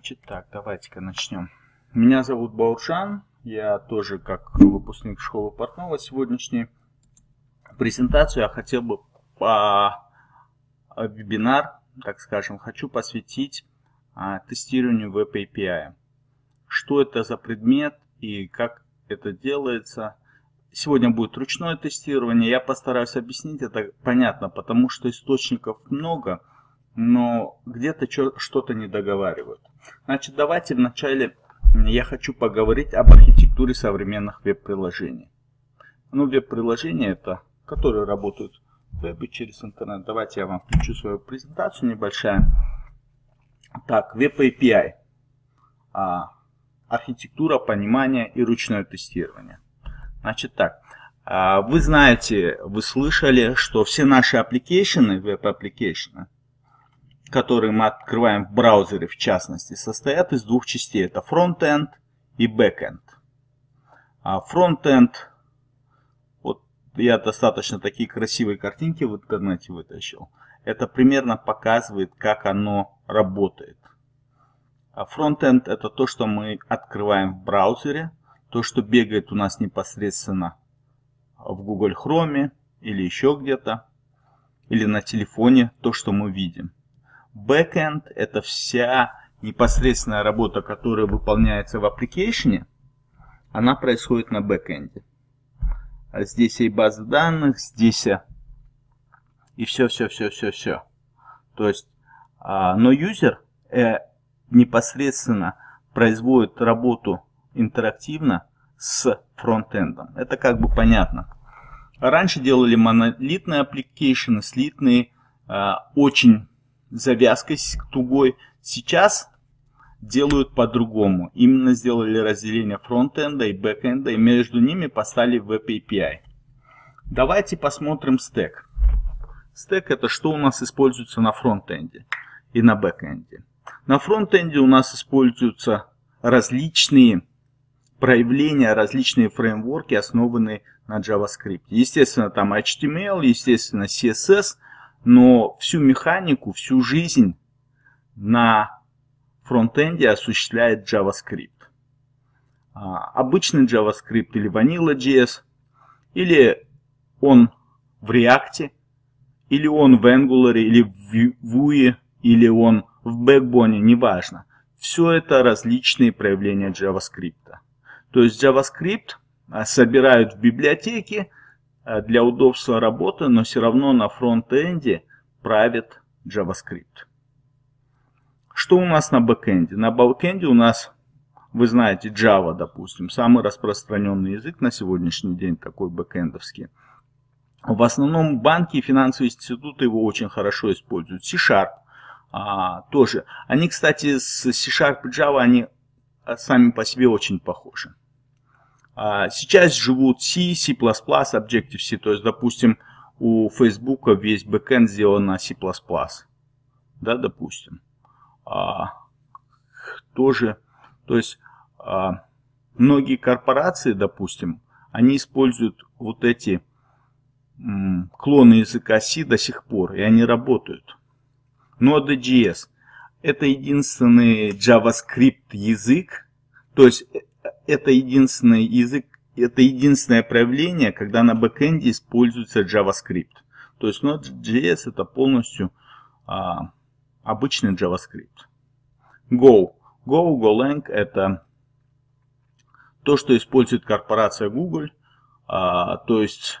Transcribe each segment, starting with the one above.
Значит так, давайте-ка начнем. Меня зовут Бауржан. Я тоже как выпускник школы Портнова. Сегодняшнюю презентацию я хотел бы по вебинар, так скажем, хочу посвятить тестированию WebAPI. Что это за предмет и как это делается. Сегодня будет ручное тестирование. Я постараюсь объяснить это понятно, потому что источников много, но где-то что-то не договаривают. Значит, давайте вначале я хочу поговорить об архитектуре современных веб-приложений. Ну, веб-приложения это, которые работают в вебе через интернет. Давайте я вам включу свою презентацию небольшая. Так, WebAPI. Архитектура, понимание и ручное тестирование. Значит так, вы знаете, вы слышали, что все наши аппликейшены, веб-аппликейшены, которые мы открываем в браузере, в частности, состоят из двух частей. Это фронт-энд и бэк-энд. Фронт-энд, вот я достаточно такие красивые картинки в интернете вытащил. Это примерно показывает, как оно работает. Фронт-энд это то, что мы открываем в браузере, то, что бегает у нас непосредственно в Google Chrome или еще где-то, или на телефоне, то, что мы видим. Backend – это вся непосредственная работа, которая выполняется в аппликейшне, она происходит на бэкенде. Здесь и базы данных, здесь и все. То есть, но юзер непосредственно производит работу интерактивно с фронтендом. Это как бы понятно. Раньше делали монолитные аппликейшены, слитные, очень завязкой тугой. Сейчас делают по-другому. Именно сделали разделение фронтенда и бэкенда, и между ними поставили WebAPI. Давайте посмотрим стек. Стек это что у нас используется на фронтенде и на бэкенде. На фронтенде у нас используются различные проявления, различные фреймворки, основанные на JavaScript. Естественно, там HTML, естественно, CSS. Но всю механику, всю жизнь на фронтенде осуществляет JavaScript. Обычный JavaScript или Vanilla.js, или он в React, или он в Angular, или в Vue, или он в Backbone, неважно. Все это различные проявления JavaScript. То есть JavaScript собирают в библиотеке, для удобства работы, но все равно на фронт-энде правит JavaScript. Что у нас на бэкенде? На бэкенде у нас, вы знаете, Java, допустим, самый распространенный язык на сегодняшний день, такой бэкендовский. В основном банки и финансовые институты его очень хорошо используют. C-Sharp тоже. Они, кстати, с C-Sharp и Java, они сами по себе очень похожи. Сейчас живут C, C++, Objective-C, то есть, допустим, у Facebook весь бэкэнд сделан на C++, да, допустим, тоже, то есть, многие корпорации, допустим, они используют вот эти клоны языка C до сих пор, и они работают. Node.js – это единственный JavaScript язык, то есть, это единственный язык, это единственное проявление, когда на бэкенде используется JavaScript. То есть Node.js это полностью обычный JavaScript. Go. GoLang это то, что использует корпорация Google. То есть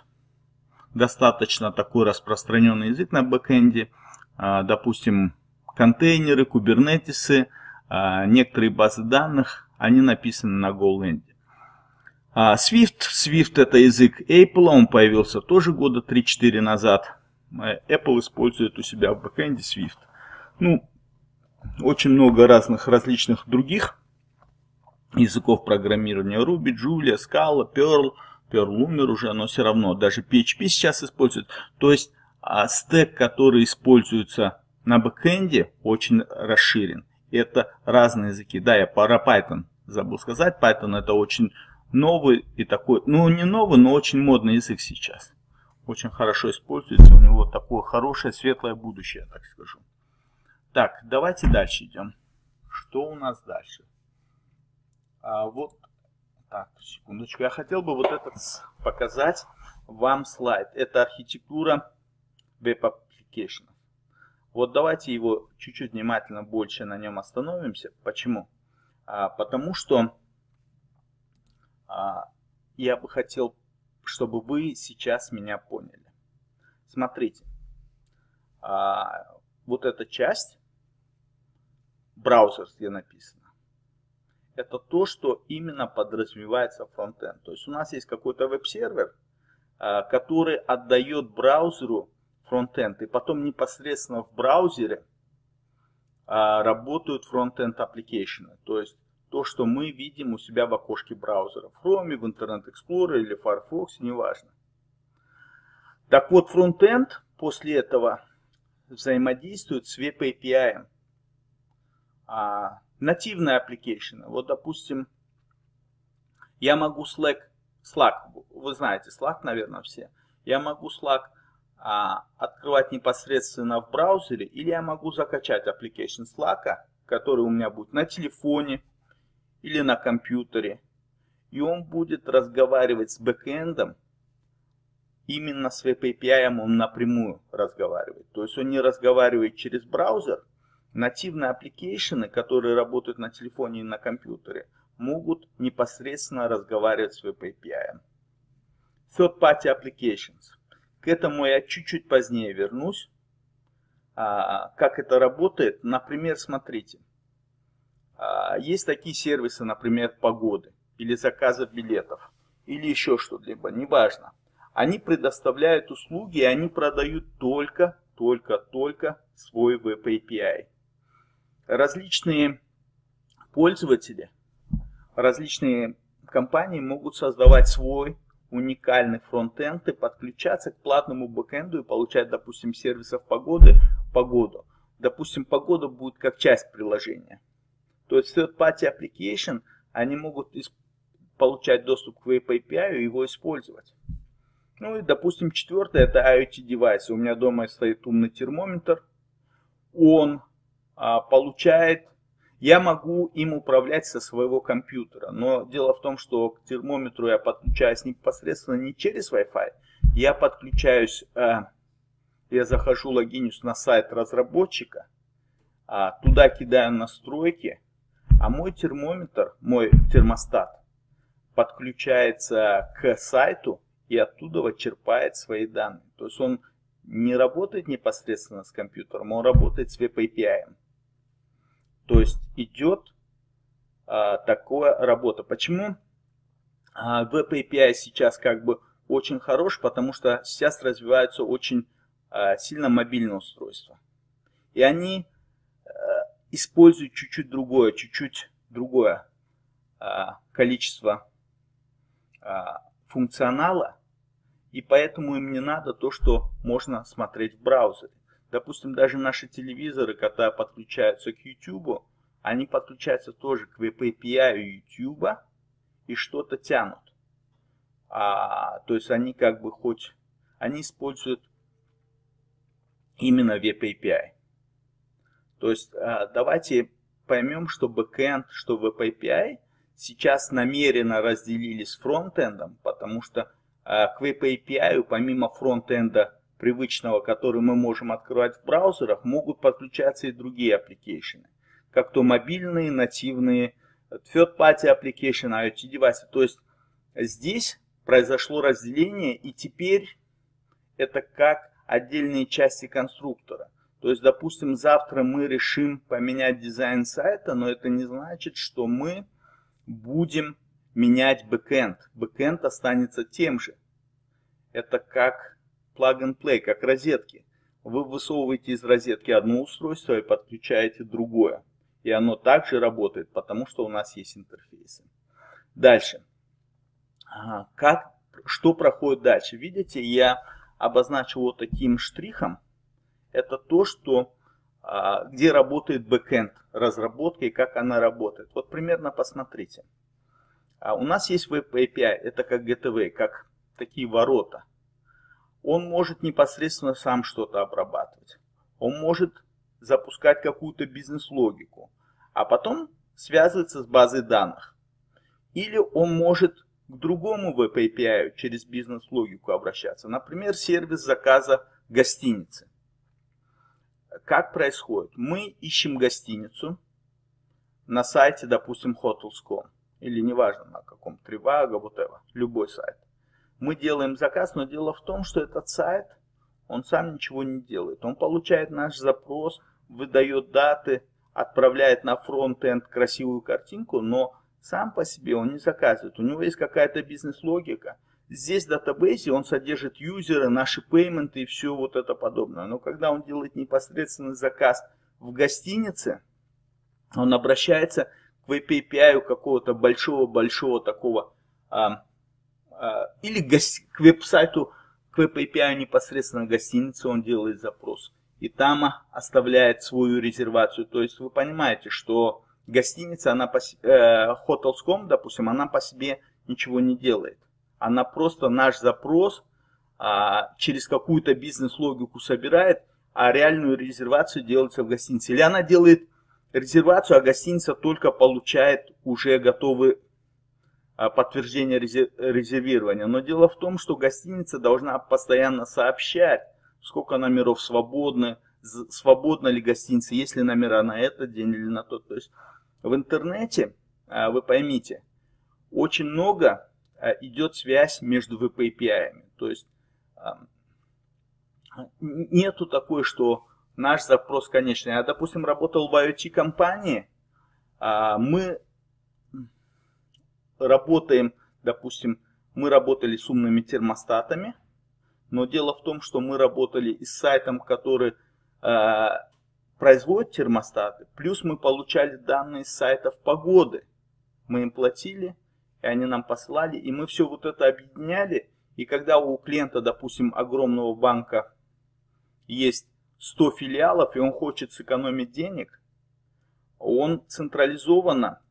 достаточно такой распространенный язык на бэкенде. Допустим, контейнеры, кубернетисы, некоторые базы данных. Они написаны на GoLang. Swift. Swift это язык Apple. Он появился тоже года 3-4 назад. Apple использует у себя в бэкенде Swift. Ну, очень много различных других языков программирования. Ruby, Julia, Scala, Perl. Perl умер уже, но все равно. Даже PHP сейчас используют. То есть стек, который используется на бэкенде, очень расширен. Это разные языки. Да, я про Python забыл сказать. Python это очень новый и такой, ну не новый, но очень модный язык сейчас. Очень хорошо используется. У него такое хорошее, светлое будущее, так скажу. Так, давайте дальше идем. что у нас дальше? Вот так, секундочку. Я хотел бы вот этот показать вам слайд. Это архитектура веб-аппликейшн. Вот давайте его чуть-чуть внимательно больше на нем остановимся. Почему? Потому что я бы хотел, чтобы вы сейчас меня поняли. Смотрите, вот эта часть, браузер, где написано, это то, что именно подразумевается фронтенд. То есть у нас есть какой-то веб-сервер, который отдает браузеру фронтенд, и потом непосредственно в браузере работают фронтенд аппликейшены. То есть то, что мы видим у себя в окошке браузера, в Chrome, в Internet Explorer или Firefox, неважно. Так вот, фронтенд после этого взаимодействует с WebAPI. Нативные аппликейшены. Вот, допустим, я могу Slack, вы знаете, Slack, наверное, все. Я могу Slack открывать непосредственно в браузере, или я могу закачать application Slack, который у меня будет на телефоне или на компьютере. И он будет разговаривать с бэкэндом. Именно с WebAPI он напрямую разговаривает. То есть он не разговаривает через браузер. Нативные аппликейшены, которые работают на телефоне и на компьютере, могут непосредственно разговаривать с WebAPI. Third Party Applications. К этому я чуть-чуть позднее вернусь. Как это работает? Например, смотрите. Есть такие сервисы, например, погоды или заказа билетов или еще что-либо, неважно. Они предоставляют услуги, и они продают только свой WebAPI. Различные пользователи, различные компании могут создавать свой уникальный фронтенд и подключаться к платному бэкенду и получать, допустим, сервисов погоды, погоду. Допустим, погода будет как часть приложения. То есть third party application, они могут получать доступ к WebAPI и его использовать. Ну и, допустим, четвертое — это IoT девайс. У меня дома стоит умный термометр. Он получает... Я могу им управлять со своего компьютера. Но дело в том, что к термометру я подключаюсь непосредственно не через Wi-Fi. Я подключаюсь... Я захожу, логинюсь на сайт разработчика. Туда кидаю настройки. А мой термометр, мой термостат подключается к сайту. И оттуда черпает свои данные. То есть он не работает непосредственно с компьютером, он работает с WebAPI. То есть идет такая работа. Почему WebAPI сейчас как бы очень хорош? Потому что сейчас развиваются очень сильно мобильные устройства. И они используют чуть-чуть другое количество функционала. И поэтому им не надо то, что можно смотреть в браузере. Допустим, даже наши телевизоры, когда подключаются к YouTube, они подключаются тоже к WebAPI YouTube и что-то тянут. То есть они как бы хоть... Они используют именно WebAPI. То есть давайте поймем, что бэкэнд, что WebAPI сейчас намеренно разделились с фронтендом, потому что к WebAPI, помимо фронтенда привычного, который мы можем открывать в браузерах, могут подключаться и другие аппликейшены, как то мобильные, нативные, third-party application, IoT-девайсы. То есть здесь произошло разделение, и теперь это как отдельные части конструктора. То есть, допустим, завтра мы решим поменять дизайн сайта, но это не значит, что мы будем менять бэкэнд. Бэкэнд останется тем же. Это как plug-and-play, как розетки. Вы высовываете из розетки одно устройство и подключаете другое. И оно также работает, потому что у нас есть интерфейсы. Дальше. Что проходит дальше? Видите, я обозначил вот таким штрихом. Это то, что, где работает бэкэнд разработка и как она работает. Вот примерно посмотрите. У нас есть WebAPI, это как gateway, как такие ворота. Он может непосредственно сам что-то обрабатывать. Он может запускать какую-то бизнес-логику. а потом связывается с базой данных. Или он может к другому WebAPI через бизнес-логику обращаться. Например, сервис заказа гостиницы. Как происходит? Мы ищем гостиницу на сайте, допустим, Hotels.com. Или неважно на каком, Trivago, whatever, любой сайт. Мы делаем заказ, но дело в том, что этот сайт, он сам ничего не делает. Он получает наш запрос, выдает даты, отправляет на фронт-энд красивую картинку, но сам по себе он не заказывает. У него есть какая-то бизнес-логика. Здесь в датабейсе он содержит юзеры, наши пейменты и все вот это подобное. Но когда он делает непосредственный заказ в гостинице, он обращается к WebAPI какого-то большого-большого такого, или к веб-сайту, к WebAPI непосредственно гостиницы он делает запрос. И там оставляет свою резервацию. То есть вы понимаете, что гостиница, она по, Hotels.com, допустим, она по себе ничего не делает. Она просто наш запрос через какую-то бизнес-логику собирает, а реальную резервацию делается в гостинице. Или она делает резервацию, а гостиница только получает уже готовые подтверждение резервирования. Но дело в том, что гостиница должна постоянно сообщать, сколько номеров свободны, свободна ли гостиница, есть ли номера на этот день или на тот. То есть в интернете, вы поймите, очень много идет связь между WebAPI. То есть нету такой, что наш запрос конечный. Я, допустим, работал в IoT-компании, мы работаем, допустим, мы работали с умными термостатами, но дело в том, что мы работали и с сайтом, который производит термостаты, плюс мы получали данные с сайтов погоды. Мы им платили, и они нам посылали, и мы все вот это объединяли. И когда у клиента, допустим, огромного банка есть 100 филиалов, и он хочет сэкономить денег, он централизованно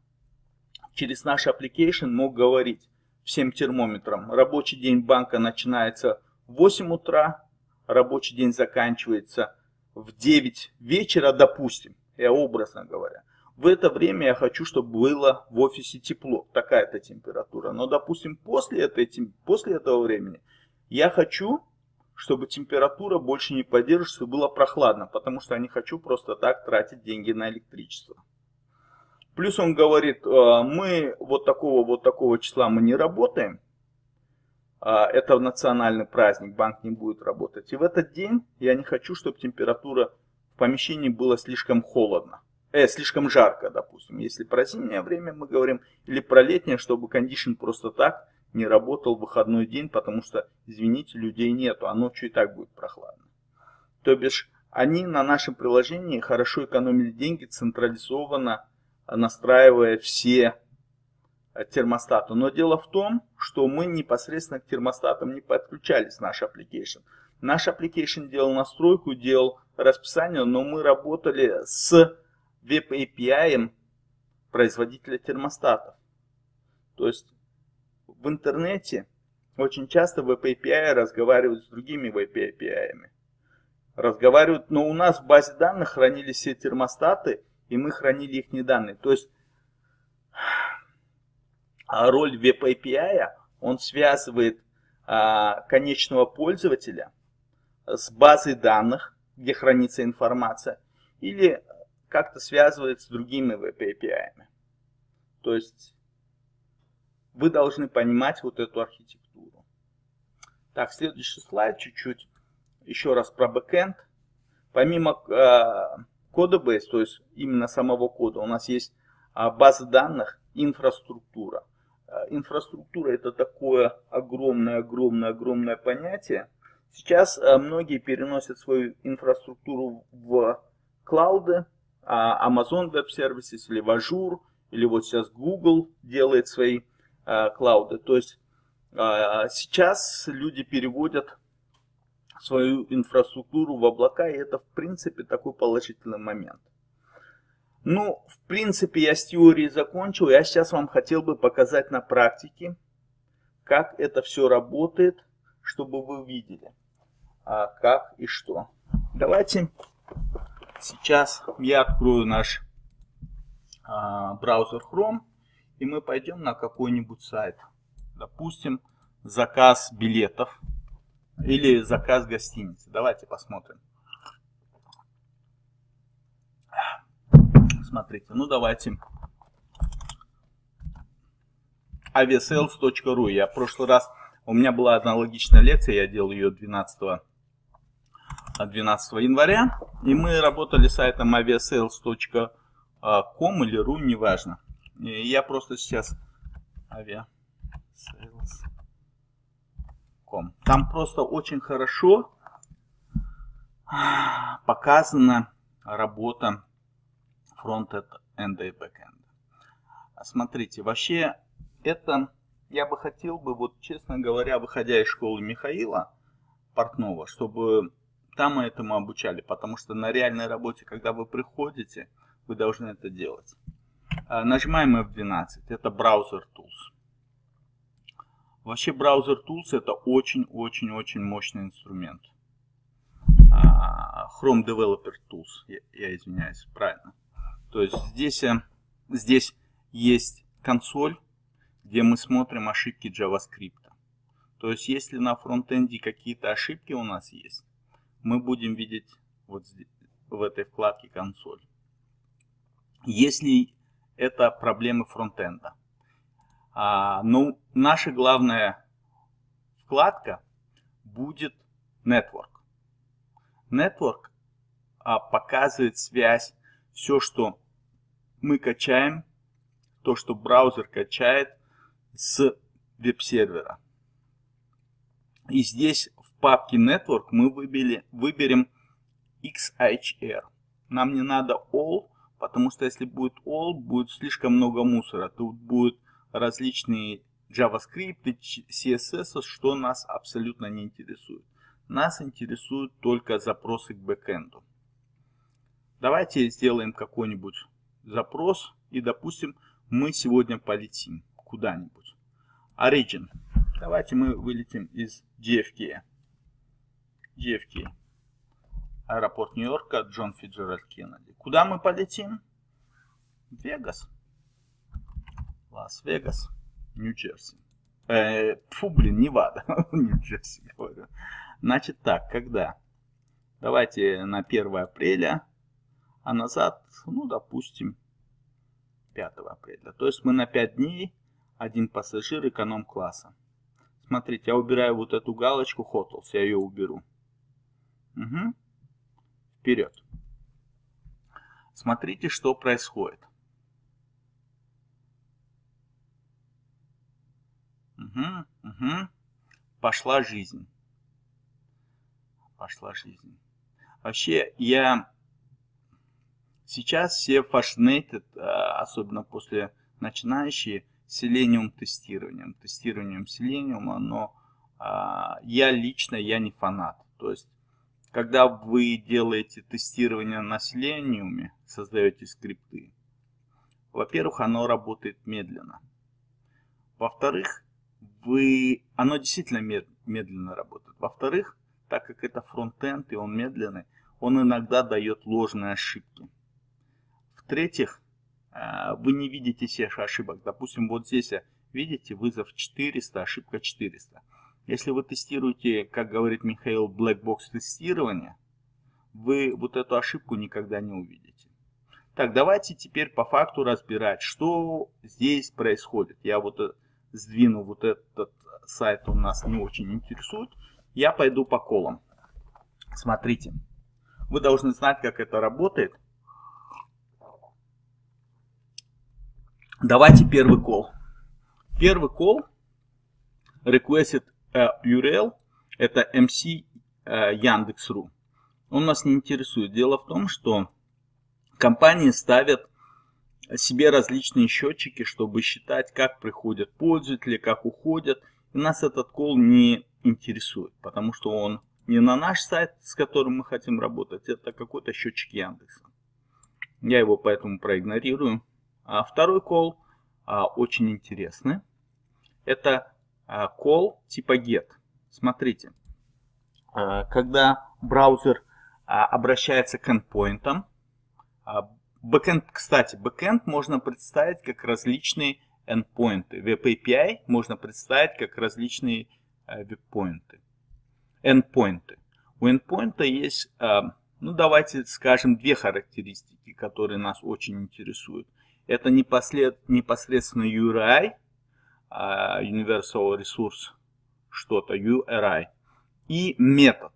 через наш application мог говорить всем термометрам: рабочий день банка начинается в 8 утра, рабочий день заканчивается в 9 вечера, допустим, я образно говоря. В это время я хочу, чтобы было в офисе тепло, такая-то температура. Но, допустим, после этого времени я хочу, чтобы температура больше не поддерживалась и было прохладно, потому что я не хочу просто так тратить деньги на электричество. Плюс он говорит, мы вот такого числа мы не работаем, это национальный праздник, банк не будет работать. И в этот день я не хочу, чтобы температура в помещении была слишком холодно, слишком жарко, допустим. Если про зимнее время мы говорим, или про летнее, чтобы кондишн просто так не работал в выходной день, потому что, извините, людей нету, а ночью и так будет прохладно. То бишь, они на нашем приложении хорошо экономили деньги централизованно, настраивая все термостаты. Но дело в том, что мы непосредственно к термостатам не подключались, наш application. Наш application делал настройку, делал расписание, но мы работали с WebAPI производителя термостатов. То есть в интернете очень часто WebAPI разговаривают с другими WebAPI. Разговаривают, но у нас в базе данных хранились все термостаты, и мы хранили их данные. То есть роль WebAPI, он связывает конечного пользователя с базой данных, где хранится информация, или как-то связывает с другими WebAPI. То есть вы должны понимать вот эту архитектуру. Так, следующий слайд чуть-чуть. Еще раз про бэкэнд. Помимо кодебейс, то есть именно самого кода, у нас есть база данных, инфраструктура. Инфраструктура — это такое огромное понятие. Сейчас многие переносят свою инфраструктуру в клауды, Amazon Web Services или в Azure, или вот сейчас Google делает свои клауды. То есть сейчас люди переводят свою инфраструктуру в облака, и это, в принципе, такой положительный момент. Ну, в принципе, я с теорией закончил. Я сейчас вам хотел бы показать на практике, как это все работает, чтобы вы видели, как и что. Давайте сейчас я открою наш браузер Chrome, и мы пойдем на какой-нибудь сайт. Допустим, заказ билетов или заказ гостиницы. Давайте посмотрим. Смотрите, ну давайте aviasales.ru. Я в прошлый раз, у меня была аналогичная лекция, я делал ее 12 января, и мы работали с сайтом aviasales.com или .ru, неважно. И я просто сейчас aviasales.com. Там просто очень хорошо показана работа фронт-энда и бэк-энда. Смотрите, вообще это я бы хотел бы, вот честно говоря, выходя из школы Михаила Портнова, чтобы там этому обучали, потому что на реальной работе, когда вы приходите, вы должны это делать. Нажимаем F12, это браузер Tools. Вообще браузер Tools это очень-очень-очень мощный инструмент. Chrome Developer Tools, я извиняюсь, правильно. То есть здесь есть консоль, где мы смотрим ошибки JavaScript. То есть если на фронтенде какие-то ошибки у нас есть, мы будем видеть вот здесь, в этой вкладке консоль. Если это проблемы фронтенда. Но наша главная вкладка будет Network. Network показывает связь, все, что мы качаем, то, что браузер качает с веб-сервера. И здесь в папке Network мы выберем XHR. Нам не надо All, потому что если будет All, будет слишком много мусора. Тут будут различные JavaScript и CSS, что нас абсолютно не интересует. Нас интересуют только запросы к бэкэнду. Давайте сделаем какой-нибудь запрос. И, допустим, мы сегодня полетим куда-нибудь. Origin. Давайте мы вылетим из JFK. JFK. Аэропорт Нью-Йорка, Джон Фиджеральд Кеннеди. Куда мы полетим? Вегас. Лас-Вегас. Нью-Джерси. Невада. Нью-Джерси, говорю. Значит так, когда? Давайте на 1 апреля, а назад, ну, допустим, 5 апреля. То есть мы на 5 дней, один пассажир эконом-класса. Смотрите, я убираю вот эту галочку Hotels, я ее уберу. Угу. Вперед. Смотрите, что происходит. Угу, угу. Пошла жизнь. Пошла жизнь. Вообще, я сейчас все фашнетят, особенно после начинающие, Selenium тестированием. Тестированием Selenium, но я лично не фанат. То есть, когда вы делаете тестирование на Selenium, создаете скрипты, во-первых, оно работает медленно. Во-вторых, оно действительно медленно работает. Во-вторых, так как это фронтенд и он медленный, он иногда дает ложные ошибки. В-третьих, вы не видите всех ошибок. Допустим, вот здесь видите вызов 400, ошибка 400. Если вы тестируете, как говорит Михаил, black box тестирование, вы вот эту ошибку никогда не увидите. Так, давайте теперь по факту разбирать, что здесь происходит. Я вот сдвину вот этот сайт, он нас не очень интересует. Я пойду по колам. Смотрите. Вы должны знать, как это работает. Давайте первый кол. Первый кол requested URL. Это MC Яндекс.ру. Он нас не интересует. Дело в том, что компании ставят себе различные счетчики, чтобы считать, как приходят пользователи, как уходят. И нас этот кол не интересует, потому что он не на наш сайт, с которым мы хотим работать, это какой-то счетчик Яндекса. Я его поэтому проигнорирую. А второй кол очень интересный. Это кол типа get. Смотрите, когда браузер обращается к endpoint, Бэкэнд, кстати, бэкэнд можно представить как различные endpoints. Веб-API можно представить как различные веб-поинты. Endpoints. У endpointa есть, ну давайте скажем, две характеристики, которые нас очень интересуют. Это непосредственно URI, Universal Resource, что-то, URI, и метод.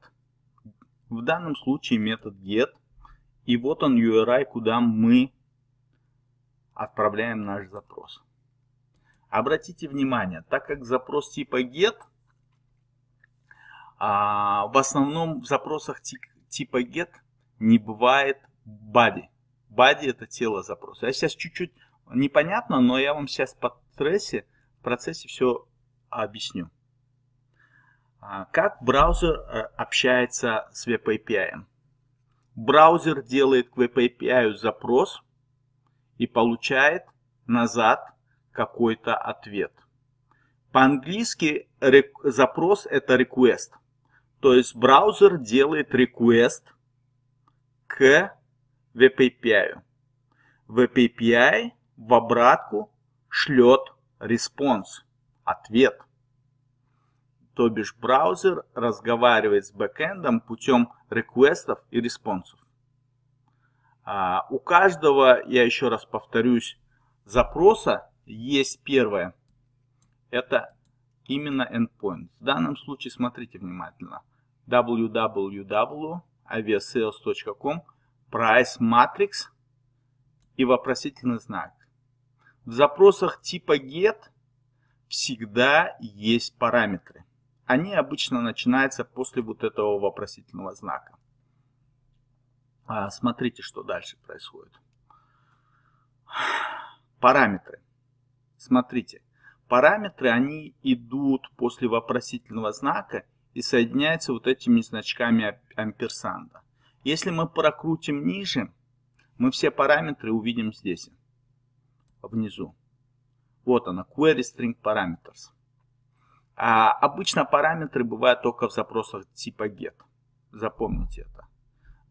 В данном случае метод get. И вот он URI, куда мы отправляем наш запрос. Обратите внимание, так как запрос типа get, в основном в запросах типа get не бывает body. Body — это тело запроса. Я сейчас чуть-чуть непонятно, но я вам сейчас в процессе все объясню. Как браузер общается с WebAPI? Браузер делает к WebAPI запрос и получает назад какой-то ответ. По-английски запрос — это request. То есть браузер делает request к WebAPI. WebAPI в обратку шлет response, ответ. То бишь браузер разговаривает с бэкэндом путем реквестов и респонсов. У каждого, я еще раз повторюсь, запроса есть первое. Это именно endpoint. В данном случае смотрите внимательно. www.aviasales.com, price matrix и вопросительный знак. В запросах типа get всегда есть параметры. Они обычно начинаются после вот этого вопросительного знака. Смотрите, что дальше происходит. Параметры. Смотрите. Параметры, они идут после вопросительного знака и соединяются вот этими значками амперсанда. Если мы прокрутим ниже, мы все параметры увидим здесь, внизу. Вот она, query string parameters. Обычно параметры бывают только в запросах типа get. Запомните это.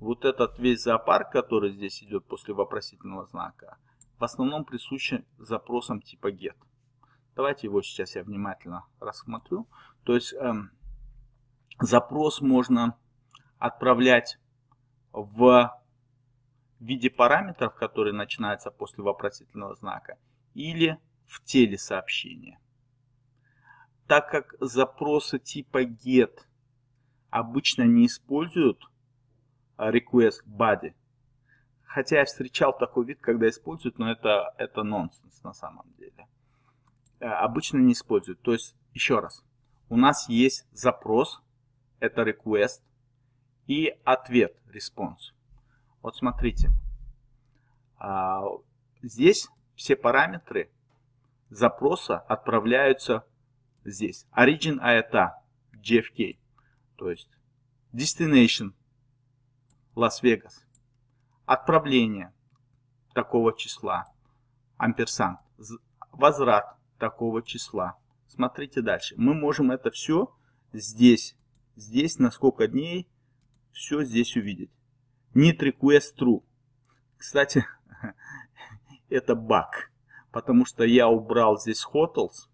Вот этот весь зоопарк, который здесь идет после вопросительного знака, в основном присущ запросам типа get. Давайте его сейчас я внимательно рассмотрю. То есть запрос можно отправлять в виде параметров, которые начинаются после вопросительного знака, или в теле сообщения. Так как запросы типа get обычно не используют request body, хотя я встречал такой вид, когда используют, но это нонсенс на самом деле. Обычно не используют. То есть, еще раз, у нас есть запрос, это request, и ответ, response. Вот смотрите, здесь все параметры запроса отправляются здесь. Origin IATA, JFK, то есть Destination, Las Vegas. Отправление такого числа, амперсанд. Возврат такого числа. Смотрите дальше. Мы можем это все здесь на сколько дней, все здесь увидеть. Need request true. Кстати, это баг. Потому что я убрал здесь hotels,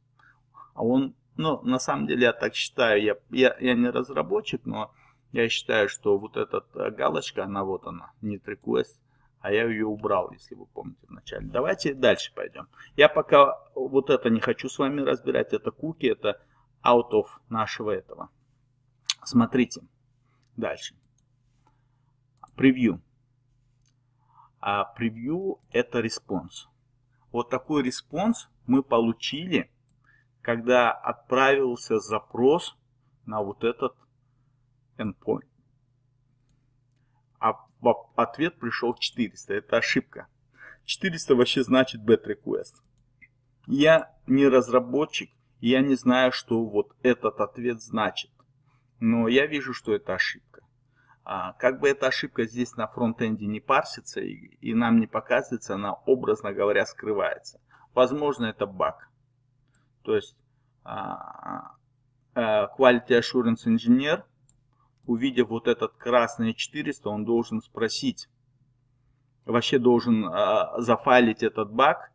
а он, ну, на самом деле я так считаю, я не разработчик, но я считаю, что вот эта галочка, она вот она, не request, а я ее убрал, если вы помните вначале. Давайте дальше пойдем. Я пока вот это не хочу с вами разбирать, это куки, это out of нашего этого. Смотрите, дальше. Превью. А превью — это респонс. Вот такой респонс мы получили, когда отправился запрос на вот этот endpoint. А ответ пришел 400. Это ошибка. 400 вообще значит bad request. Я не разработчик, я не знаю, что вот этот ответ значит. Но я вижу, что это ошибка. Как бы эта ошибка здесь на фронт-энде не парсится и нам не показывается, она, образно говоря, скрывается. Возможно, это баг. То есть Quality Assurance Engineer, увидев вот этот красный 400, он должен спросить вообще должен зафайлить этот баг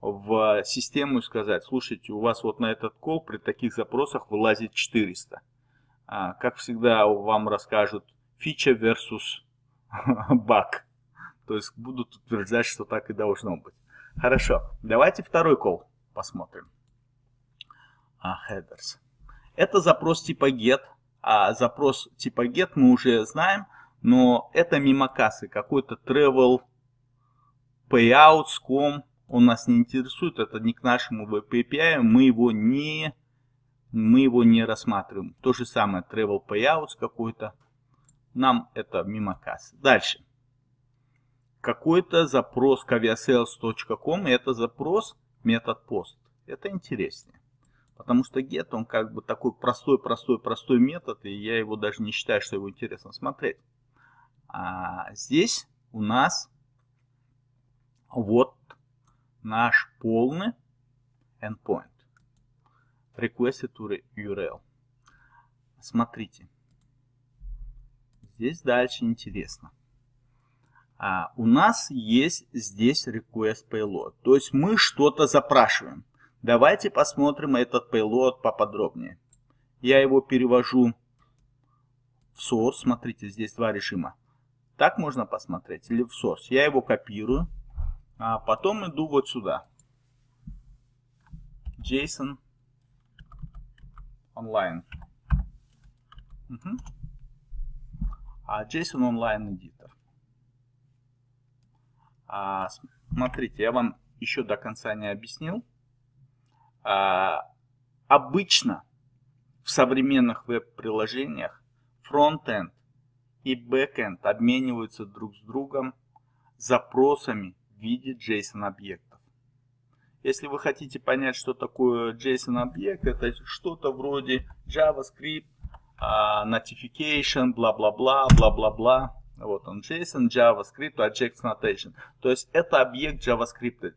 в систему и сказать: слушайте, у вас вот на этот колл при таких запросах вылазит 400. Как всегда, вам расскажут фича versus баг. То есть будут утверждать, что так и должно быть. Хорошо, давайте второй колл посмотрим. Headers. Это запрос типа get. Запрос типа get мы уже знаем, но это мимо кассы. Какой-то travel, payout, scom. Он нас не интересует, это не к нашему WebAPI, мы его не рассматриваем. То же самое travel payouts какой-то. Нам это мимо кассы. Дальше. Какой-то запрос к aviasales.com, и это запрос метод post. Это интереснее. Потому что get, он как бы такой простой метод, и я его даже не считаю, что его интересно смотреть. А здесь у нас вот наш полный endpoint. Requested URL. Смотрите. Здесь дальше интересно. У нас есть здесь request payload. То есть мы что-то запрашиваем. Давайте посмотрим этот payload поподробнее. Я его перевожу в source. Смотрите, здесь два режима. Так можно посмотреть. Или в source. Я его копирую. А потом иду вот сюда. JSON онлайн. JSON онлайн эдитор. Смотрите, я вам еще до конца не объяснил. Обычно в современных веб-приложениях фронт-энд и бэк-энд обмениваются друг с другом запросами в виде JSON-объектов. Если вы хотите понять, что такое JSON-объект, это что-то вроде JavaScript, notification, бла-бла-бла, бла-бла-бла. Вот он, JSON, JavaScript, Object Notation. То есть это объект JavaScript.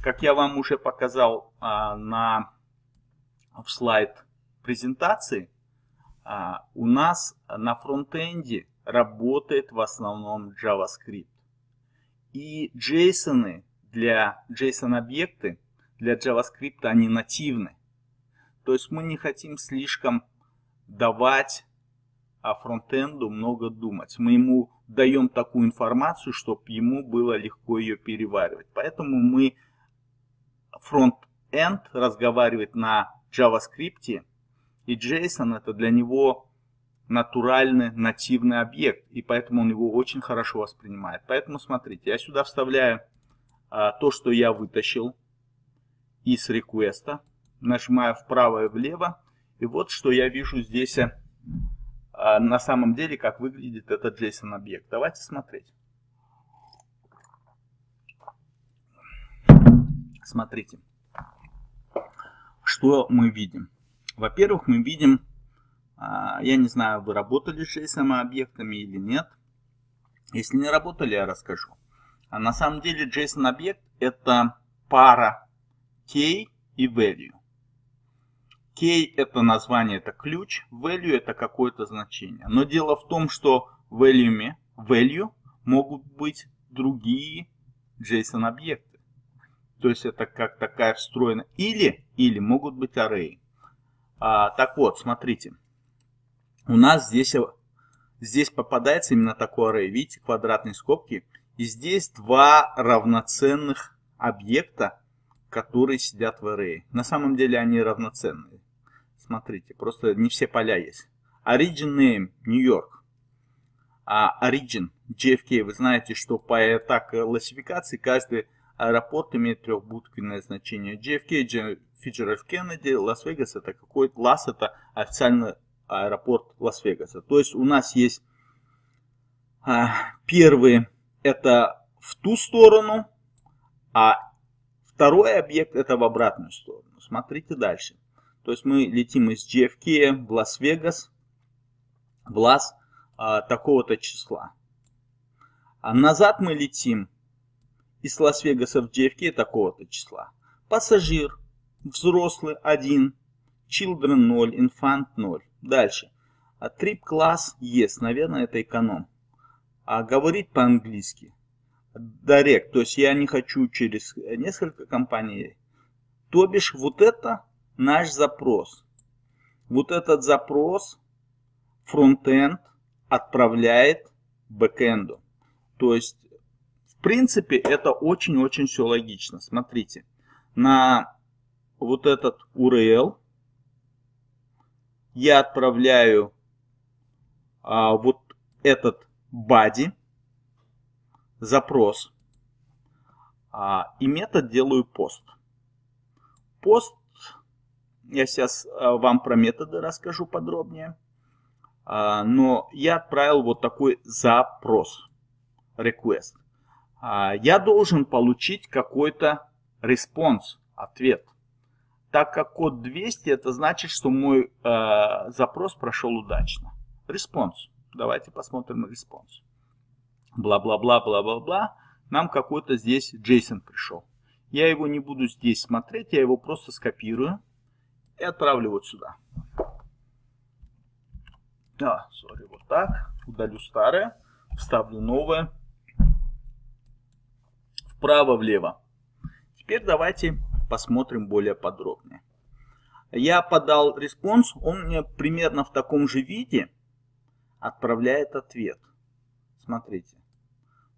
Как я вам уже показал в слайд презентации, у нас на фронтенде работает в основном JavaScript. И JSON-объекты для JavaScript, они нативны. То есть мы не хотим слишком давать фронтенду много думать. Мы ему даем такую информацию, чтобы ему было легко ее переваривать. Поэтому мы фронт-энд разговаривает на JavaScript, и JSON это для него натуральный, нативный объект, и поэтому он его очень хорошо воспринимает. Поэтому смотрите, я сюда вставляю то, что я вытащил из реквеста, нажимаю вправо и влево, и вот что я вижу здесь на самом деле, как выглядит этот JSON-объект. Давайте смотреть. Смотрите, что мы видим. Во-первых, мы видим, я не знаю, вы работали с JSON-объектами или нет. Если не работали, я расскажу. На самом деле JSON-объект это пара key и value. Key это название, это ключ, value это какое-то значение. Но дело в том, что value могут быть другие JSON-объекты. То есть это как такая встроенная. Или могут быть array. Так вот, смотрите. У нас здесь попадается именно такой array. Видите, квадратные скобки. И здесь два равноценных объекта, которые сидят в array. На самом деле они равноценные. Смотрите, просто не все поля есть. Origin name New York. Origin JFK. Вы знаете, что по такой классификации каждый аэропорт имеет трехбуквенное значение. JFK, Fitzgerald Kennedy, Las Vegas это какой-то. Las это официальный аэропорт Лас-Вегаса. То есть у нас есть первый это в ту сторону, а второй объект это в обратную сторону. Смотрите дальше. То есть мы летим из JFK в Лас-Вегас, в Лас такого-то числа. А назад мы летим из Лас-Вегаса в JFK такого-то числа. Пассажир, взрослый 1, children 0, infant 0. Дальше. Trip class yes, наверное, это эконом. Говорит по-английски. Direct, то есть я не хочу через несколько компаний. То бишь вот это наш запрос. Вот этот запрос фронтенд отправляет бэкенду. То есть в принципе это очень-очень все логично. Смотрите, на вот этот URL я отправляю вот этот body запрос, и метод делаю пост. Пост, я сейчас вам про методы расскажу подробнее, но я отправил вот такой запрос, request. Я должен получить какой-то response, ответ. Так как код 200, это значит, что мой запрос прошел удачно. Response. Давайте посмотрим response. Бла-бла-бла-бла-бла-бла. Нам какой-то здесь JSON пришел. Я его не буду здесь смотреть, я его просто скопирую и отправлю вот сюда. Да, sorry, вот так. Удалю старое, вставлю новое. Вправо-влево. Теперь давайте посмотрим более подробнее. Я подал респонс, он мне примерно в таком же виде отправляет ответ. Смотрите.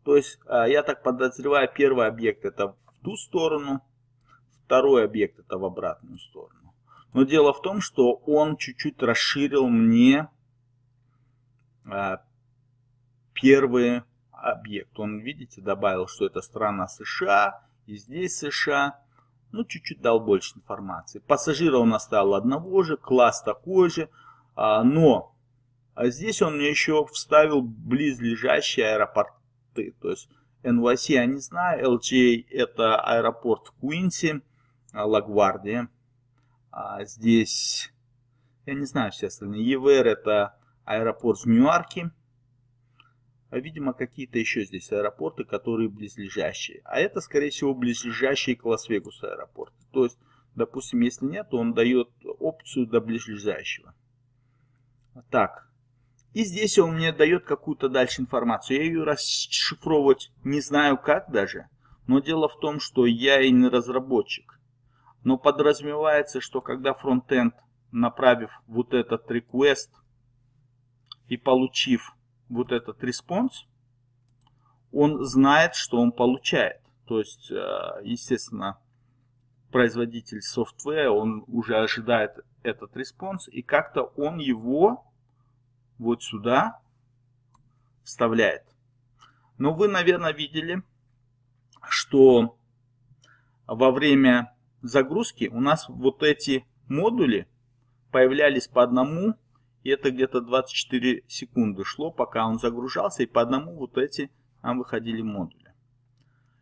То есть, я так подозреваю, первый объект это в ту сторону, второй объект это в обратную сторону. Но дело в том, что он чуть-чуть расширил мне первый объект. Он, видите, добавил, что это страна США, и здесь США. Ну, чуть-чуть дал больше информации. Пассажира он оставил одного же, класс такой же, но здесь он мне еще вставил близлежащие аэропорты. То есть NYC я не знаю, LJ это аэропорт в Куинси, Лагвардия. Здесь, я не знаю все остальные, EVR это аэропорт в Ньюарке. Видимо, какие-то еще здесь аэропорты, которые близлежащие. А это, скорее всего, близлежащие к Лас-Вегасу аэропорты. То есть, допустим, если нет, он дает опцию до близлежащего. Так. И здесь он мне дает какую-то дальше информацию. Я ее расшифровывать не знаю как даже. Но дело в том, что я и не разработчик. Но подразумевается, что когда фронтенд, направив вот этот request и получив вот этот респонс, он знает, что он получает. То есть, естественно, производитель софтвера, он уже ожидает этот респонс, и как-то он его вот сюда вставляет. Но вы, наверное, видели, что во время загрузки у нас вот эти модули появлялись по одному. И это где-то 24 секунды шло, пока он загружался. И по одному вот эти нам выходили модули.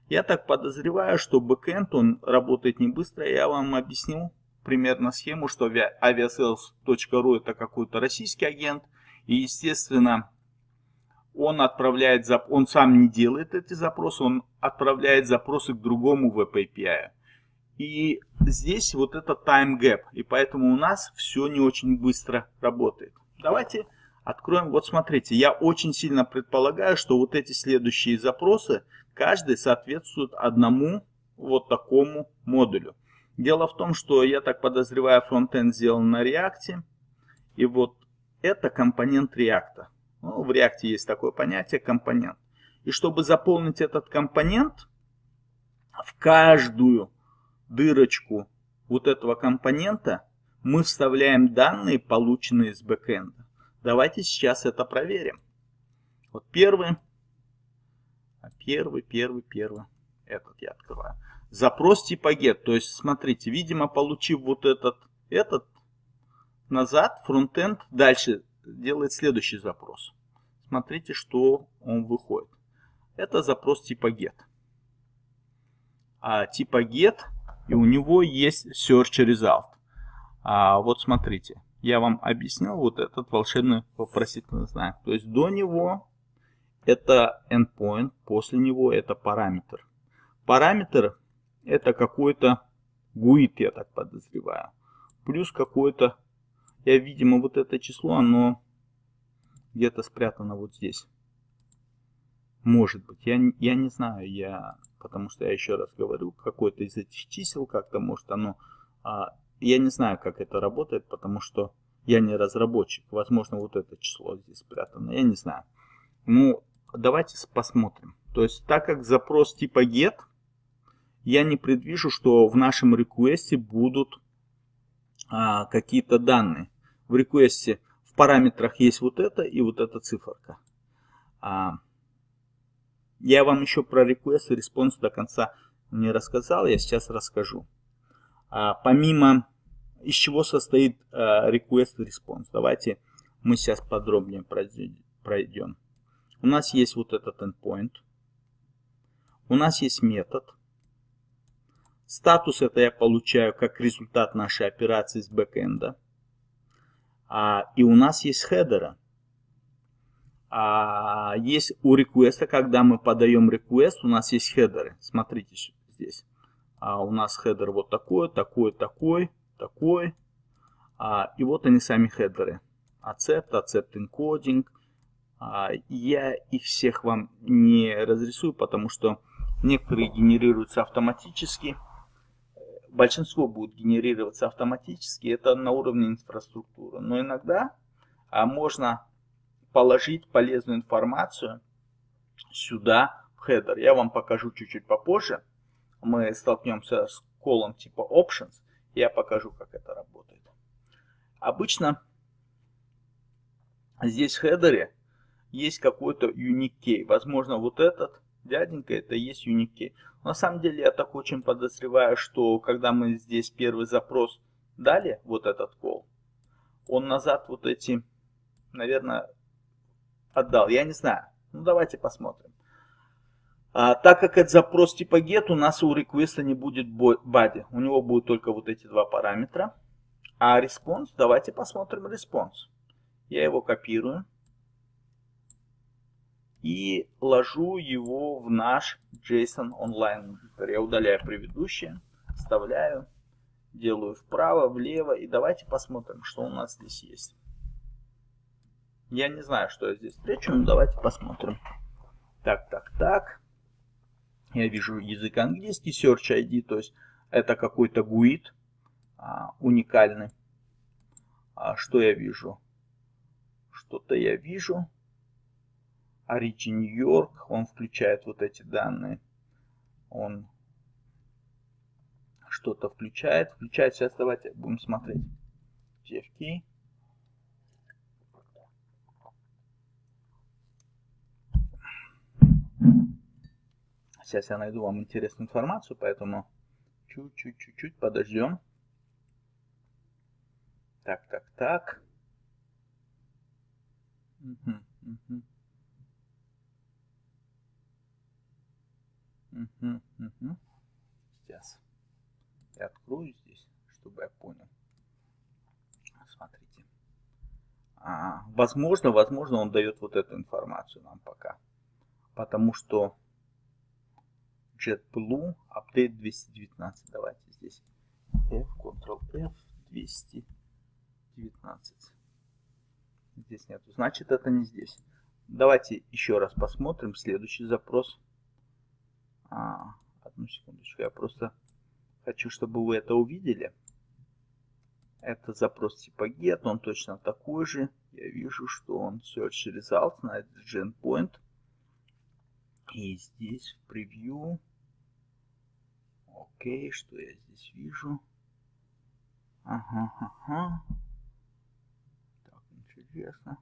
Я так подозреваю, что бэкэнд, он работает не быстро. Я вам объяснил примерно схему, что aviasales.ru это какой-то российский агент. И, естественно, он отправляет, он сам не делает эти запросы, он отправляет запросы к другому WebAPI. И здесь вот это time gap, и поэтому у нас все не очень быстро работает. Давайте откроем, вот смотрите, я очень сильно предполагаю, что вот эти следующие запросы, каждый соответствует одному вот такому модулю. Дело в том, что я так подозреваю, фронтенд сделан на React, и вот это компонент React. Ну, в React есть такое понятие компонент. И чтобы заполнить этот компонент, в каждую дырочку вот этого компонента мы вставляем данные, полученные из бэкэнда. Давайте сейчас это проверим. Вот первый. Этот я открываю. Запрос типа get. То есть, смотрите, видимо, получив вот этот назад, фронтенд дальше делает следующий запрос. Смотрите, что он выходит. Это запрос типа get. И у него есть search result. Вот смотрите, я вам объяснил вот этот волшебный вопросительный знак. То есть до него это endpoint, после него это параметр. Параметр это какой-то GUID, я так подозреваю. Плюс какой-то, видимо, вот это число, оно где-то спрятано вот здесь. Может быть, я не знаю, потому что я еще раз говорю, какое-то из этих чисел как-то, может оно... я не знаю, как это работает, потому что я не разработчик. Возможно, вот это число здесь спрятано, я не знаю. Ну, давайте посмотрим. То есть, так как запрос типа get, я не предвижу, что в нашем реквесте будут какие-то данные. В реквесте в параметрах есть вот это и вот эта циферка. Я вам еще про request и response до конца не рассказал, я сейчас расскажу. Помимо, из чего состоит request и response, давайте мы сейчас подробнее пройдем. У нас есть вот этот endpoint, у нас есть метод. Статус это я получаю как результат нашей операции с бэкэнда. И у нас есть хедеры. Есть у реквеста, когда мы подаем request, у нас есть хедеры. Смотрите здесь. У нас хедер вот такой, такой, такой, такой. И вот они сами хедеры. Accept, accept encoding. Я их всех вам не разрисую, потому что некоторые генерируются автоматически. Большинство будет генерироваться автоматически. Это на уровне инфраструктуры. Но иногда можно положить полезную информацию сюда в хедер. Я вам покажу чуть-чуть попозже. Мы столкнемся с колом типа options. Я покажу, как это работает. Обычно здесь в хедере есть какой-то unique key. Возможно, вот этот дяденька это и есть unique key. На самом деле, я так очень подозреваю, что когда мы здесь первый запрос дали, вот этот кол, он назад вот эти, наверное, отдал, я не знаю. Ну, давайте посмотрим. Так как это запрос типа get, у нас у request не будет body. У него будут только вот эти два параметра. А response, давайте посмотрим response. Я его копирую. И ложу его в наш JSON онлайн. Я удаляю предыдущие, вставляю, делаю вправо, влево. И давайте посмотрим, что у нас здесь есть. Я не знаю, что я здесь встречу, но давайте посмотрим. Так. Я вижу язык английский, Search ID, то есть это какой-то GUID уникальный. Что я вижу? Что-то я вижу. Origin New York, он включает вот эти данные. Он что-то включает. Сейчас давайте будем смотреть. JFK. Сейчас я найду вам интересную информацию, поэтому чуть-чуть подождем. Так. Угу. Сейчас я открою здесь, чтобы я понял. Смотрите. Возможно, он дает вот эту информацию нам пока. Потому что JetBlue апдейт 219. Давайте здесь F, Ctrl-F, 219. Здесь нету. Значит, это не здесь. Давайте еще раз посмотрим следующий запрос. Одну секундочку, я просто хочу, чтобы вы это увидели. Это запрос типа get, он точно такой же. Я вижу, что он search results на endpoint. И здесь в превью. Окей, что я здесь вижу? Ага. Так, интересно.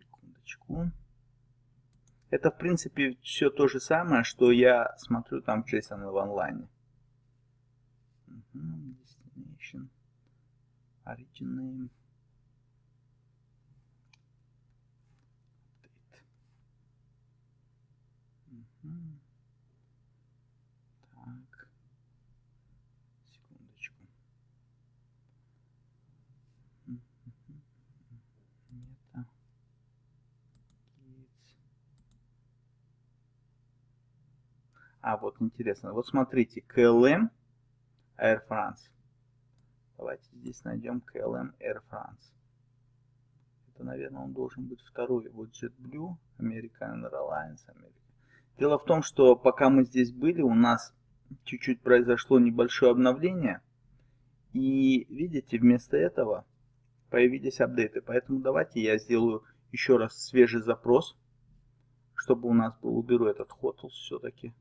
Секундочку. Это, в принципе, все то же самое, что я смотрю там в JSON в онлайне. Destination. Origin name. Так. Секундочку. Мета. Вот интересно. Вот смотрите, KLM, Air France. Давайте здесь найдем KLM, Air France. это, наверное, он должен быть второй. Вот JetBlue, American Airlines, American. Дело в том, что пока мы здесь были, у нас чуть-чуть произошло небольшое обновление. И, видите, вместо этого появились апдейты. Поэтому давайте я сделаю еще раз свежий запрос, чтобы у нас был, уберу этот Hotels все-таки.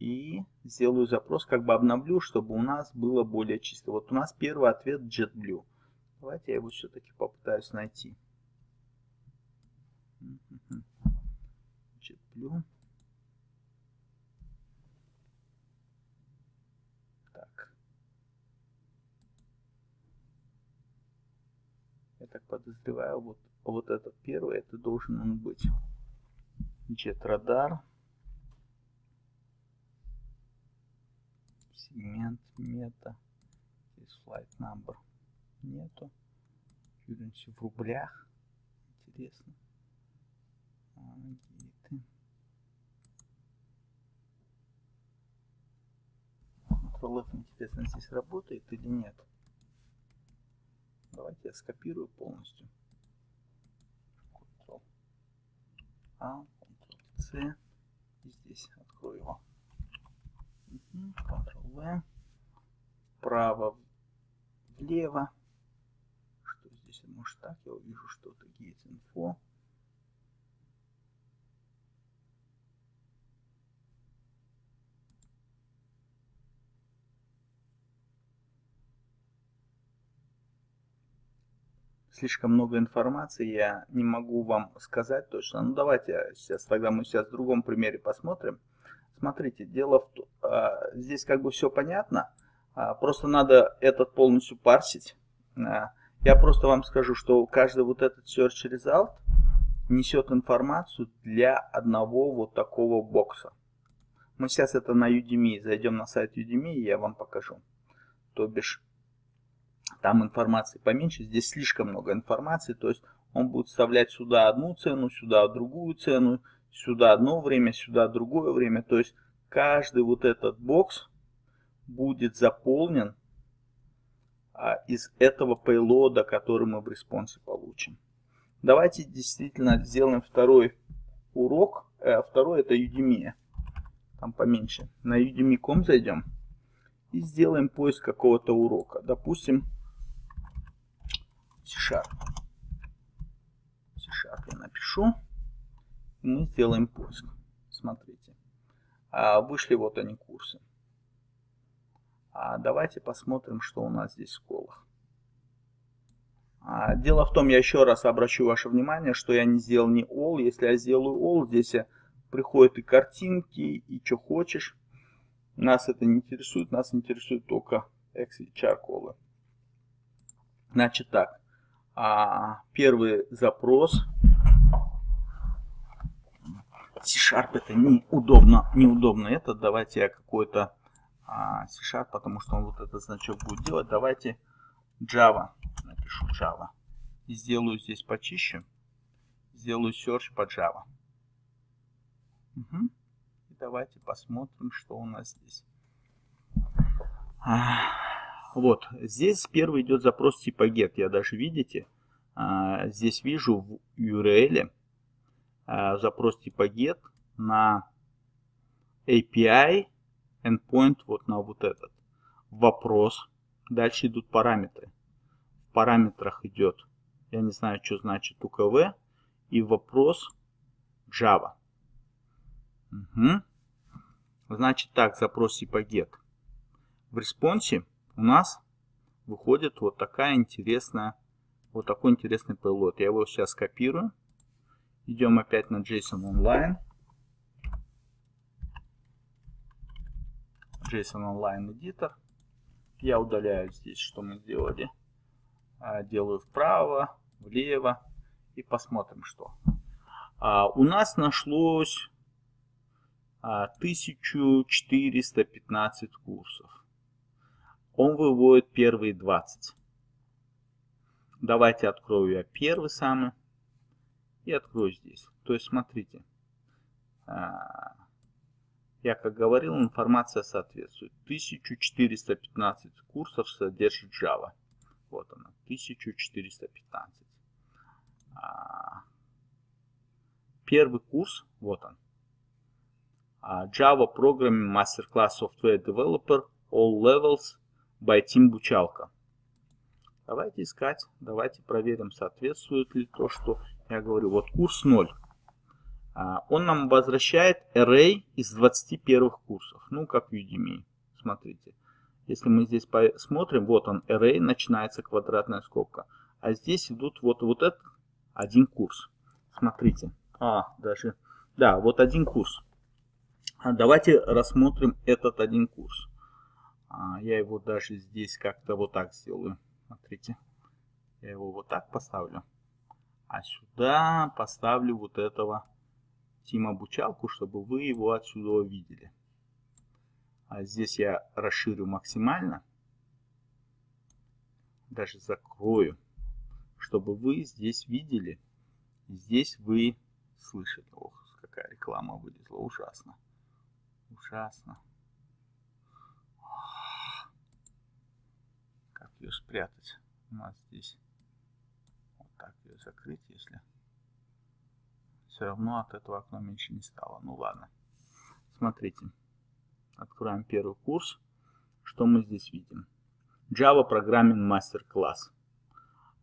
И сделаю запрос, как бы обновлю, чтобы у нас было более чисто. Вот у нас первый ответ JetBlue. Давайте я его все-таки попытаюсь найти. JetBlue. Так. Я так подозреваю, вот этот первый, это должен он быть. JetRadar. Сегмент, мета, здесь flight number нету, currency в рублях, интересно, гейты, Ctrl-F, интересно, здесь работает или нет, давайте я скопирую полностью, Ctrl-A, Ctrl-C, и здесь открою его. Ctrl-V, вправо, влево. Что здесь? Может так, я увижу что-то. Gate-info. Слишком много информации, я не могу вам сказать точно. Ну давайте сейчас, тогда мы сейчас в другом примере посмотрим. Смотрите, дело в том, здесь как бы все понятно, просто надо этот полностью парсить. Я просто вам скажу, что каждый вот этот search result несет информацию для одного вот такого бокса. Мы сейчас это на Udemy, зайдем на сайт Udemy и я вам покажу. То бишь, там информации поменьше, здесь слишком много информации, то есть он будет вставлять сюда одну цену, сюда другую цену. Сюда одно время, сюда другое время. То есть каждый вот этот бокс будет заполнен из этого пейлода, который мы в респонсе получим. Давайте действительно сделаем второй урок. Второй это Udemy. Там поменьше. На Udemy.com зайдем. И сделаем поиск какого-то урока. Допустим, C-Sharp. C-Sharp я напишу. Мы сделаем поиск. Смотрите. Вышли вот они курсы. Давайте посмотрим, что у нас здесь в школах. Дело в том, я еще раз обращу ваше внимание, что я не сделал не all. Если я сделаю all, здесь приходят и картинки, и что хочешь. Нас это не интересует. Нас интересует только XHR-колы. Значит так. Первый запрос. C-Sharp это неудобно это. Давайте я какой-то C-Sharp, потому что он вот этот значок будет делать. Давайте Java. Напишу Java. И сделаю здесь почище. Сделаю search по Java. Угу. И давайте посмотрим, что у нас здесь. Вот. Здесь первый идет запрос типа get. Я даже, видите, здесь вижу в URL запрос типа get на API endpoint, вот на вот этот вопрос. Дальше идут параметры. В параметрах идет, я не знаю, что значит УКВ, и вопрос Java. Угу. Значит так, запрос типа get. В респонсе у нас выходит вот такая интересная, вот такой интересный пейлот. Я его сейчас копирую. Идем опять на JSON Online. JSON Online Editor. Я удаляю здесь, что мы сделали. Делаю вправо, влево. И посмотрим, что. У нас нашлось 1415 курсов. Он выводит первые 20. Давайте открою я первый самый. И открою здесь. То есть, смотрите. Я, как говорил, информация соответствует. 1415 курсов содержит Java. Вот она, 1415. Первый курс, вот он. Java Programming Masterclass Software Developer All Levels by Tim Buchalka. Давайте искать, давайте проверим, соответствует ли то, что я говорю. Вот курс 0. Он нам возвращает array из 21 курсов. Ну, как в Udemy. Смотрите. Если мы здесь посмотрим, вот он, array, начинается квадратная скобка. А здесь идут вот этот один курс. Смотрите. Да, вот один курс. Давайте рассмотрим этот один курс. Я его даже здесь как-то вот так сделаю. Смотрите. Я его вот так поставлю. А сюда поставлю вот этого Тима Бучалку, чтобы вы его отсюда увидели. А здесь я расширю максимально. Даже закрою. Чтобы вы здесь видели. Здесь вы слышали. Ох, какая реклама вылезла. Ужасно. Ужасно. Как ее спрятать? У нас здесь. Вот так ее закрыть, если. Все равно от этого окна меньше не стало. Ну ладно. Смотрите. Откроем первый курс. Что мы здесь видим? Java Programming Masterclass.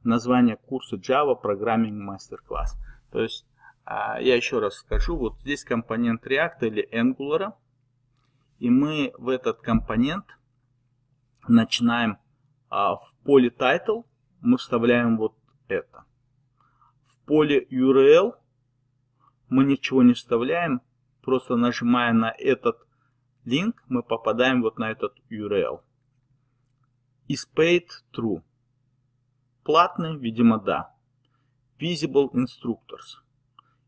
Название курса Java Programming Masterclass. То есть, я еще раз скажу, вот здесь компонент React или Angular. И мы в этот компонент начинаем в поле title, мы вставляем вот это. В поле URL мы ничего не вставляем, просто нажимая на этот link, мы попадаем вот на этот URL. Is paid true. Платный, видимо, да. Visible instructors.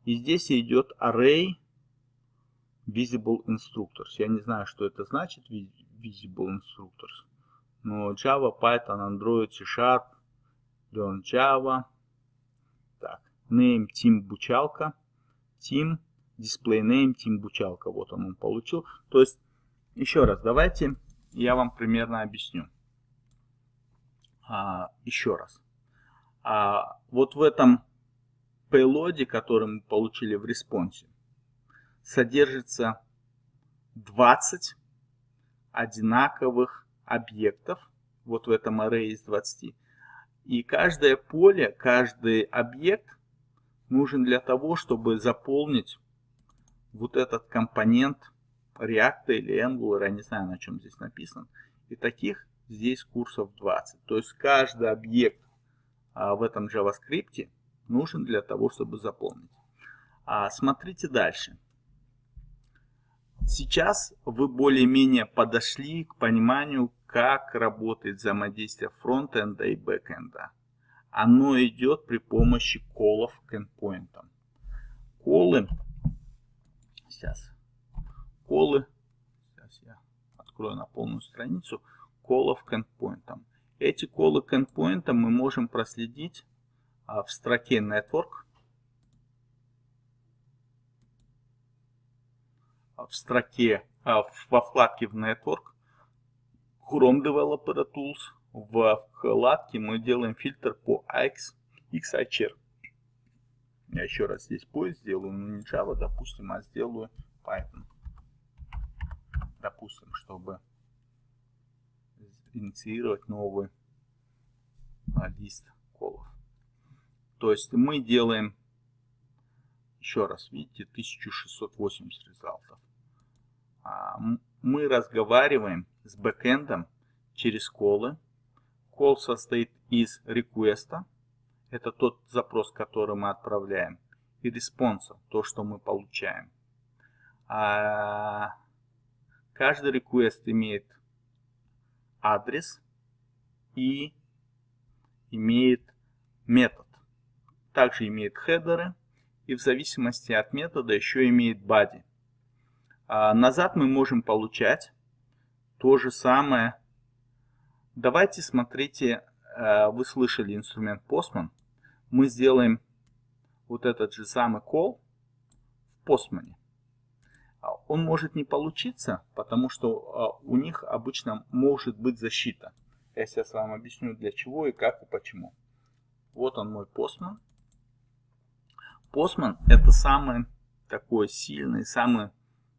И здесь идет array visible instructors. Я не знаю, что это значит, visible instructors. Но Java, Python, Android, C-Sharp, Learn Java. Так, name Tim Buchalka. Tim, display name Tim Buchalka. Вот он получил. То есть, еще раз, давайте я вам примерно объясню. Еще раз. Вот в этом пейлоде, который мы получили в респонсе, содержится 20 одинаковых объектов, вот в этом array из 20. И каждое поле, каждый объект нужен для того, чтобы заполнить вот этот компонент React или Angular, я не знаю, на чем здесь написано. И таких здесь курсов 20. То есть каждый объект в этом JavaScript нужен для того, чтобы заполнить. Смотрите дальше. Сейчас вы более-менее подошли к пониманию, как работает взаимодействие фронтенда и бэкенда. Оно идет при помощи коллов к эндпоинтам. Сейчас я открою на полную страницу. Коллов к эндпоинтам. Эти коллы к эндпоинтам мы можем проследить в строке Network, в строке, во вкладке в Network, Chrome Developer Tools, в вкладке мы делаем фильтр по XHR. Я еще раз здесь поиск сделаю, но не Java, допустим, а сделаю Python. Допустим, чтобы инициировать новый лист колов. То есть мы делаем, еще раз, видите, 1680 результатов. Мы разговариваем с бэкэндом через колы. Колл состоит из реквеста, это тот запрос, который мы отправляем, и респонса, то, что мы получаем. Каждый реквест имеет адрес и имеет метод. Также имеет хедеры и в зависимости от метода еще имеет body. Назад мы можем получать то же самое. Давайте, смотрите, вы слышали инструмент Postman. Мы сделаем вот этот же самый call в Postman. Он может не получиться, потому что у них обычно может быть защита. Я сейчас вам объясню, для чего и как и почему. Вот он мой Postman. Postman – это самый такой сильный, самый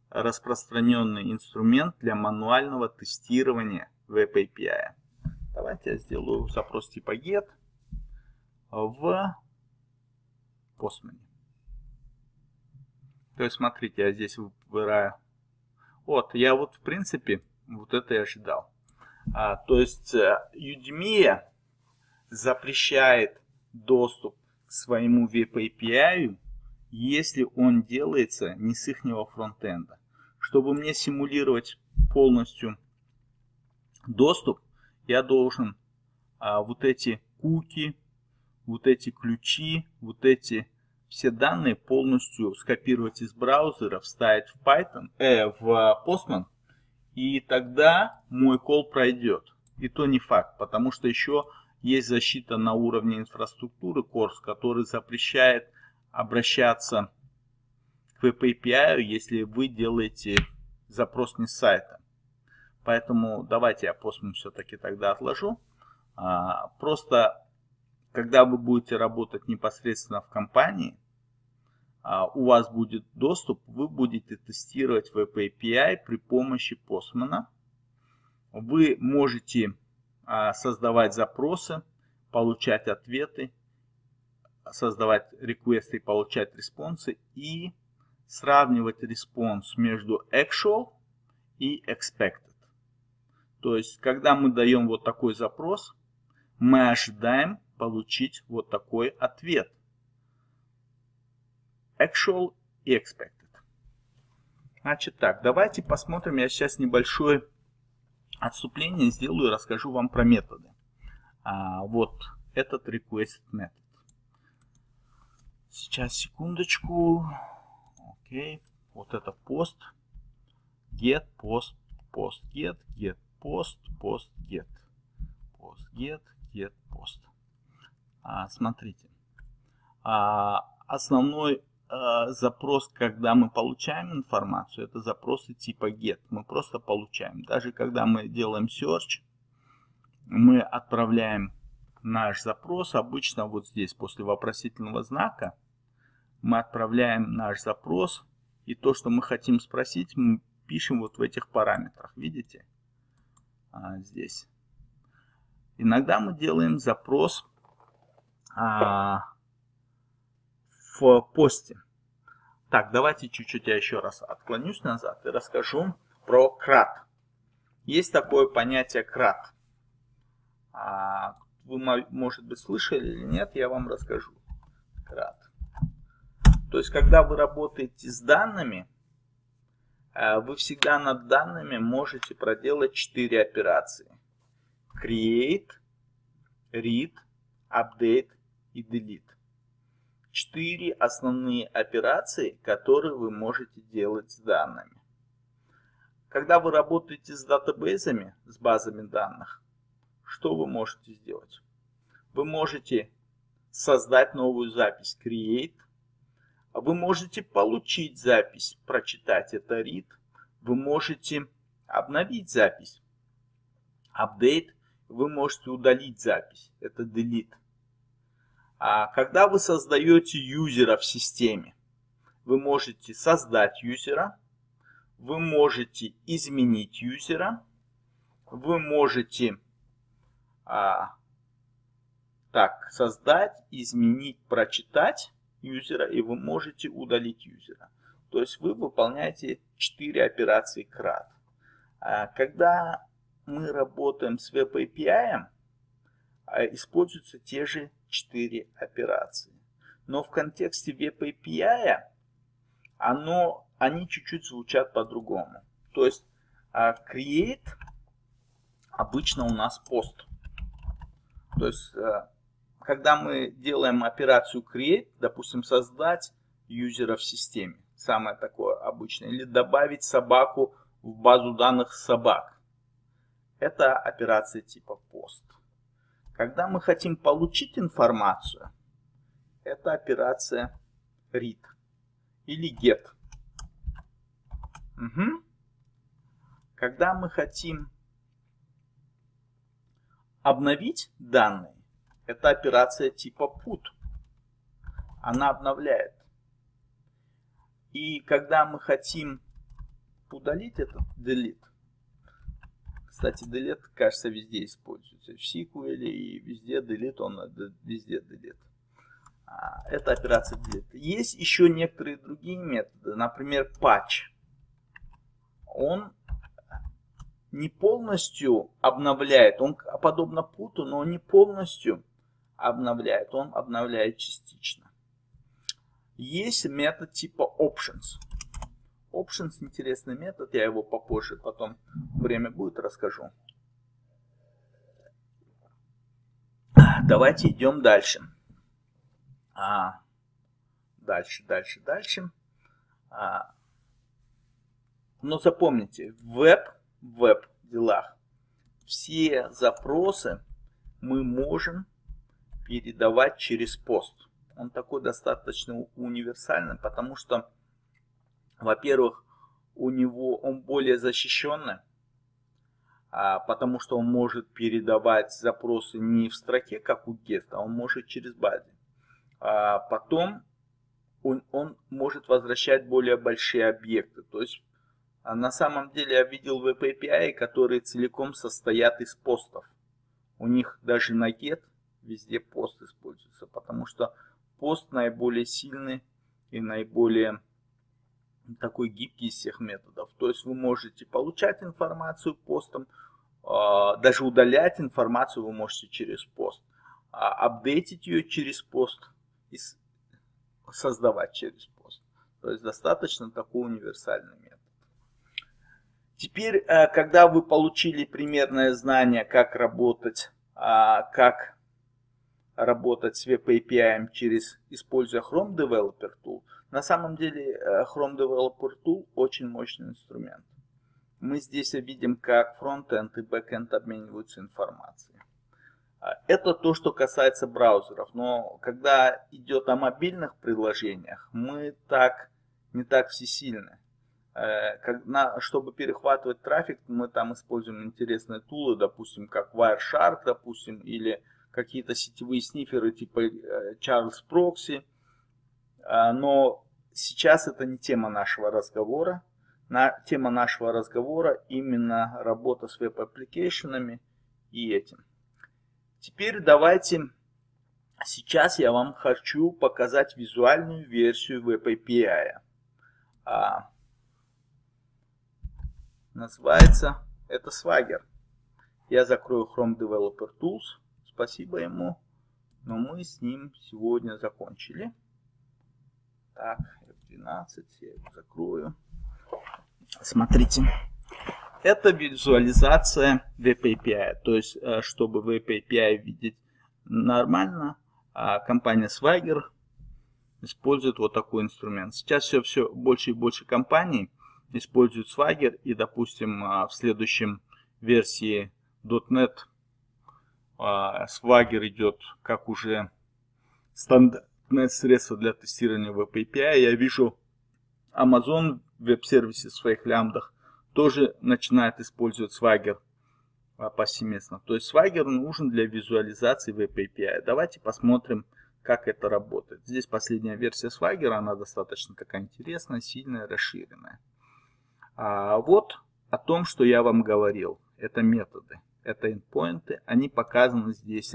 распространенный инструмент для мануального тестирования WebAPI. Давайте я сделаю запрос типа get в Postman. То есть, смотрите, я здесь выбираю. Вот, я вот, в принципе, вот это и ожидал. То есть, Udemy запрещает доступ к своему WebAPI, если он делается не с ихнего фронтенда. Чтобы мне симулировать полностью доступ, я должен вот эти куки, вот эти ключи, вот эти... все данные полностью скопировать из браузера, вставить в Python, в Postman, и тогда мой колл пройдет. И то не факт, потому что еще есть защита на уровне инфраструктуры CORS, который запрещает обращаться к WebAPI, если вы делаете запрос не с сайта. Поэтому давайте я Postman все-таки тогда отложу. Просто... когда вы будете работать непосредственно в компании, у вас будет доступ, вы будете тестировать WebAPI при помощи Postman. Вы можете создавать запросы, получать ответы, создавать реквесты и получать респонсы, и сравнивать респонс между actual и expected. То есть, когда мы даем вот такой запрос, мы ожидаем получить вот такой ответ. Actual и expected. Значит так, давайте посмотрим. Я сейчас небольшое отступление сделаю и расскажу вам про методы. Вот этот request метод. Сейчас, секундочку. Окей. Вот это post. Get, post, post, get, get, post, post, get. Post, get, get, post. Смотрите, основной запрос, когда мы получаем информацию, это запросы типа get. Мы просто получаем. Даже когда мы делаем search, мы отправляем наш запрос. Обычно вот здесь, после вопросительного знака, мы отправляем наш запрос. И то, что мы хотим спросить, мы пишем вот в этих параметрах. Видите? Здесь. Иногда мы делаем запрос в посте. Так, давайте чуть-чуть я еще раз отклонюсь назад и расскажу про крат. Есть такое понятие крат. Вы, может быть, слышали или нет, я вам расскажу. Крат. То есть, когда вы работаете с данными, вы всегда над данными можете проделать 4 операции. Create, read, update и delete. 4 основные операции, которые вы можете делать с данными. Когда вы работаете с датабейзами, с базами данных, что вы можете сделать? Вы можете создать новую запись create, вы можете получить запись, прочитать это read, вы можете обновить запись update, вы можете удалить запись, это delete. Когда вы создаете юзера в системе, вы можете создать юзера, вы можете изменить юзера, вы можете создать, изменить, прочитать юзера, и вы можете удалить юзера. То есть вы выполняете 4 операции CRUD. Когда мы работаем с WebAPI, используются те же 4 операции. Но в контексте WebAPI они чуть-чуть звучат по-другому. То есть create обычно у нас пост. То есть когда мы делаем операцию create, допустим, создать юзера в системе, самое такое обычное, или добавить собаку в базу данных собак, это операция типа пост. Когда мы хотим получить информацию, это операция read или get. Угу. Когда мы хотим обновить данные, это операция типа put. Она обновляет. И когда мы хотим удалить это, delete. Кстати, delete, кажется, везде используется. В SQL и везде delete, он везде delete. Это операция delete. Есть еще некоторые другие методы. Например, patch. Он не полностью обновляет. Он подобно путу, но не полностью обновляет. Он обновляет частично. Есть метод типа options. Options интересный метод. Я его попозже, потом время будет, расскажу. Давайте идем дальше. Дальше. Но запомните, в веб делах все запросы мы можем передавать через пост. Он такой достаточно универсальный, потому что, во-первых, у него он более защищенный, потому что он может передавать запросы не в строке, как у GET, а он может через базе. Потом он может возвращать более большие объекты. То есть на самом деле я видел WebAPI, которые целиком состоят из постов. У них даже на GET везде пост используется, потому что пост наиболее сильный и наиболее такой гибкий из всех методов. То есть вы можете получать информацию постом, даже удалять информацию вы можете через пост, апдейтить ее через пост и создавать через пост. То есть достаточно такой универсальный метод. Теперь, когда вы получили примерное знание, как работать с WebAPI через, используя Chrome Developer Tool, на самом деле Chrome Developer Tool очень мощный инструмент. Мы здесь видим, как фронт-энд и бэк-энд обмениваются информацией. Это то, что касается браузеров. Но когда идет о мобильных приложениях, мы не так всесильны. Чтобы перехватывать трафик, мы там используем интересные тулы, допустим, как Wireshark, допустим, или какие-то сетевые сниферы типа Charles Proxy. Но сейчас это не тема нашего разговора. Тема нашего разговора именно работа с веб-аппликейшенами и этим. Теперь давайте, сейчас я вам хочу показать визуальную версию WebAPI. Называется это Swagger. Я закрою Chrome Developer Tools. Спасибо ему. Но мы с ним сегодня закончили. Так, F12, я его закрою. Смотрите. Это визуализация WebAPI. То есть, чтобы WebAPI видеть нормально, компания Swagger использует вот такой инструмент. Сейчас все больше и больше компаний используют Swagger. И, допустим, в следующем версии .NET Swagger идет как уже стандартное средство для тестирования WebAPI. Я вижу, Amazon в веб-сервисе в своих лямбдах тоже начинает использовать Swagger повсеместно. То есть Swagger нужен для визуализации WebAPI. Давайте посмотрим, как это работает. Здесь последняя версия Swagger, она достаточно такая интересная, сильная, расширенная. Вот о том, что я вам говорил. Это методы, это endpoints. Они показаны здесь.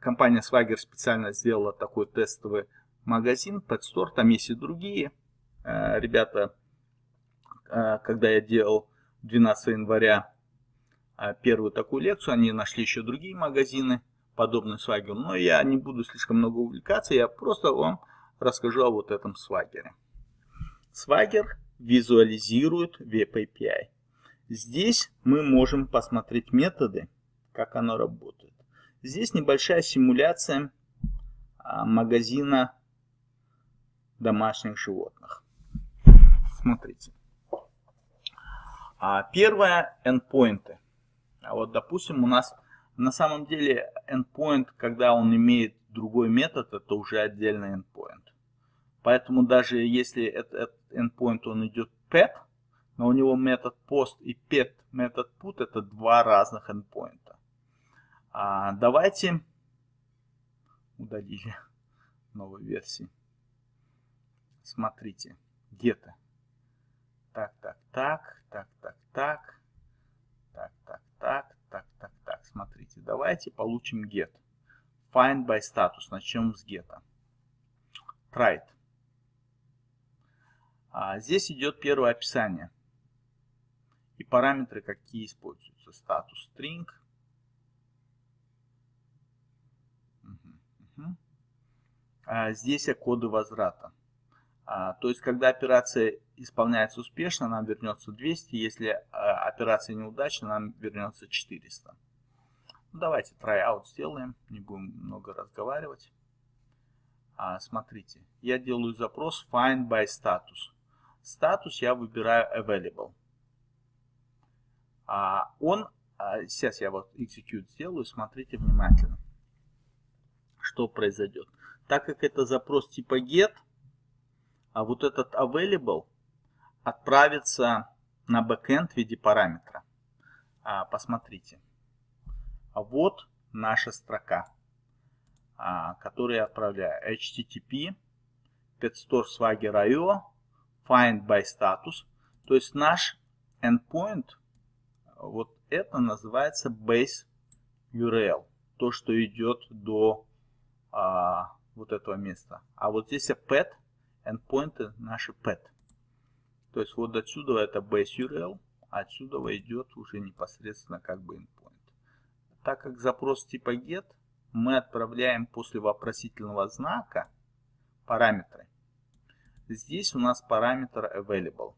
Компания Swagger специально сделала такой тестовый магазин, подстор, там есть и другие. Ребята, когда я делал 12 января первую такую лекцию, они нашли еще другие магазины, подобные Swagger. Но я не буду слишком много увлекаться, я просто вам расскажу о вот этом Swagger. Swagger визуализирует WebAPI. Здесь мы можем посмотреть методы, как оно работает. Здесь небольшая симуляция магазина домашних животных. Смотрите. Первое, endpoint. Вот, допустим, у нас на самом деле endpoint, когда он имеет другой метод, это уже отдельный endpoint. Поэтому даже если этот endpoint, он идет pet, но у него метод post и pet метод put, это два разных endpoint. Давайте удалили. новой версии. Смотрите, где-то. Так. Смотрите, давайте получим get. Find by status. Начнем с get. Tried. Здесь идет первое описание. И параметры какие используются. Статус string. Здесь коды возврата. То есть, когда операция исполняется успешно, нам вернется 200. Если операция неудачна, нам вернется 400. Ну, давайте try-out сделаем. Не будем много разговаривать. Смотрите, я делаю запрос find by status. Статус я выбираю available. Сейчас я вот execute сделаю. Смотрите внимательно, что произойдет. Так как это запрос типа get, а вот этот available отправится на бэкэнд в виде параметра. Посмотрите. Вот наша строка, которую я отправляю. HTTP, petstore swagger.io, find by status. То есть наш endpoint, вот это называется base URL. То, что идет до вот этого места. А вот здесь pet, endpoint наши pet. То есть вот отсюда это base URL, отсюда идет уже непосредственно как бы endpoint. Так как запрос типа get, мы отправляем после вопросительного знака параметры. Здесь у нас параметр available.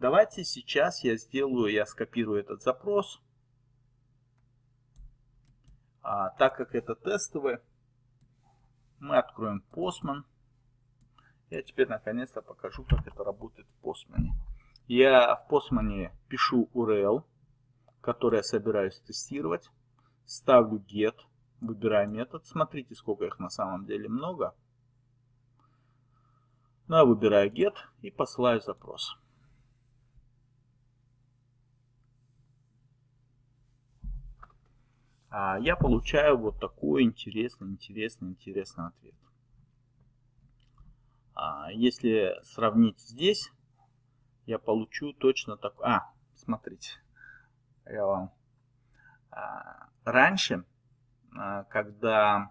Давайте сейчас я сделаю, я скопирую этот запрос. Так как это тестовый, мы откроем Postman. Я теперь наконец-то покажу, как это работает в Postman. Я в Postman пишу URL, который я собираюсь тестировать. Ставлю get, выбираю метод. Смотрите, сколько их на самом деле много. Ну, я выбираю get и посылаю запрос. Я получаю вот такой интересный ответ. Если сравнить здесь, я получу точно такой... Смотрите, я вам... Раньше, когда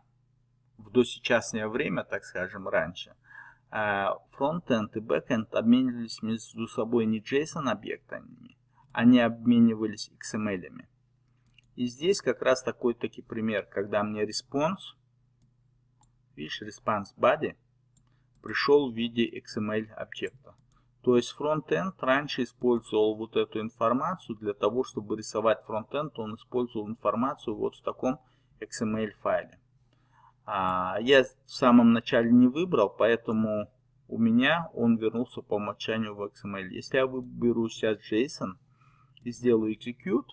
в досечасное время, так скажем, раньше, фронт-энд и бэк-энд обменивались между собой не JSON-объектами, они обменивались XML-ами. И здесь как раз такой-таки пример, когда мне response, видишь, response body, пришел в виде XML объекта. То есть фронт-энд раньше использовал вот эту информацию для того, чтобы рисовать фронт-энд, он использовал информацию вот в таком XML файле. Я в самом начале не выбрал, поэтому у меня он вернулся по умолчанию в XML. Если я выберу сейчас JSON и сделаю execute,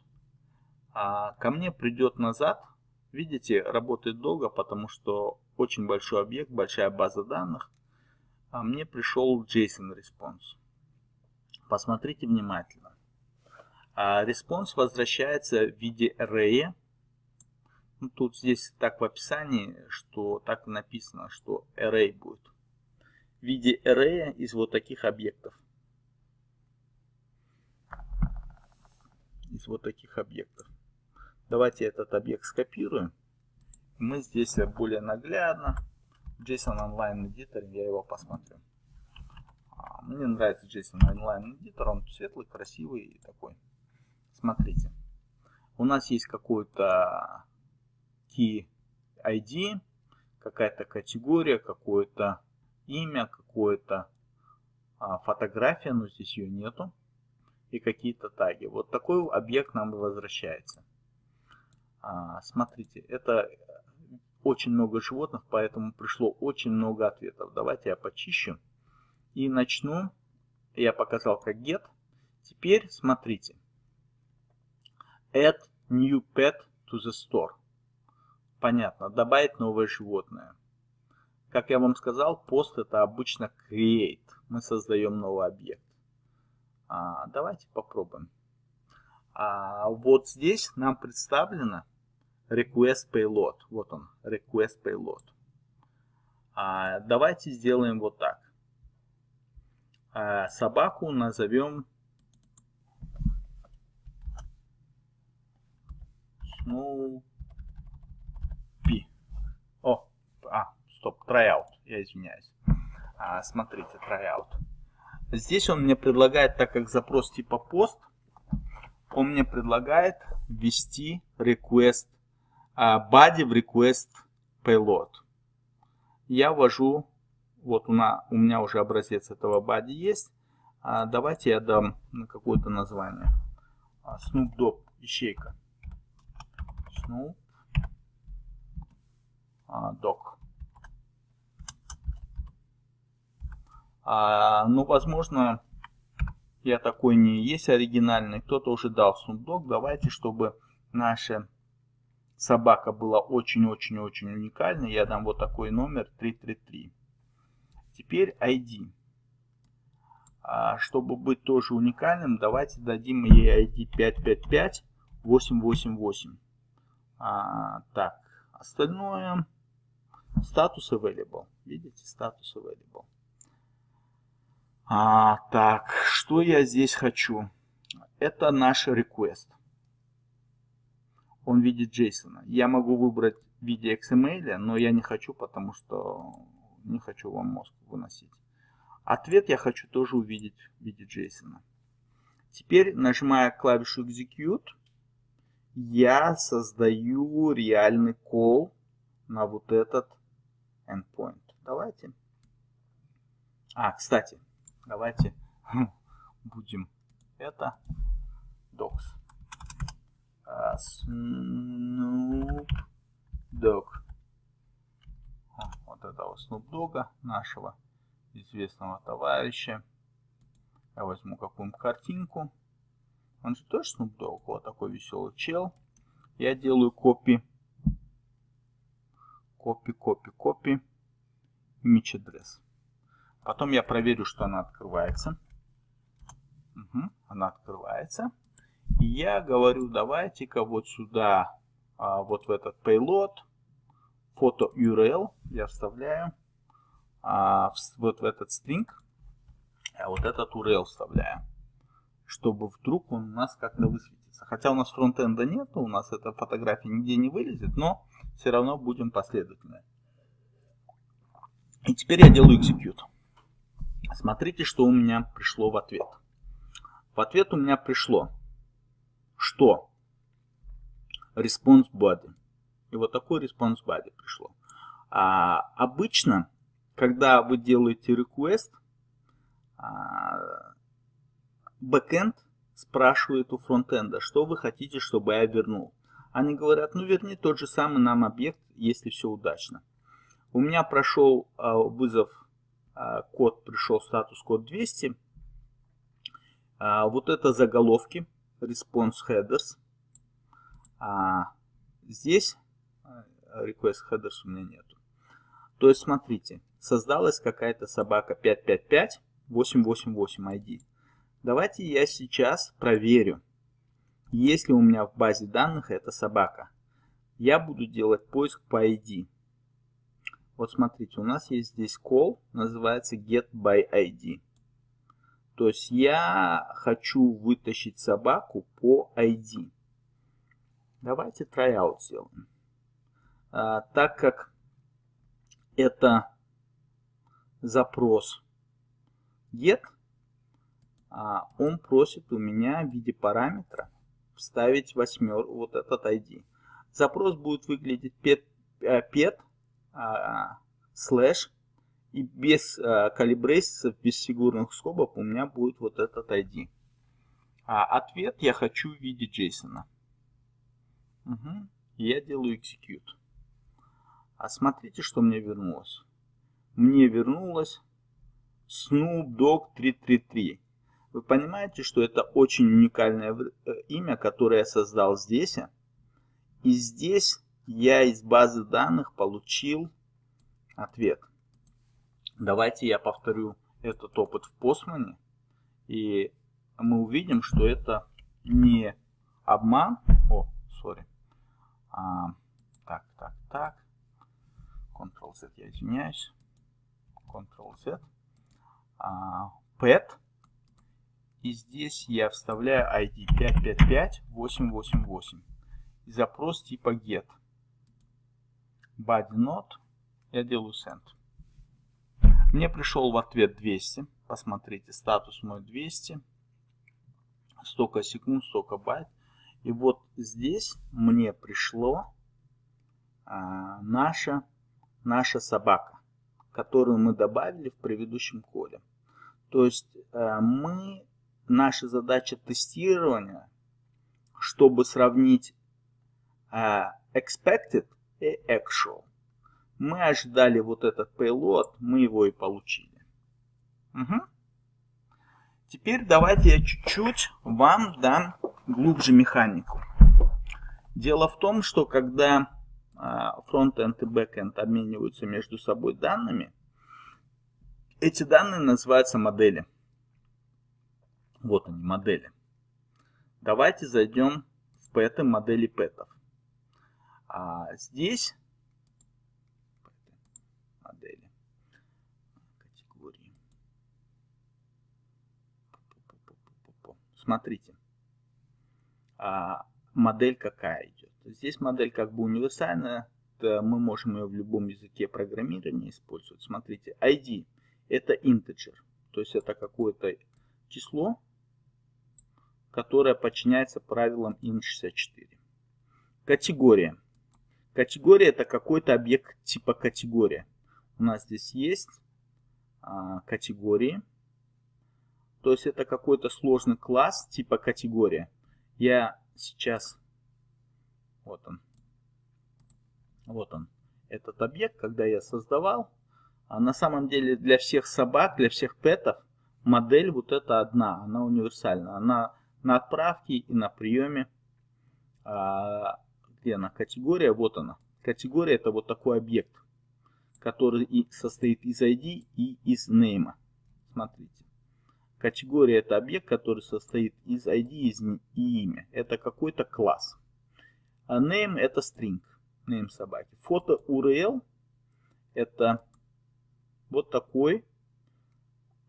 ко мне придет назад, видите, работает долго, потому что очень большой объект, большая база данных. А мне пришел JSON response. Посмотрите внимательно. Response возвращается в виде array. Ну, тут здесь так в описании, что так написано, что array будет. В виде array из вот таких объектов. Давайте этот объект скопируем. Мы здесь более наглядно. JSON Online Editor, я его посмотрю. Мне нравится JSON Online Editor, он светлый, красивый и такой. Смотрите. У нас есть какой-то key ID, какая-то категория, какое-то имя, какое-то фотография, но здесь ее нету. И какие-то таги. Вот такой объект нам возвращается. Смотрите, это очень много животных, поэтому пришло очень много ответов. Давайте я почищу и начну. Я показал как get. Теперь смотрите. Add new pet to the store. Понятно, добавить новое животное. Как я вам сказал, post это обычно create. Мы создаем новый объект. Давайте попробуем. Вот здесь нам представлено request payload. Вот он, request payload. Давайте сделаем вот так. Собаку назовем Snoopy. О, стоп, tryout, я извиняюсь. Смотрите, tryout. Здесь он мне предлагает, так как запрос типа пост, он мне предлагает ввести request body в request payload. Я ввожу, вот у меня уже образец этого body есть. Давайте я дам какое-то название. Snoop Dogg, ищейка. Snoop Dogg. Ну, возможно, я такой не есть оригинальный. Кто-то уже дал Snoop Dogg. Давайте, чтобы наша собака была очень-очень-очень уникальной, я дам вот такой номер 333. Теперь ID. Чтобы быть тоже уникальным, давайте дадим ей ID 555888. Так, остальное статус available. Видите, статус available. Так, что я здесь хочу? Это наш request. Он в виде JSON. Я могу выбрать в виде XML, но я не хочу, потому что не хочу вам мозг выносить. Ответ я хочу тоже увидеть в виде JSON. Теперь, нажимая клавишу Execute, я создаю реальный call на вот этот endpoint. Давайте. Кстати. Давайте будем это docs. Snoop Dogg. Вот этого Snoop Dogg'а, нашего известного товарища. Я возьму какую-нибудь картинку. Он же тоже Snoop Dogg. Вот такой веселый чел. Я делаю копи. Копи. Image address. Потом я проверю, что она открывается. Она открывается. И я говорю, давайте-ка вот сюда, вот в этот payload, фото URL я вставляю, вот в этот string, а вот этот URL вставляю, чтобы вдруг он у нас как-то высветится. Хотя у нас фронтенда нет, у нас эта фотография нигде не вылезет, но все равно будем последовательны. И теперь я делаю execute. Смотрите, что у меня пришло в ответ. В ответ у меня пришло, что response body. И вот такой response body пришло. Обычно, когда вы делаете request, backend спрашивает у фронтенда, что вы хотите, чтобы я вернул. Они говорят, ну верни тот же самый нам объект, если все удачно. У меня прошел вызов. Код пришел, статус-код 200. Вот это заголовки, response headers. Здесь request headers у меня нету. То есть, смотрите, создалась какая-то собака 555888 ID. Давайте я сейчас проверю, есть ли у меня в базе данных эта собака. Я буду делать поиск по ID. Вот смотрите, у нас есть здесь call, называется get by ID. То есть я хочу вытащить собаку по ID. Давайте tryout сделаем. Так как это запрос get, он просит у меня в виде параметра вставить восьмерку, вот этот ID. Запрос будет выглядеть pet слэш, и без калибрейсов, без фигурных скобок у меня будет вот этот ID. Ответ я хочу в виде JSON. Я делаю execute. Смотрите, что мне вернулось. Мне вернулось Snoop Dogg 333. Вы понимаете, что это очень уникальное имя, которое я создал здесь. И здесь я из базы данных получил ответ. Давайте я повторю этот опыт в Postman. И мы увидим, что это не обман. Ctrl-Z, я извиняюсь. Ctrl-Z, pet, и здесь я вставляю ID 555888 и запрос типа get. Body not, я делаю send. Мне пришел в ответ 200. Посмотрите, статус мой 200. Столько секунд, столько байт. И вот здесь мне пришло наша собака, которую мы добавили в предыдущем коде. То есть наша задача тестирования, чтобы сравнить expected и actual. Мы ожидали вот этот payload, мы его и получили. Угу. Теперь давайте я чуть-чуть вам дам глубже механику. Дело в том, что когда фронт-энд и бэк-энд обмениваются между собой данными, эти данные называются модели. Вот они, модели. Давайте зайдем в пэты, модели пэтов. Здесь модели, категории. Смотрите, модель какая идет. Здесь модель как бы универсальная, мы можем ее в любом языке программирования использовать. Смотрите, ID это integer, то есть это какое-то число, которое подчиняется правилам int64. Категория. Категория это какой-то объект типа категория. У нас здесь есть категории. То есть это какой-то сложный класс типа категория. Я сейчас... Вот он. Этот объект, когда я создавал. На самом деле для всех собак, для всех пэтов модель вот эта одна. Она универсальна. Она на отправке и на приеме. Где она? Категория. Вот она. Категория это вот такой объект, который и состоит из ID и из name. Смотрите. Категория это объект, который состоит из ID и имя. Это какой-то класс. А name это string. Name собаки. Фото URL это вот такой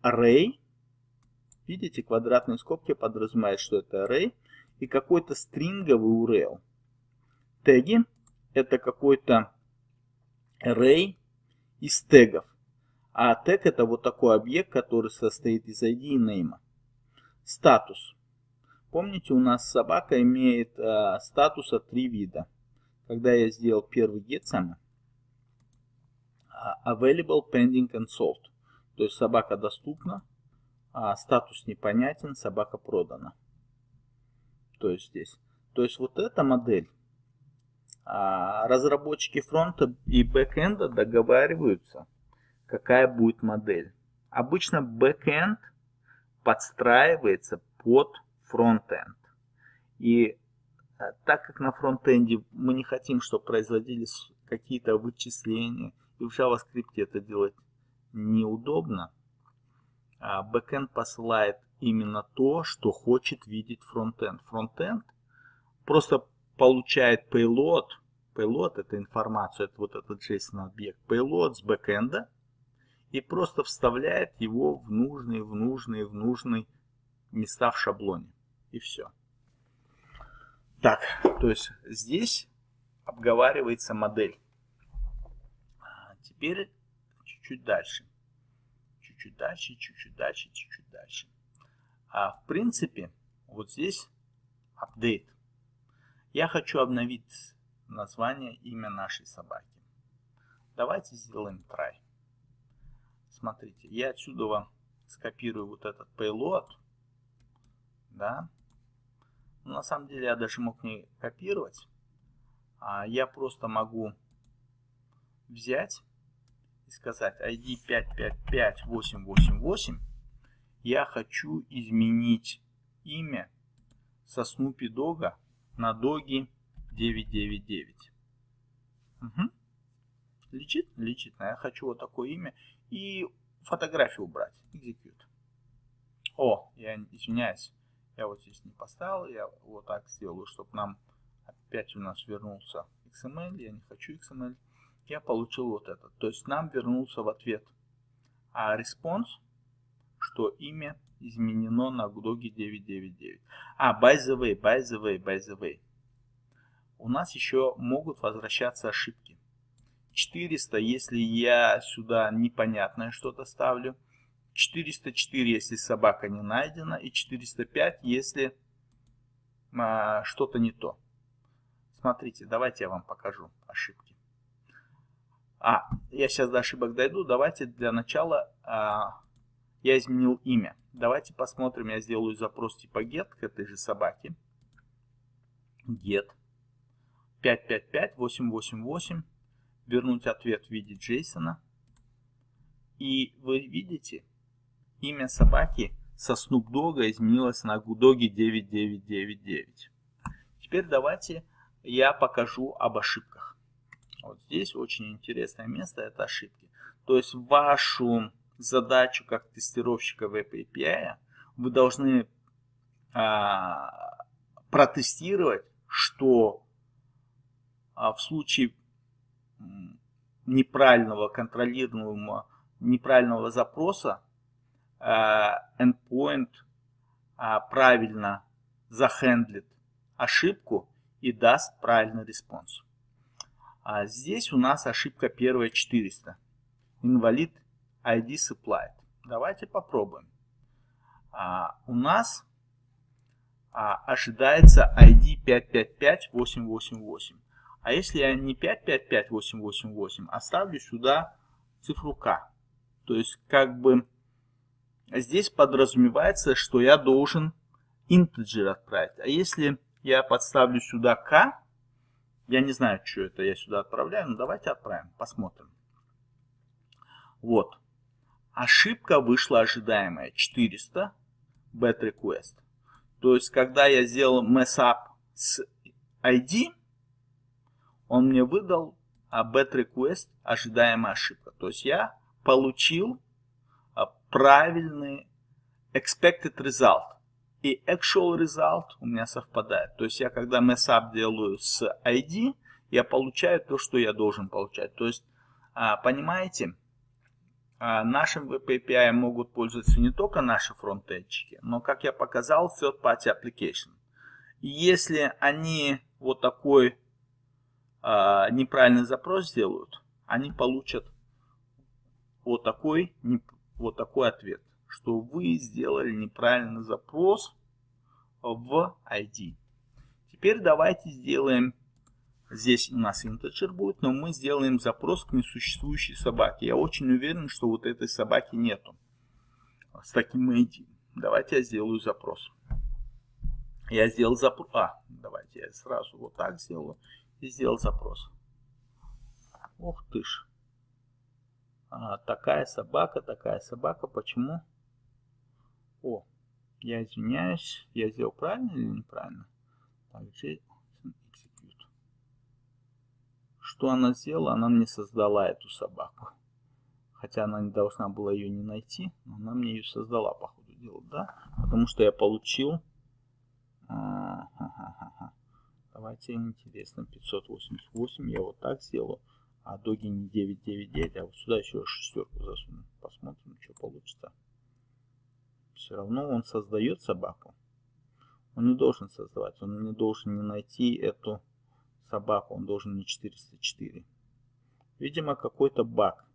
array. Видите, квадратные скобки подразумевают, что это array. И какой-то стринговый URL. Теги это какой-то array из тегов. А тег это вот такой объект, который состоит из ID и name. Статус. Помните, у нас собака имеет статуса 3 вида. Когда я сделал первый get, available, pending and sold. То есть собака доступна, статус непонятен, собака продана. То есть здесь. То есть вот эта модель. Разработчики фронта и бэкэнда договариваются, какая будет модель. Обычно бэкэнд подстраивается под фронтэнд. И так как на фронтенде мы не хотим, чтобы производились какие-то вычисления, и в JavaScript это делать неудобно, бэкэнд посылает именно то, что хочет видеть фронтенд. Фронтенд просто получает payload. Payload это информация, это вот этот JSON объект. Payload с бэкэнда. И просто вставляет его в нужные места в шаблоне. И все. Так, то есть здесь обговаривается модель. Теперь чуть-чуть дальше. Чуть-чуть дальше. В принципе, вот здесь апдейт. Я хочу обновить название, имя нашей собаки. Давайте сделаем try. Смотрите, я отсюда вам скопирую вот этот payload. Да. Но на самом деле я даже мог не копировать. Я просто могу взять и сказать ID 555888. Я хочу изменить имя со Снупи Дога на Доги 999. Угу. Лечит? Лечит. Я хочу вот такое имя. И фотографию убрать. Execute. О, я извиняюсь. Я вот здесь не поставил. Я вот так сделаю, чтобы нам опять у нас вернулся XML. Я не хочу XML. Я получил вот это. То есть нам вернулся в ответ а response, что имя изменено на Google 999. By the way. У нас еще могут возвращаться ошибки. 400, если я сюда непонятное что-то ставлю. 404, если собака не найдена. И 405, если что-то не то. Смотрите, давайте я вам покажу ошибки. Я сейчас до ошибок дойду. Давайте для начала я изменил имя. Давайте посмотрим. Я сделаю запрос типа get к этой же собаке. Get. 555, 888. Вернуть ответ в виде JSON. И вы видите, имя собаки со Snoop Dogg изменилось на Gudoggy 9999. Теперь давайте я покажу об ошибках. Вот здесь очень интересное место, это ошибки. То есть вашу задачу как тестировщика WebAPI вы должны протестировать, что в случае неправильного контролируемого запроса endpoint правильно захендлит ошибку и даст правильный респонс. Здесь у нас ошибка первая 400. Invalid ID supplied. Давайте попробуем. У нас ожидается ID 555888. А если я не 555888, а ставлю сюда цифру К, то есть как бы здесь подразумевается, что я должен integer отправить. А если я подставлю сюда К, я не знаю, что это я сюда отправляю, но давайте отправим, посмотрим. Вот. Ошибка вышла ожидаемая. 400 bad request. То есть когда я сделал mess up с ID, он мне выдал bad request, ожидаемая ошибка. То есть я получил правильный expected result. И actual result у меня совпадает. То есть я когда mess up делаю с ID, я получаю то, что я должен получать. То есть, понимаете, нашим WebAPI могут пользоваться не только наши фронтенчики, но, как я показал, third party application. Если они вот такой неправильный запрос сделают, они получат вот такой ответ, что вы сделали неправильный запрос в ID. Теперь давайте сделаем, здесь у нас integer будет, но мы сделаем запрос к несуществующей собаке. Я очень уверен, что вот этой собаки нету с таким ID. Давайте я сделаю запрос. Я сделал запрос. Давайте я сразу вот так сделаю. И сделал запрос. Ох ты ж. Такая собака. Почему? Я извиняюсь. Я сделал правильно или неправильно? Что она сделала? Она мне создала эту собаку. Хотя она не должна была ее не найти. Но она мне ее создала, по ходу дела, да? Потому что я получил... Давайте, интересно, 588 я вот так сделаю, а доги не 999, а вот сюда еще шестерку засуну. Посмотрим, что получится. Все равно он создает собаку. Он не должен создавать, он не должен не найти эту собаку, он должен не 404. Видимо, какой-то баг.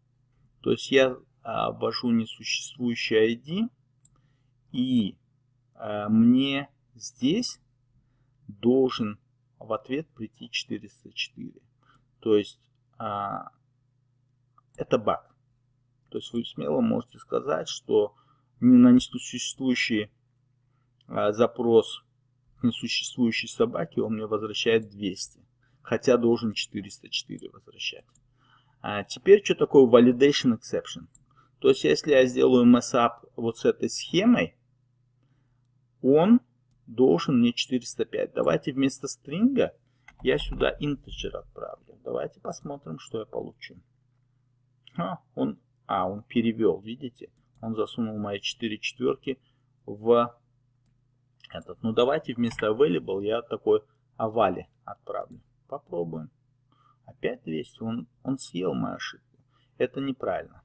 То есть я ввожу несуществующий ID, и мне здесь должен в ответ прийти 404. То есть это баг. То есть вы смело можете сказать, что на несуществующий запрос к несуществующей собаке он мне возвращает 200. Хотя должен 404 возвращать. Теперь что такое validation exception? То есть если я сделаю mess up вот с этой схемой, он должен мне 405. Давайте вместо стринга я сюда integer отправлю. Давайте посмотрим, что я получу. Он перевел, видите? Он засунул мои 4 четверки в этот. Ну, давайте вместо available я такой avali отправлю. Попробуем. Опять 200. Он съел мою ошибку. Это неправильно.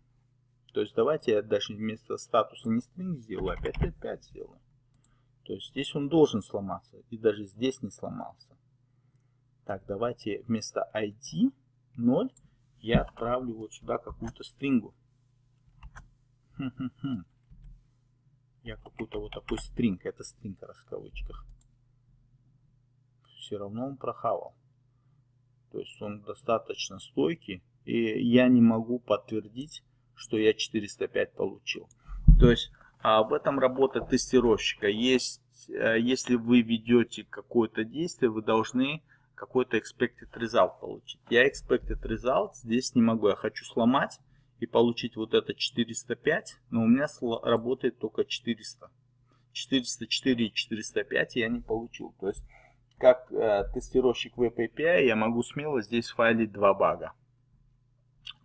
То есть давайте я даже вместо статуса не string сделаю, а 5-5 сделаю. То есть здесь он должен сломаться. И даже здесь не сломался. Так, давайте вместо ID 0 я отправлю вот сюда какую-то стрингу. Я какую-то вот такой стринг. Это стринг в кавычках. Все равно он прохавал. То есть он достаточно стойкий. И я не могу подтвердить, что я 405 получил. То есть об этом работа тестировщика. Если вы ведете какое-то действие, вы должны какой-то expected result получить. Я expected result здесь не могу. Я хочу сломать и получить вот это 405, но у меня работает только 400. 404 и 405 я не получил. То есть как тестировщик WebAPI я могу смело здесь файлить два бага.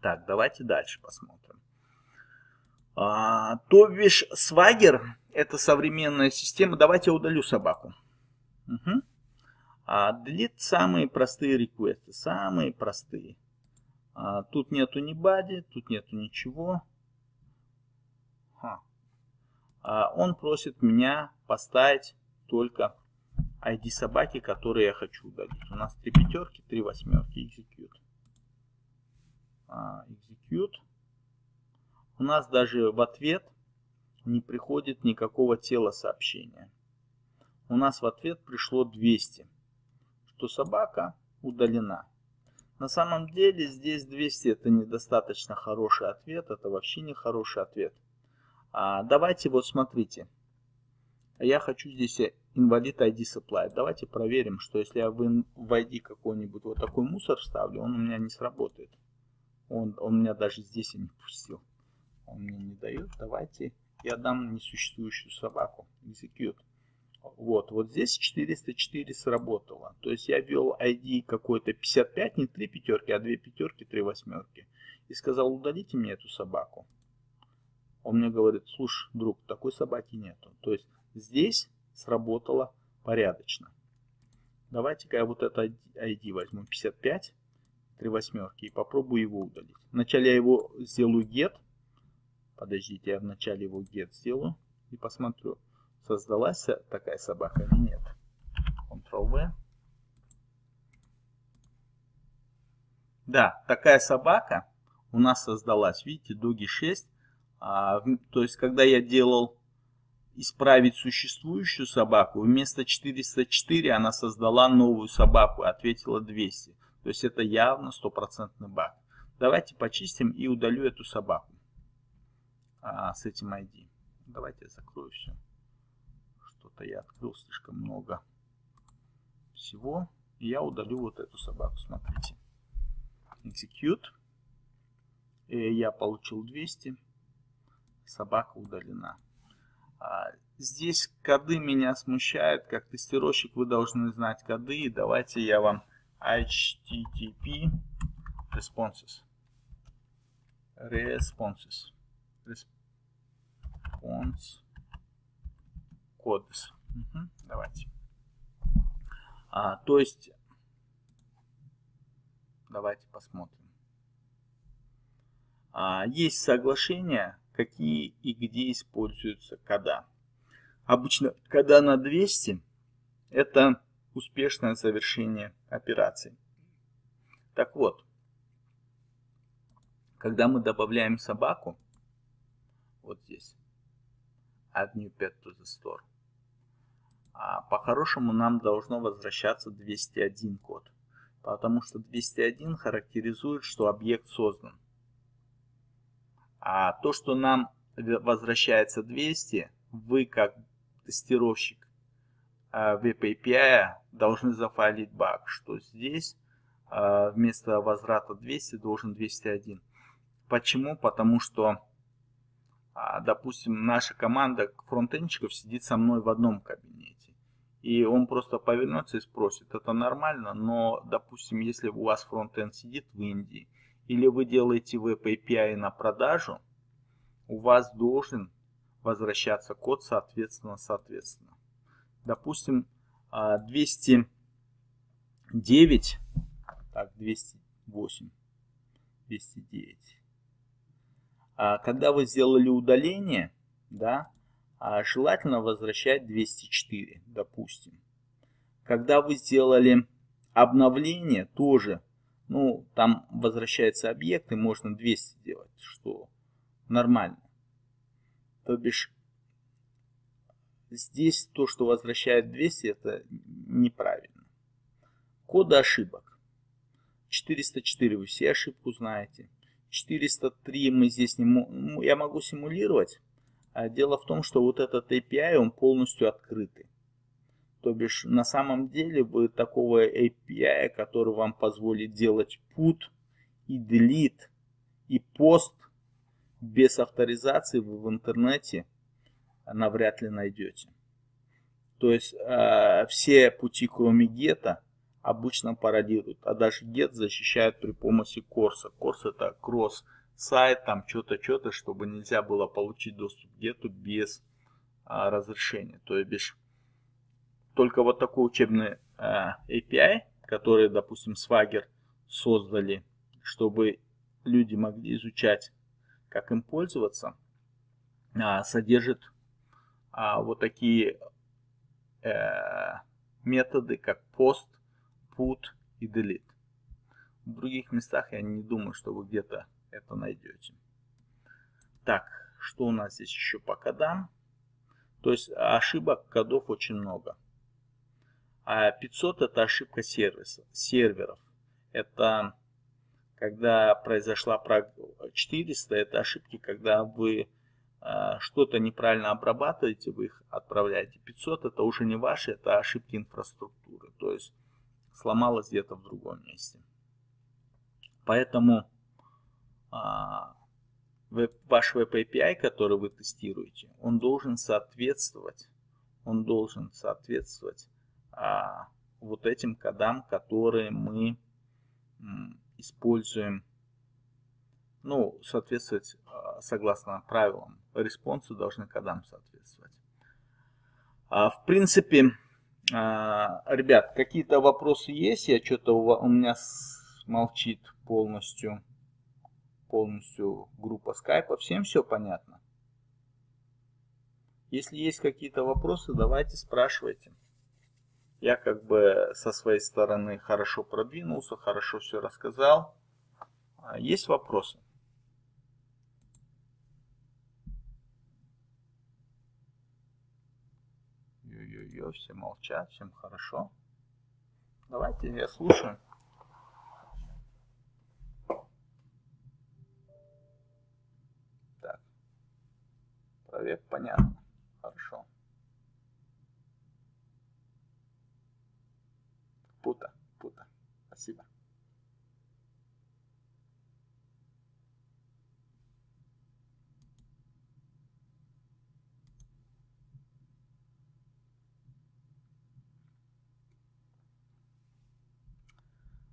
Так, давайте дальше посмотрим. То бишь Swagger — это современная система. Давайте я удалю собаку. Угу. Delete самые простые реквесты. Самые простые. Тут нету ни бади, тут нету ничего. Он просит меня поставить только ID собаки, которые я хочу удалить. У нас 3 пятерки, 3 восьмерки. Execute. Execute. У нас даже в ответ не приходит никакого тела сообщения. У нас в ответ пришло 200, что собака удалена. На самом деле здесь 200 это недостаточно хороший ответ, это вообще не хороший ответ. Давайте вот смотрите. Я хочу здесь инвалид ID supply. Давайте проверим, что если я в ID какой-нибудь вот такой мусор вставлю, он у меня не сработает. Он меня даже здесь и не пустил. Он мне не дает. Давайте я дам несуществующую собаку. Execute. Вот здесь 404 сработало. То есть я ввел ID какой-то 55, не 3 пятерки, а 2 пятерки, 3 восьмерки. И сказал, удалите мне эту собаку. Он мне говорит, слушай, друг, такой собаки нету. То есть здесь сработало порядочно. Давайте-ка я вот это ID возьму 55. 3 восьмерки и попробую его удалить. Вначале я его сделаю get. Подождите, я вначале его get сделаю и посмотрю, создалась такая собака или нет. Ctrl-V. Да, такая собака у нас создалась. Видите, Doggy 6. То есть, когда я делал исправить существующую собаку, вместо 404 она создала новую собаку и ответила 200. То есть это явно стопроцентный баг. Давайте почистим и удалю эту собаку с этим ID. Давайте я закрою все. Что-то я открыл слишком много всего. Я удалю вот эту собаку. Смотрите. Execute. И я получил 200. Собака удалена. Здесь коды меня смущают. Как тестировщик вы должны знать коды. И давайте я вам... HTTP response codes. Угу. Давайте. То есть давайте посмотрим. Есть соглашение, какие и где используются кода. Обычно кода на 200 это успешное завершение операции. Так вот, когда мы добавляем собаку, вот здесь, add new pet to the store, по-хорошему нам должно возвращаться 201 код, потому что 201 характеризует, что объект создан. А то, что нам возвращается 200, вы как тестировщик WebAPI должны зафайлить баг, что здесь вместо возврата 200 должен 201. Почему? Потому что, допустим, наша команда фронтенщиков сидит со мной в одном кабинете. И он просто повернется и спросит, это нормально, но, допустим, если у вас фронтенд сидит в Индии, или вы делаете WebAPI на продажу, у вас должен возвращаться код соответственно. Допустим, 209, так, 208, 209. когда вы сделали удаление, да, желательно возвращать 204, допустим. Когда вы сделали обновление, тоже, ну, там возвращается объект, и можно 200 делать, что нормально. То бишь, здесь то, что возвращает 200, это неправильно. Коды ошибок. 404 вы все ошибку знаете. 403 мы здесь не можем, я могу симулировать. Дело в том, что вот этот API, он полностью открытый. То бишь, на самом деле, вы такого API, который вам позволит делать put и delete и post без авторизации, вы в интернете навряд ли найдете. То есть все пути, кроме гета, обычно пародируют. А даже гет защищают при помощи корса. Корс — это кросс-сайт, там что-то, чтобы нельзя было получить доступ к гету без разрешения. То есть только вот такой учебный API, который, допустим, Swagger создали, чтобы люди могли изучать, как им пользоваться, содержит вот такие методы, как post, put и delete. В других местах я не думаю, что вы где-то это найдете. Так, что у нас здесь еще по кодам? То есть ошибок кодов очень много. 500 — это ошибка серверов. Это когда произошла программа. 400 — это ошибки, когда вы что-то неправильно обрабатываете, вы их отправляете. 500 — это уже не ваши, это ошибки инфраструктуры. То есть сломалось где-то в другом месте. Поэтому ваш WebAPI, который вы тестируете, он должен соответствовать, вот этим кодам, которые мы используем, ну, соответствовать согласно правилам. Респонсы должны кодам соответствовать. В принципе, ребят, какие-то вопросы есть? Я что-то у меня молчит полностью группа скайпа. Всем все понятно? Если есть какие-то вопросы, давайте спрашивайте. Я как бы со своей стороны хорошо продвинулся, хорошо все рассказал. Есть вопросы? Ё-ё-ё, все молчат, всем хорошо. Давайте, я слушаю. Так, проверка понятно, хорошо. Пута, спасибо.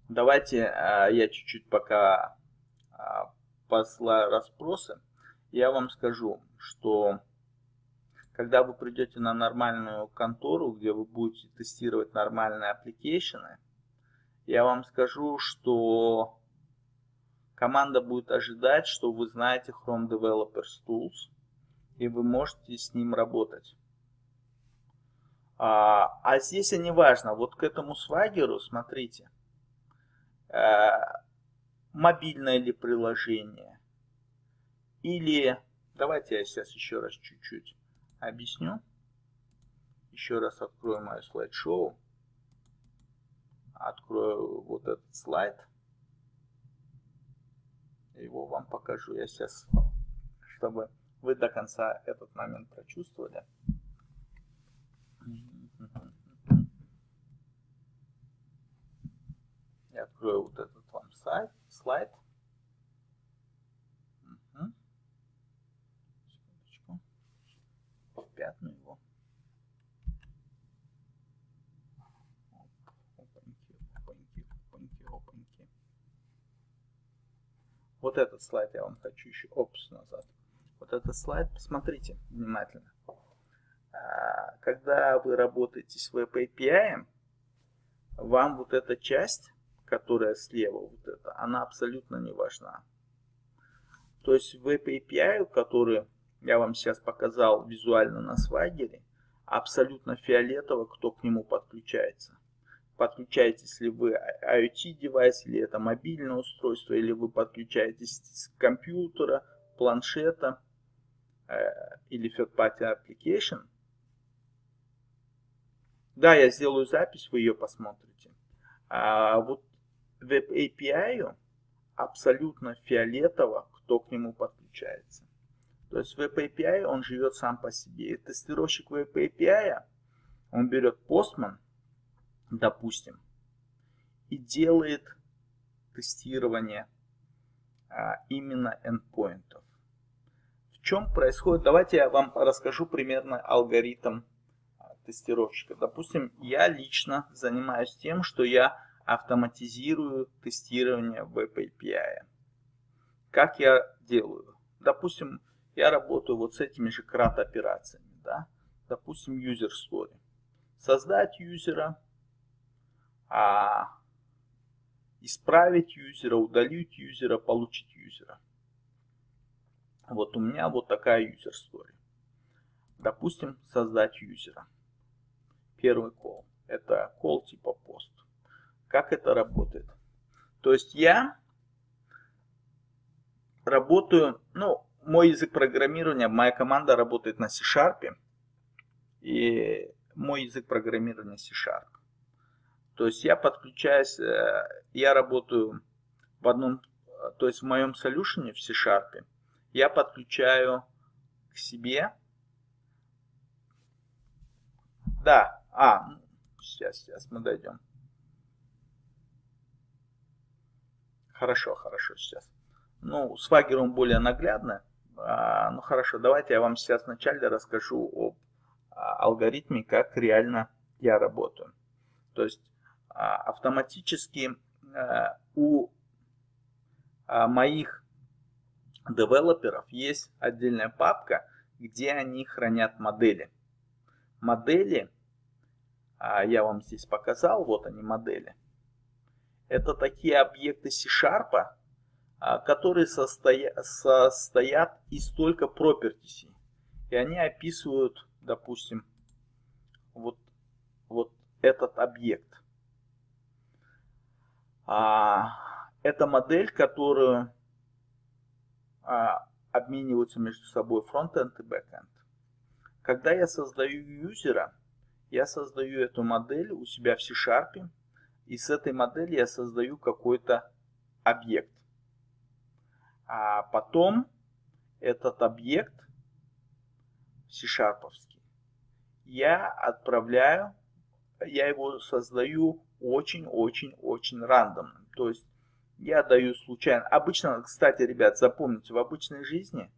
Давайте я чуть-чуть пока посылаю расспросы. Я вам скажу, что когда вы придете на нормальную контору, где вы будете тестировать нормальные аппликейшены, я вам скажу, что команда будет ожидать, что вы знаете Chrome Developer Tools, и вы можете с ним работать. А здесь и не важно. Вот к этому Swagger'у, смотрите, мобильное ли приложение, или давайте я сейчас еще раз чуть-чуть объясню. Еще раз открою мое слайд-шоу, открою вот этот слайд, его вам покажу. Я сейчас, чтобы вы до конца этот момент прочувствовали. Я открою вот этот вам слайд. Секундочку. Пятну его. Опаньки. Вот этот слайд я вам хочу еще назад. Вот этот слайд, посмотрите внимательно. Когда вы работаете с WebAPI, вам вот эта часть, которая слева, вот эта, она абсолютно не важна. То есть WebAPI, который я вам сейчас показал визуально на Swagger, абсолютно фиолетово, кто к нему подключается. Подключаетесь ли вы IoT-девайс, или это мобильное устройство, или вы подключаетесь с компьютера, планшета или third-party application. Да, я сделаю запись, вы ее посмотрите. А вот WebAPI абсолютно фиолетово, кто к нему подключается. То есть WebAPI, он живет сам по себе. И тестировщик WebAPI, он берет Postman, допустим, и делает тестирование именно endpoint'ов. В чем происходит? Давайте я вам расскажу примерно алгоритм тестировщика. Допустим, я лично занимаюсь тем, что я автоматизирую тестирование WebAPI. Как я делаю? Допустим, я работаю вот с этими же крат операциями, да? Допустим, user story. Создать юзера, исправить юзера, удалить юзера, получить юзера. Вот у меня вот такая user story. Допустим, создать юзера. Первый call. Это call типа пост. Как это работает? То есть я работаю, мой язык программирования, моя команда работает на C-Sharp. И мой язык программирования C-Sharp. То есть я подключаюсь, я работаю в одном, то есть в моем solution в C-Sharp, я подключаю к себе. Да, сейчас мы дойдем. Хорошо, сейчас. Swagger он более наглядно. Хорошо, давайте я вам сейчас вначале расскажу об алгоритме, как реально я работаю. То есть автоматически у моих девелоперов есть отдельная папка, где они хранят модели. Модели, я вам здесь показал, вот они модели. Это такие объекты C-Sharp, которые состоят из только properties. И они описывают, допустим, вот этот объект. Это модель, которую обмениваются между собой фронт-энд и бэк-энд. Когда я создаю юзера, я создаю эту модель у себя в C-Sharp, и с этой модели я создаю какой-то объект. А потом этот объект C-Sharp'овский я отправляю, я его создаю очень-очень-очень рандомным. То есть я даю случайно. Обычно, кстати, ребят, запомните, в обычной жизни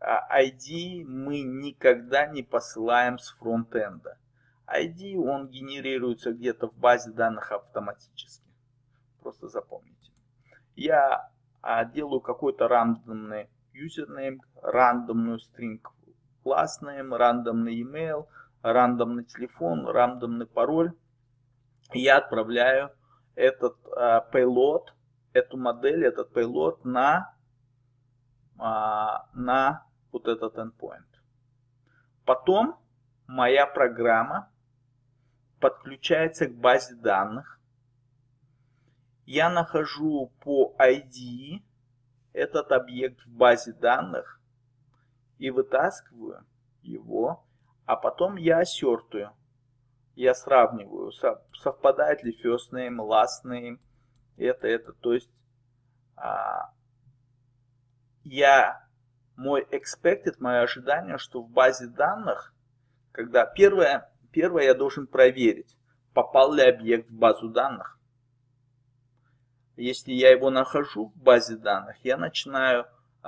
ID мы никогда не посылаем с фронтенда. ID, он генерируется где-то в базе данных автоматически. Просто запомните. Я делаю какой-то рандомный юзернейм, рандомную string class name, рандомный email, рандомный телефон, рандомный пароль. Я отправляю этот payload, эту модель, этот payload на вот этот endpoint. Потом моя программа подключается к базе данных. Я нахожу по ID этот объект в базе данных и вытаскиваю его, а потом я ассертую. Я сравниваю, совпадает ли first name, last name, это. То есть мой expected, мое ожидание, что в базе данных, когда первое я должен проверить, попал ли объект в базу данных. Если я его нахожу в базе данных, я начинаю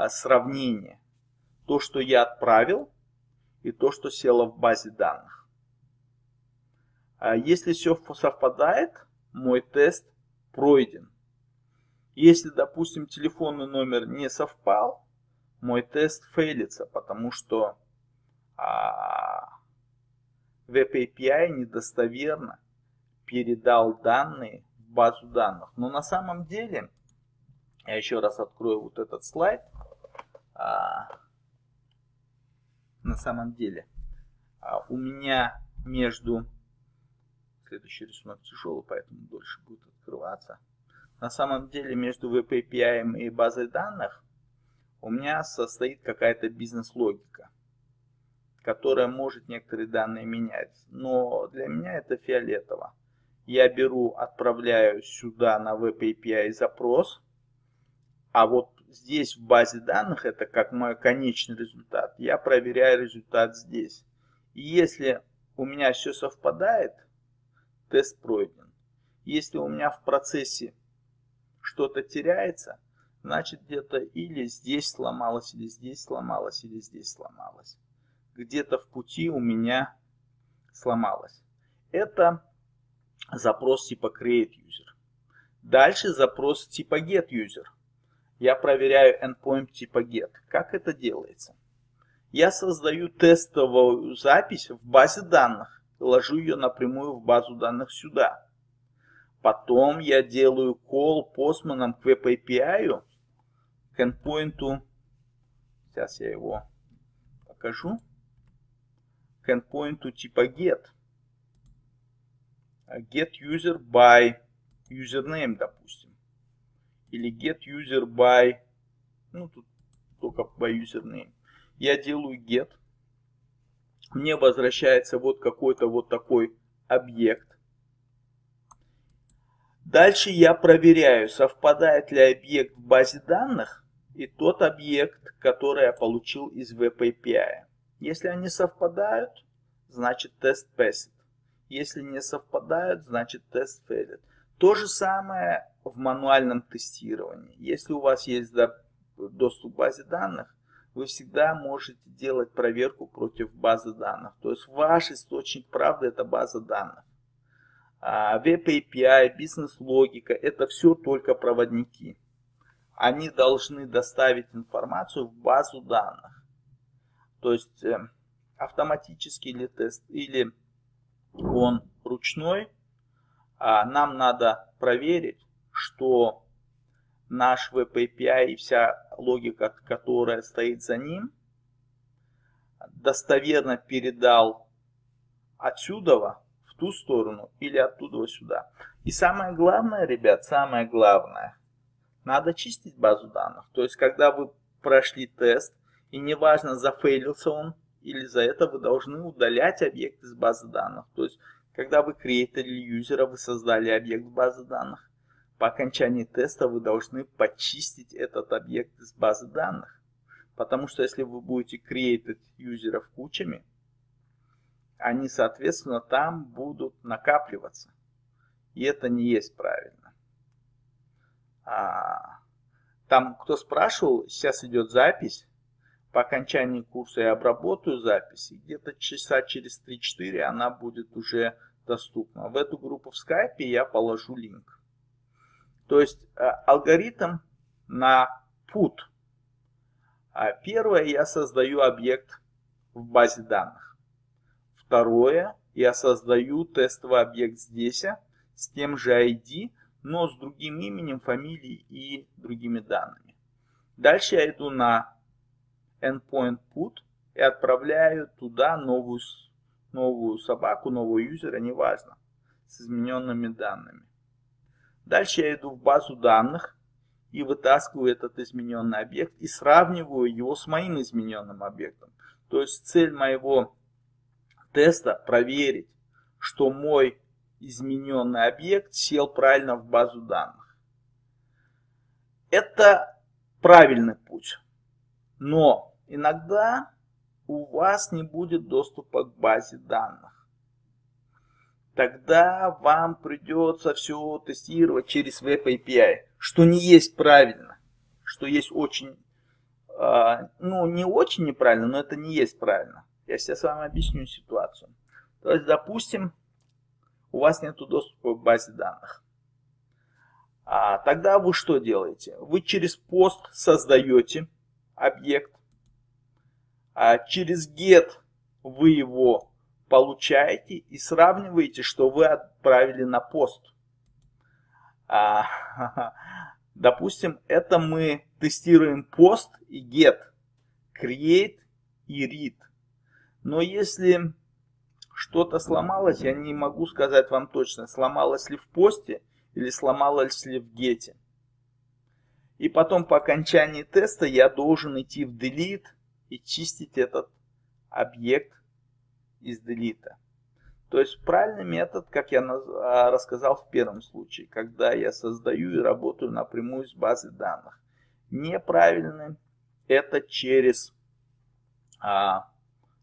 сравнение. То, что я отправил, и то, что село в базе данных. Если все совпадает, мой тест пройден. Если, допустим, телефонный номер не совпал, мой тест фейлится, потому что WebAPI недостоверно передал данные в базу данных. Но на самом деле, я еще раз открою вот этот слайд. на самом деле. У меня между... Следующий рисунок тяжелый, поэтому дольше будет открываться. На самом деле между WebAPI и базой данных у меня состоит какая-то бизнес-логика, которая может некоторые данные менять. Но для меня это фиолетово. Я беру, отправляю сюда на WebAPI запрос, а вот здесь в базе данных, это как мой конечный результат, я проверяю результат здесь. И если у меня все совпадает, тест пройден. Если у меня в процессе что-то теряется, значит где-то или здесь сломалось, или здесь сломалось, или здесь сломалось. Где-то в пути у меня сломалось. Это запрос типа create user. Дальше запрос типа get user. Я проверяю endpoint типа get. Как это делается? Я создаю тестовую запись в базе данных. Ложу ее напрямую в базу данных сюда. Потом я делаю call Postman к WebAPI, к endpoint. Сейчас я его покажу. К endpoint типа get. Get user by username, допустим. Или get user by... Ну, тут только by username. Я делаю get. Мне возвращается вот какой-то вот такой объект. Дальше я проверяю, совпадает ли объект в базе данных и тот объект, который я получил из WebAPI. Если они совпадают, значит тест passed. Если не совпадают, значит тест failed. То же самое в мануальном тестировании. Если у вас есть доступ к базе данных, вы всегда можете делать проверку против базы данных. То есть ваш источник правды — это база данных. WebAPI, бизнес-логика — это все только проводники. Они должны доставить информацию в базу данных. То есть автоматический ли тест, или он ручной, нам надо проверить, что наш WebAPI и вся логика, которая стоит за ним, достоверно передал отсюда в ту сторону или оттуда сюда. И самое главное, ребят, самое главное, надо чистить базу данных. То есть, когда вы прошли тест, и неважно, зафейлился он или за это, вы должны удалять объект из базы данных. То есть, когда вы креатили юзера, вы создали объект базы данных. По окончании теста вы должны почистить этот объект из базы данных. Потому что если вы будете create юзеров кучами, они, соответственно, там будут накапливаться. И это не есть правильно. Там, кто спрашивал, сейчас идет запись. По окончании курса я обработаю запись. Где-то часа через 3-4 она будет уже доступна. В эту группу в скайпе я положу линк. То есть алгоритм на PUT. Первое, я создаю объект в базе данных. Второе, я создаю тестовый объект здесь, с тем же ID, но с другим именем, фамилией и другими данными. Дальше я иду на endpoint PUT и отправляю туда новую собаку, нового юзера, неважно, с измененными данными. Дальше я иду в базу данных и вытаскиваю этот измененный объект и сравниваю его с моим измененным объектом. То есть цель моего теста проверить, что мой измененный объект сел правильно в базу данных. Это правильный путь. Но иногда у вас не будет доступа к базе данных. Тогда вам придется все тестировать через WebAPI, что не есть правильно, что есть очень, ну не очень неправильно, но это не есть правильно. Я сейчас вам объясню ситуацию. То есть, допустим, у вас нет доступа к базе данных. Тогда вы что делаете? Вы через POST создаете объект, через GET вы его получаете и сравниваете, что вы отправили на пост. Допустим, это мы тестируем пост и get. create и read. Но если что-то сломалось, я не могу сказать вам точно, сломалось ли в посте или сломалось ли в гете. И потом по окончании теста я должен идти в delete и чистить этот объект из delete. То есть правильный метод, как я рассказал в первом случае, когда я создаю и работаю напрямую с базы данных. Неправильный — это через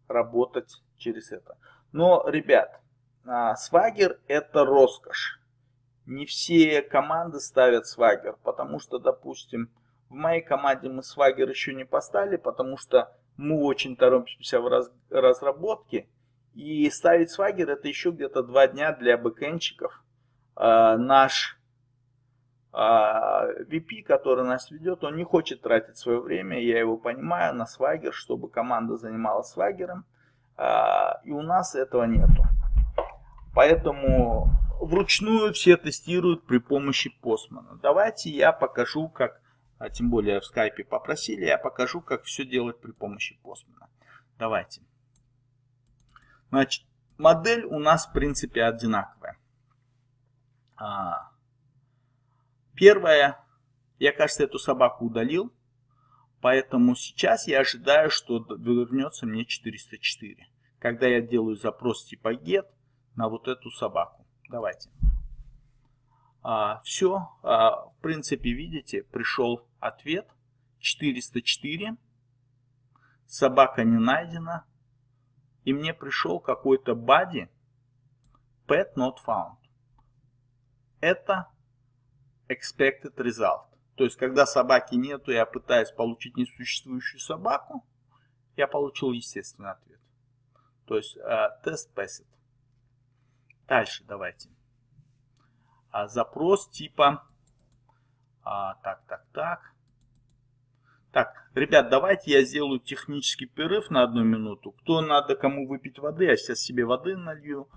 работать через это. Но, ребят, Swagger — это роскошь. Не все команды ставят Swagger, потому что, допустим, в моей команде мы Swagger еще не поставили, потому что мы очень торопимся в разработке. И ставить Swagger — это еще где-то 2 дня для бэкэндщиков. Наш VP, который нас ведет, он не хочет тратить свое время, я его понимаю, на Swagger, чтобы команда занималась Swagger'ом. И у нас этого нету. Поэтому вручную все тестируют при помощи Postman. Давайте я покажу, как, тем более в скайпе попросили, я покажу, как все делать при помощи Postman. Давайте. Значит, модель у нас в принципе одинаковая. Первое, я, кажется, эту собаку удалил, поэтому сейчас я ожидаю, что вернется мне 404, когда я делаю запрос типа get на вот эту собаку. Давайте. Все, в принципе, видите, пришел ответ 404, собака не найдена, и мне пришел какой-то body pet not found. Это expected result. То есть, когда собаки нету, я пытаюсь получить несуществующую собаку, я получил естественный ответ. То есть, тест passed. Дальше давайте. Запрос типа... Так, ребят, давайте я сделаю технический перерыв на 1 минуту. Кому выпить воды, я сейчас себе воды налью.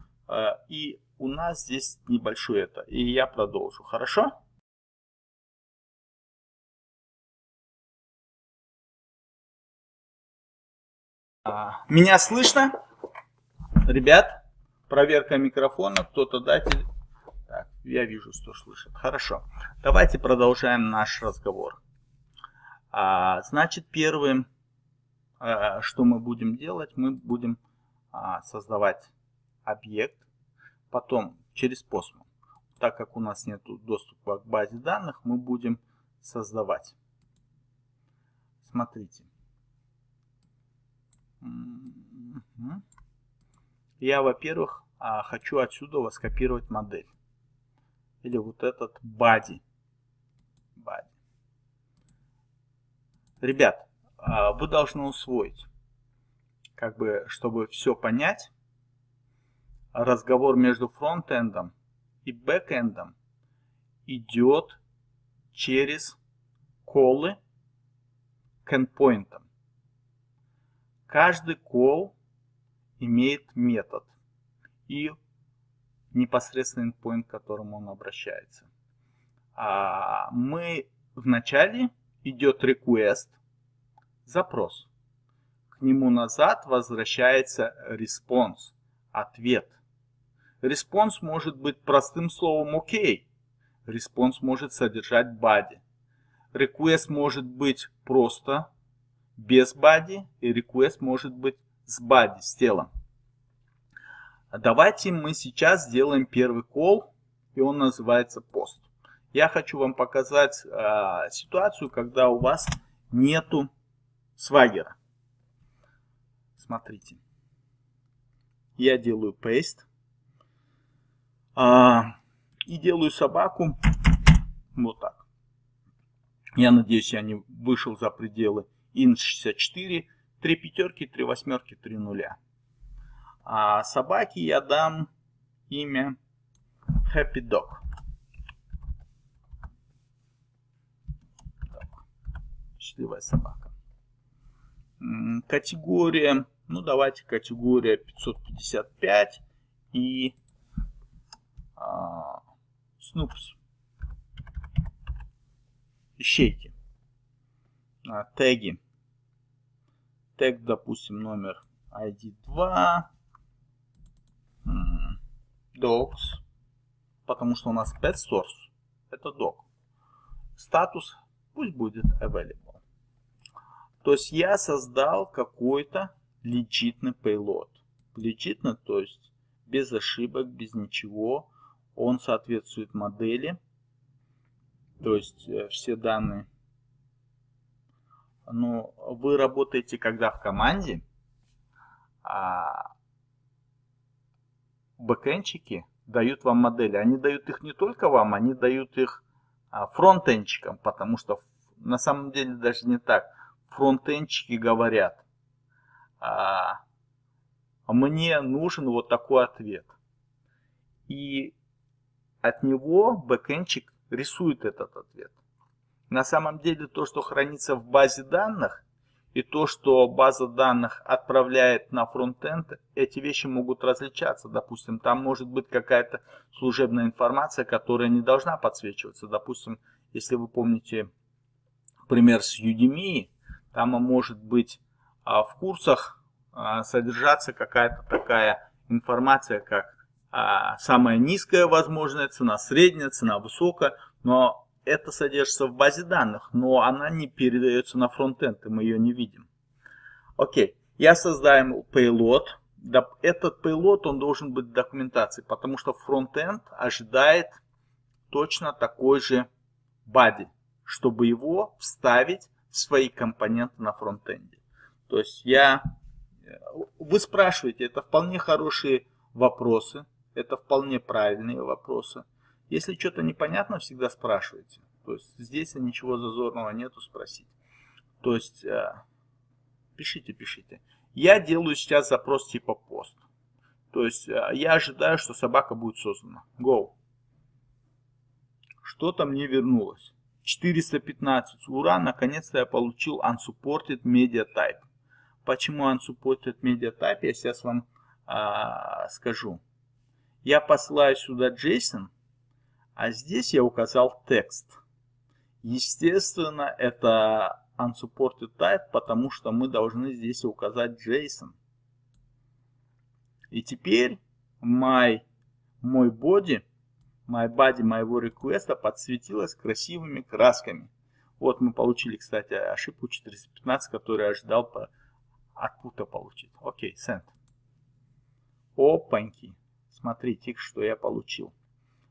И у нас здесь небольшое это. И я продолжу, хорошо? Меня слышно? Ребят, проверка микрофона, кто-то датель. Так, я вижу, что слышит. Хорошо. Давайте продолжаем наш разговор. Значит, первым, что мы будем делать, мы будем создавать объект. Потом через Postman, так как у нас нет доступа к базе данных, мы будем создавать. Смотрите. Я, во-первых, хочу отсюда воскопировать модель. Или вот этот body. Ребят, вы должны усвоить, как бы, чтобы все понять, разговор между фронт-эндом и бэк-эндом идет через коллы к endpoint'ам. Каждый колл имеет метод и непосредственно endpoint, к которому он обращается. Мы вначале идет request, запрос. К нему назад возвращается response, ответ. Response может быть простым словом OK. Response может содержать body. Request может быть просто без body, и request может быть с body, с телом. Давайте мы сейчас сделаем первый call, и он называется post. Я хочу вам показать ситуацию, когда у вас нету Swagger. Смотрите. Я делаю paste. И делаю собаку вот так. Я надеюсь, я не вышел за пределы int 64. 3 пятерки, 3 восьмерки, 3 нуля. А собаке я дам имя Happy Dog. Счастливая собака. Категория, ну давайте категория 555 и Снупс. Ищейки. Теги. тег, допустим, номер ID 2, docs, потому что у нас pet source, это doc. Статус пусть будет available. То есть я создал какой-то легитный payload. Легитный, то есть без ошибок, без ничего. Он соответствует модели. То есть все данные. Но вы работаете когда в команде, а бэкэнчики дают вам модели. Они дают их не только вам, они дают их фронтенчикам, потому что на самом деле даже не так. Фронтенчики говорят, мне нужен вот такой ответ. И от него бэкэнчик рисует этот ответ. На самом деле то, что хранится в базе данных, и то, что база данных отправляет на фронтенд, эти вещи могут различаться. Допустим, там может быть какая-то служебная информация, которая не должна подсвечиваться. Допустим, если вы помните пример с Udemy, там может быть в курсах содержаться какая-то такая информация, как самая низкая возможная цена, средняя цена, высокая, но это содержится в базе данных, но она не передается на фронтенд, и мы ее не видим. Окей, я создаю payload. Этот payload, он должен быть в документации, потому что фронтенд ожидает точно такой же body, чтобы его вставить в свои компоненты на фронтенде. То есть вы спрашиваете, это вполне хорошие вопросы, это вполне правильные вопросы. Если что-то непонятно, всегда спрашивайте. То есть здесь ничего зазорного нету спросить. То есть пишите. Я делаю сейчас запрос типа пост. То есть я ожидаю, что собака будет создана. Go. Что-то мне вернулось. 415. Ура, наконец-то я получил unsupported media type. Почему unsupported media type, я сейчас вам скажу. Я посылаю сюда JSON. А здесь я указал текст. Естественно, это unsupported type, потому что мы должны здесь указать JSON. И теперь мой body моего реквеста подсветилась красивыми красками. Вот мы получили, кстати, ошибку 415, которую я ожидал от пута получить. Окей, send. Опаньки. Смотрите, что я получил.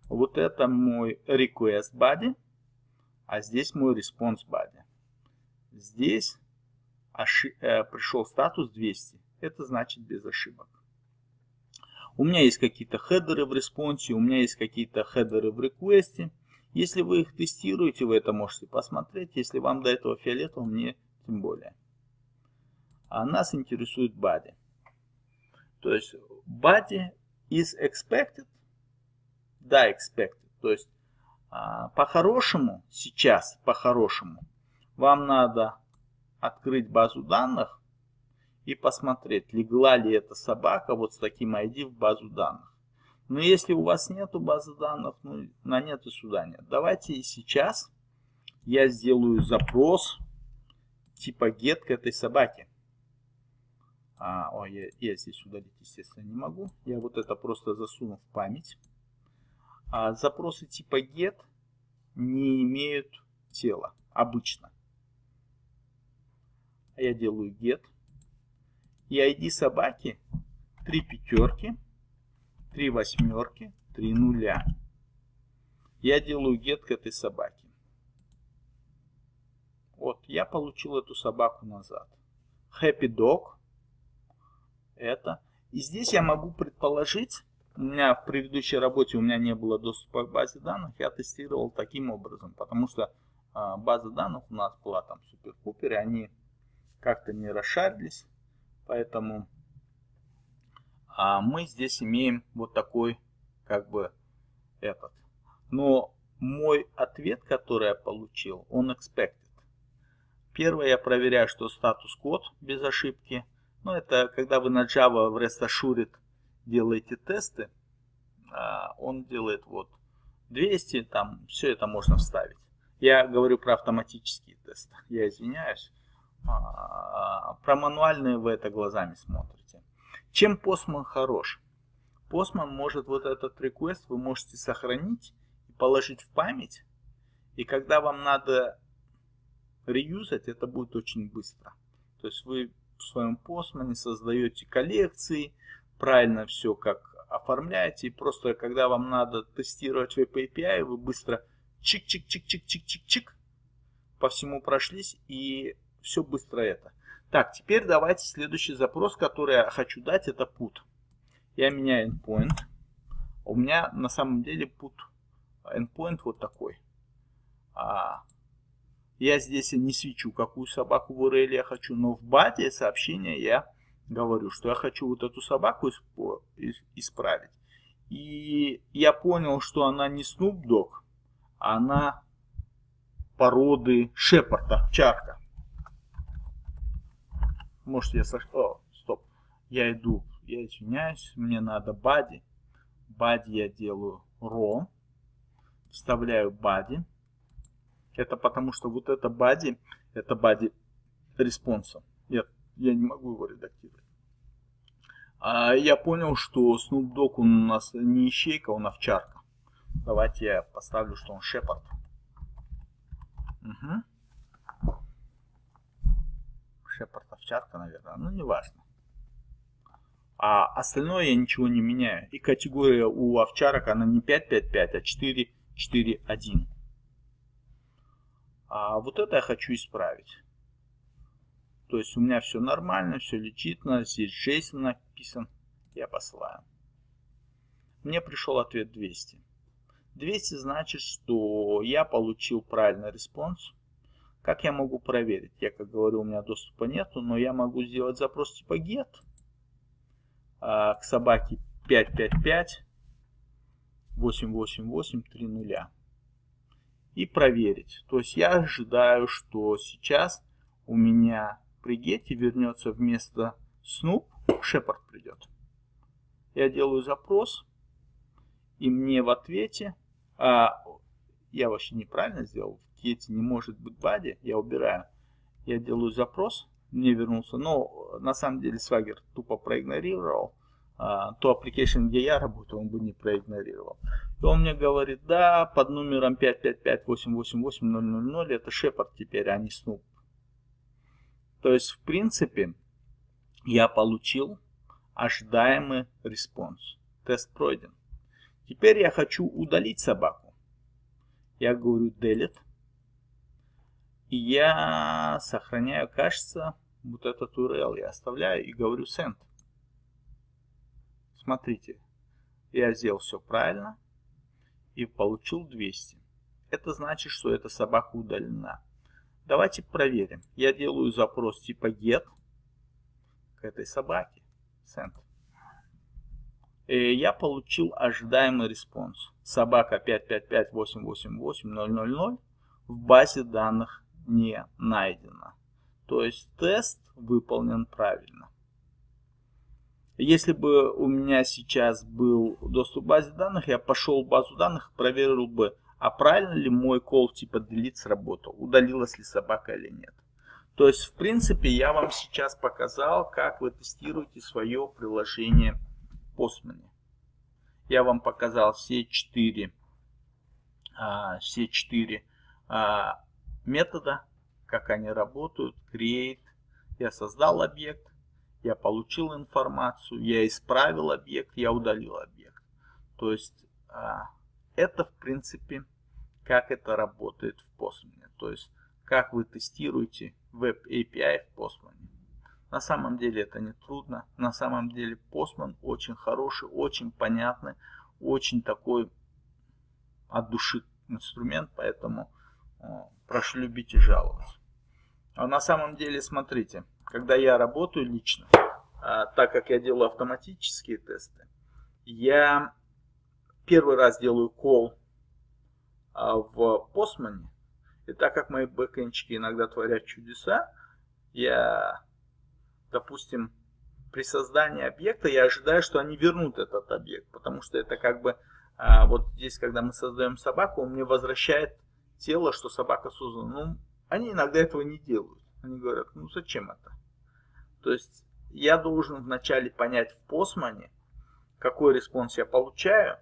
Вот это мой request body, а здесь мой response body. Здесь пришел статус 200. Это значит без ошибок. У меня есть какие-то хедеры в респонсе, у меня есть какие-то хедеры в реквесте. Если вы их тестируете, вы это можете посмотреть. Если вам до этого фиолетово, мне тем более. А нас интересует body. То есть body is expected. Да, expected. То есть, по-хорошему, сейчас, по-хорошему, вам надо открыть базу данных и посмотреть, легла ли эта собака вот с таким ID в базу данных. Но если у вас нету базы данных, ну, на нет и сюда нет. Давайте и сейчас я сделаю запрос типа get к этой собаке. Я здесь удалить, естественно, не могу. Я вот это просто засуну в память. А запросы типа get не имеют тела обычно. Я делаю get. И ID собаки 3 пятерки, 3 восьмерки, 3 нуля. Я делаю get к этой собаке. Вот, я получил эту собаку назад. Happy dog. Это. И здесь я могу предположить. У меня в предыдущей работе не было доступа к базе данных. Я тестировал таким образом, потому что база данных у нас была там супер-пупер, и они как-то не расшарились. Поэтому мы здесь имеем вот такой, как бы, этот. Но мой ответ, который я получил, он expected. Первое, я проверяю, что статус-код без ошибки. Но это когда вы на Java в REST Assured делаете тесты, он делает вот 200, там все это можно вставить. Я говорю про автоматические тесты, я извиняюсь. про мануальные вы это глазами смотрите. Чем Postman хорош? Postman может вот этот request вы можете сохранить, положить в память, и когда вам надо реюзать, это будет очень быстро. То есть вы в своем Postman создаете коллекции, правильно все как оформляете, и просто когда вам надо тестировать WebAPI, вы быстро чик-чик-чик-чик-чик-чик-чик по всему прошлись, и все быстро это. Так, теперь давайте следующий запрос, который я хочу дать, это put. Я меняю endpoint. У меня на самом деле put endpoint вот такой. Я здесь не свечу, какую собаку в URL я хочу, но в баде сообщения я говорю, что я хочу вот эту собаку исправить. И я понял, что она не Snoop Dogg, она породы Шепарда, овчарка. Может я сошел... Стоп, я иду, я извиняюсь, мне надо бади. Бади я делаю raw. Вставляю body. Это потому что вот это body респонса. Я не могу его редактировать. Я понял, что Snoop Dogg у нас не ищейка, он овчарка. Давайте я поставлю, что он Шепард. Угу. Шепард овчарка, наверное. Ну, не важно. А остальное я ничего не меняю. И категория у овчарок, она не 555, а 4. 4.1. А вот это я хочу исправить. То есть у меня все нормально, все легитимно, здесь JSON написан. Я посылаю. Мне пришел ответ 200. 200 значит, что я получил правильный респонс. Как я могу проверить? Я, как говорю, у меня доступа нету, но я могу сделать запрос типа get к собаке 555. 88830 и проверить. То есть я ожидаю, что сейчас у меня при гете вернется вместо Snoop Шепард придет. Я делаю запрос, и мне в ответе, я вообще неправильно сделал, в гете не может быть бади, я убираю. Я делаю запрос, мне вернулся, но на самом деле Swagger тупо проигнорировал. То application, где я работаю, он бы не проигнорировал. И он мне говорит, да, под номером 555888000 это Шепард теперь, а не Snoop. То есть, в принципе, я получил ожидаемый респонс. Тест пройден. Теперь я хочу удалить собаку. Я говорю delete. И я сохраняю, кажется, вот этот URL. Я оставляю и говорю send. Смотрите, я сделал все правильно и получил 200. Это значит, что эта собака удалена. Давайте проверим. Я делаю запрос типа get к этой собаке. Send. И я получил ожидаемый респонс. Собака 555888000 в базе данных не найдена. То есть тест выполнен правильно. Если бы у меня сейчас был доступ к базе данных, я пошел в базу данных, проверил бы, а правильно ли мой call типа delete сработал, удалилась ли собака или нет. То есть, в принципе, я вам сейчас показал, как вы тестируете свое приложение в Postman. Я вам показал все четыре метода, как они работают. Create, я создал объект. Я получил информацию, я исправил объект, я удалил объект. То есть это, в принципе, как это работает в Postman. То есть как вы тестируете Web API в Postman. На самом деле это не трудно. На самом деле Postman очень хороший, очень понятный, очень такой от души инструмент. Поэтому прошу любить и жаловать. А на самом деле, смотрите. Когда я работаю лично, так как я делаю автоматические тесты, я первый раз делаю call в Postman, и так как мои бэкэнчики иногда творят чудеса, я, допустим, при создании объекта, я ожидаю, что они вернут этот объект, потому что это как бы, вот здесь, когда мы создаем собаку, он мне возвращает тело, что собака создана. Ну, они иногда этого не делают. Они говорят, ну зачем это? То есть я должен вначале понять в Postman, какой респонс я получаю.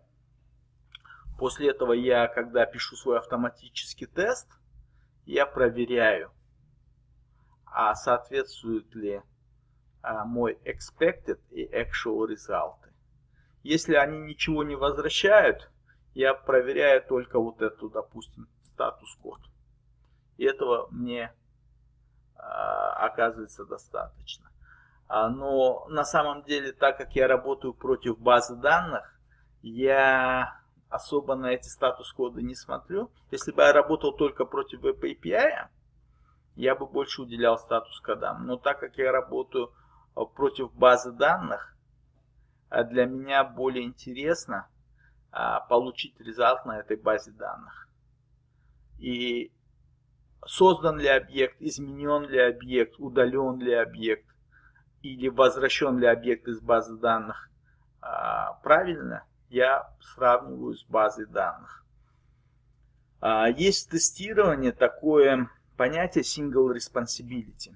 После этого я, когда пишу свой автоматический тест, я проверяю, а соответствует ли мой expected и actual результаты. Если они ничего не возвращают, я проверяю только вот эту, допустим, статус-код. И этого мне, оказывается, достаточно. Но на самом деле, так как я работаю против базы данных, я особо на эти статус-коды не смотрю. Если бы я работал только против WebAPI, я бы больше уделял статус-кодам. Но так как я работаю против базы данных, для меня более интересно получить результат на этой базе данных. И создан ли объект, изменен ли объект, удален ли объект или возвращен ли объект из базы данных правильно, я сравниваю с базой данных. Есть в тестировании такое понятие single responsibility.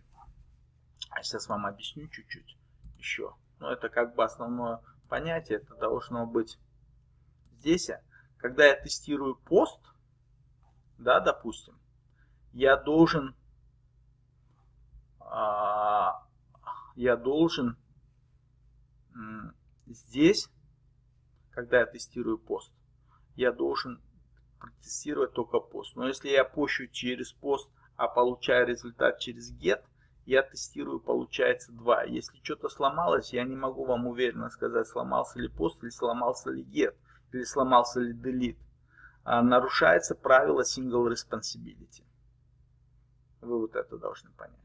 Я сейчас вам объясню чуть-чуть еще. Но это как бы основное понятие, это должно быть здесь. Когда я тестирую пост, да, допустим, я должен здесь, когда я тестирую пост, я должен протестировать только пост. Но если я пощу через пост, а получаю результат через get, я тестирую, получается, 2. Если что-то сломалось, я не могу вам уверенно сказать, сломался ли пост, или сломался ли get, или сломался ли delete. Нарушается правило single responsibility. Вы вот это должны понять.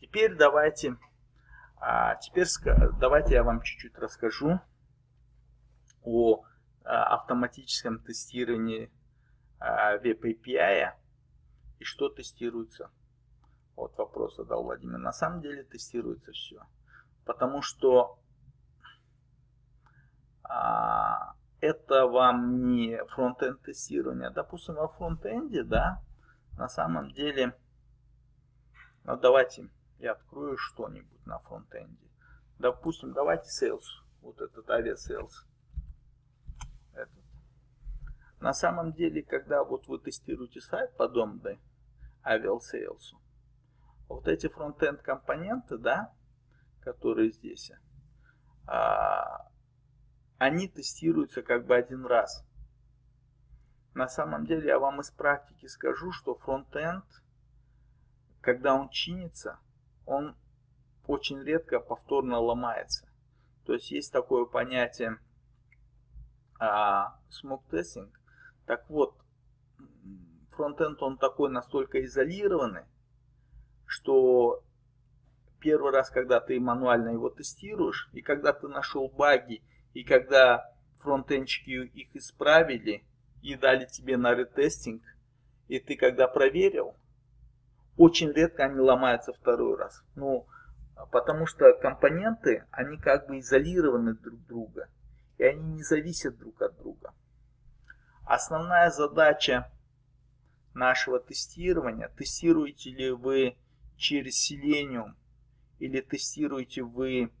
Теперь давайте я вам чуть-чуть расскажу о автоматическом тестировании WebAPI и что тестируется. Вот вопрос задал Владимир. На самом деле тестируется все. Потому что это вам не фронт-энд тестирование. Допустим, во фронт-энде, да, на самом деле, ну, давайте я открою что-нибудь на фронт-энде. Допустим, давайте sales, вот этот авиасейлс. На самом деле, когда вот вы тестируете сайт подобный авиасейлсу, вот эти фронт-энд компоненты, да, которые здесь, они тестируются как бы один раз. На самом деле, я вам из практики скажу, что фронт-энд, когда он чинится, он очень редко повторно ломается. То есть есть такое понятие smoke-testing. Так вот, фронт-энд он такой настолько изолированный, что первый раз, когда ты мануально его тестируешь, и когда ты нашел баги, и когда фронтенчики их исправили и дали тебе на ретестинг, и ты когда проверил, очень редко они ломаются второй раз. Ну, потому что компоненты, они как бы изолированы друг от друга, и они не зависят друг от друга. Основная задача нашего тестирования, тестируете ли вы через Selenium или тестируете вы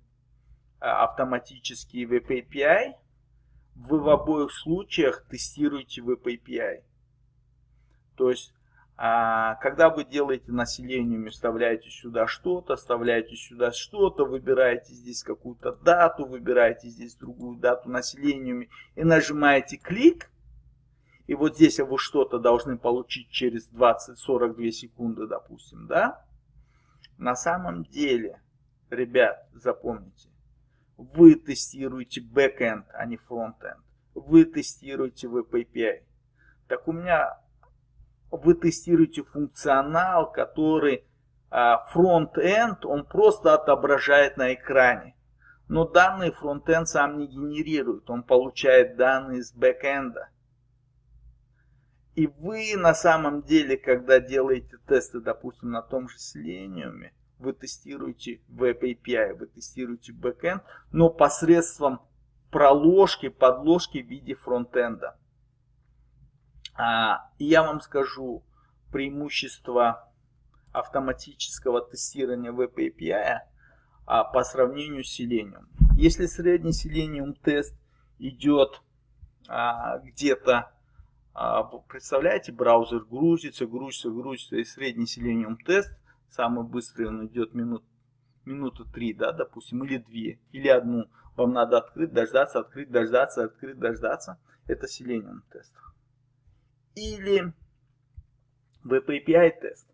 автоматический WebAPI, вы в обоих случаях тестируете WebAPI. То есть, когда вы делаете на Selenium, вставляете сюда что-то, выбираете здесь какую-то дату, выбираете здесь другую дату на Selenium и нажимаете клик, и вот здесь вы что-то должны получить через 20-42 секунды, допустим, да? На самом деле, ребят, запомните, вы тестируете бэкэнд, а не фронтенд. Вы тестируете WebAPI. Так у меня вы тестируете функционал, который фронтенд, он просто отображает на экране. Но данные фронтенд сам не генерирует, он получает данные с бэкэнда. И вы на самом деле, когда делаете тесты, допустим, на том же Selenium, вы тестируете WebAPI, вы тестируете бэкэнд, но посредством проложки, подложки в виде фронтенда. И я вам скажу преимущество автоматического тестирования WebAPI по сравнению с Selenium. Если средний Selenium тест идет где-то, представляете, браузер грузится, и средний Selenium тест, самый быстрый он идет минуту 3, да, допустим, или 2, или 1. Вам надо открыть, дождаться, открыть, дождаться, открыть, дождаться. Это Selenium тест. Или WebAPI тест.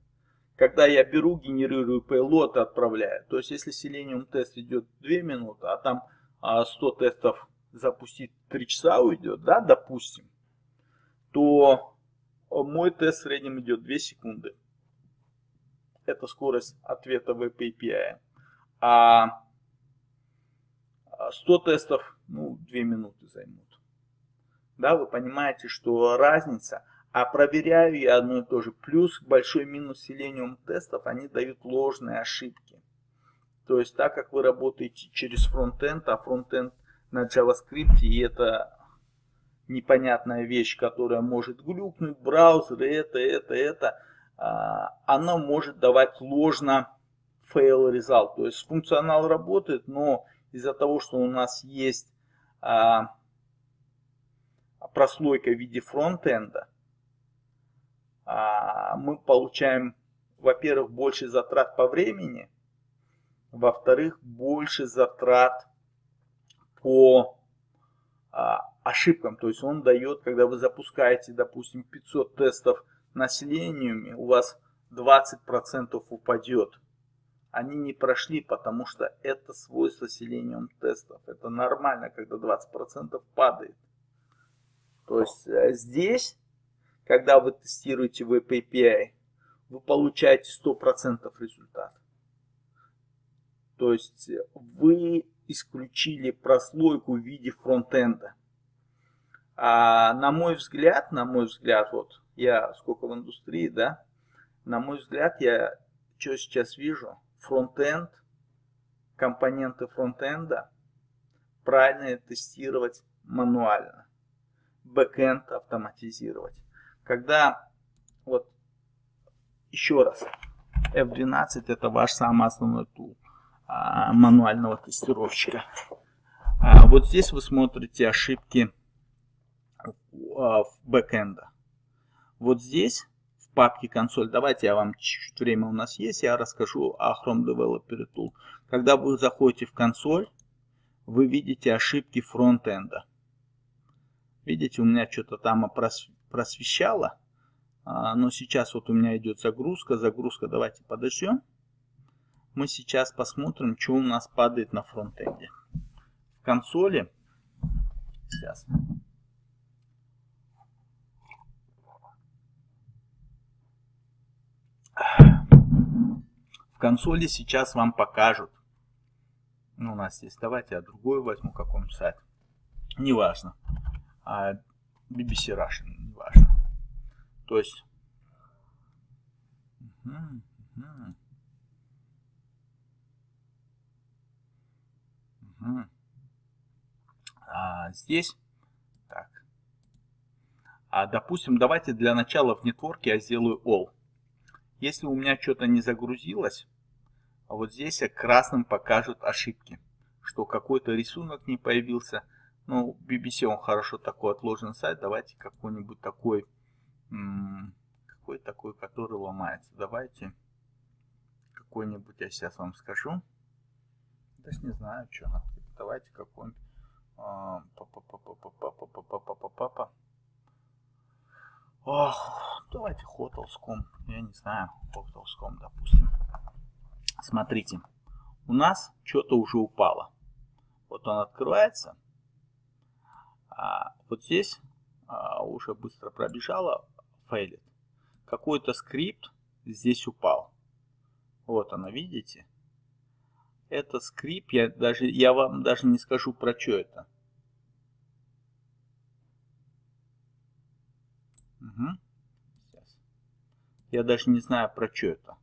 Когда я беру, генерирую payload и отправляю. То есть, если Selenium тест идет 2 минуты, а там 100 тестов запустить 3 часа уйдет, да, допустим, то мой тест в среднем идет 2 секунды. Это скорость ответа WebAPI. А 100 тестов, ну, 2 минуты займут. Да, вы понимаете, что разница. А проверяю я одно и то же. Плюс большой минус Selenium тестов, они дают ложные ошибки. То есть, так как вы работаете через фронтенд, а фронтенд на JavaScript, и это непонятная вещь, которая может глюкнуть, браузер, это, она может давать ложно fail result. То есть, функционал работает, но из-за того, что у нас есть прослойка в виде фронтенда, мы получаем, во-первых, больше затрат по времени, во-вторых, больше затрат по ошибкам. То есть он дает, когда вы запускаете, допустим, 500 тестов на Selenium, у вас 20% упадет. Они не прошли, потому что это свойство Selenium тестов. Это нормально, когда 20% падает. То есть здесь, когда вы тестируете WebAPI, вы получаете 100% результат. То есть вы исключили прослойку в виде фронтенда. А на мой взгляд, вот я сколько в индустрии, да, на мой взгляд, я что сейчас вижу, фронтенд, компоненты фронтенда правильно тестировать мануально, бэкенд автоматизировать. Когда, вот, еще раз, F12 это ваш самый основной тул мануального тестировщика. Вот здесь вы смотрите ошибки в бэкэнда. Вот здесь, в папке консоль, давайте я вам чуть-чуть, время у нас есть, я расскажу о Chrome Developer Tool. Когда вы заходите в консоль, вы видите ошибки фронтенда. Видите, у меня что-то там просвещало, но сейчас вот у меня идет загрузка, давайте подождем. Мы сейчас посмотрим, что у нас падает на фронтенде. В консоли, сейчас. В консоли сейчас вам покажут. Ну, у нас здесь, давайте я другой возьму, какой-нибудь сайт. Неважно. BBC Russian, неважно. То есть... здесь, так. Допустим, давайте для начала в нетворке я сделаю all. Если у меня что-то не загрузилось, вот здесь красным покажут ошибки, что какой-то рисунок не появился. Ну, BBC он хорошо такой отложенный сайт. Давайте какой-нибудь такой, который ломается. Давайте какой-нибудь, я сейчас вам скажу. Даже не знаю, что надо. Давайте какой-нибудь. Давайте Hotels.com. Я не знаю. Hotels.com, допустим. Смотрите. У нас что-то уже упало. Вот он открывается. Вот здесь уже быстро пробежало. Фейлит. Какой-то скрипт здесь упал. Вот она, видите? Это скрипт, я вам даже не скажу, про что это. Сейчас. Я даже не знаю, про что это.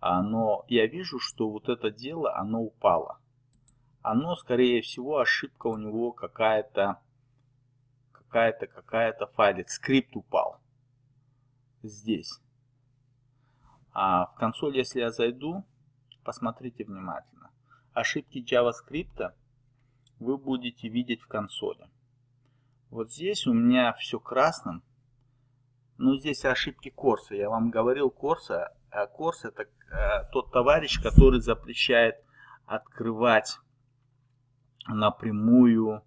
Но я вижу, что вот это дело, оно упало. Оно, скорее всего, ошибка у него какая-то файлик. Скрипт упал. Здесь. В консоль, если я зайду, посмотрите внимательно. Ошибки JavaScript вы будете видеть в консоли. Вот здесь у меня все красным. Но здесь ошибки CORS. Я вам говорил, CORS это тот товарищ, который запрещает открывать напрямую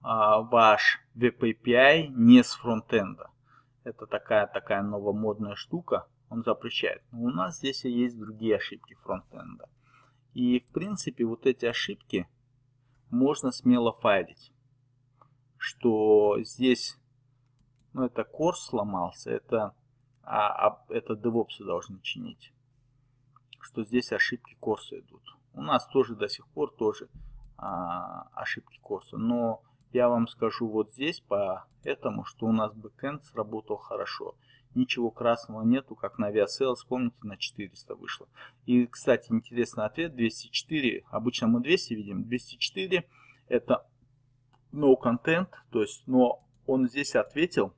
ваш WebAPI не с фронтенда. Это такая новомодная штука. Он запрещает. Но у нас здесь есть другие ошибки фронтенда. И в принципе вот эти ошибки можно смело файлить. Что здесь, ну это CORS сломался, это DevOps должны чинить. Что здесь ошибки CORS идут. У нас тоже до сих пор ошибки CORS. Но я вам скажу вот здесь, поэтому, что у нас бэкэнд сработал хорошо. Ничего красного нету, как на aviasales, помните, на 400 вышло. И, кстати, интересный ответ, 204, обычно мы 200 видим, 204 это no content, то есть, но он здесь ответил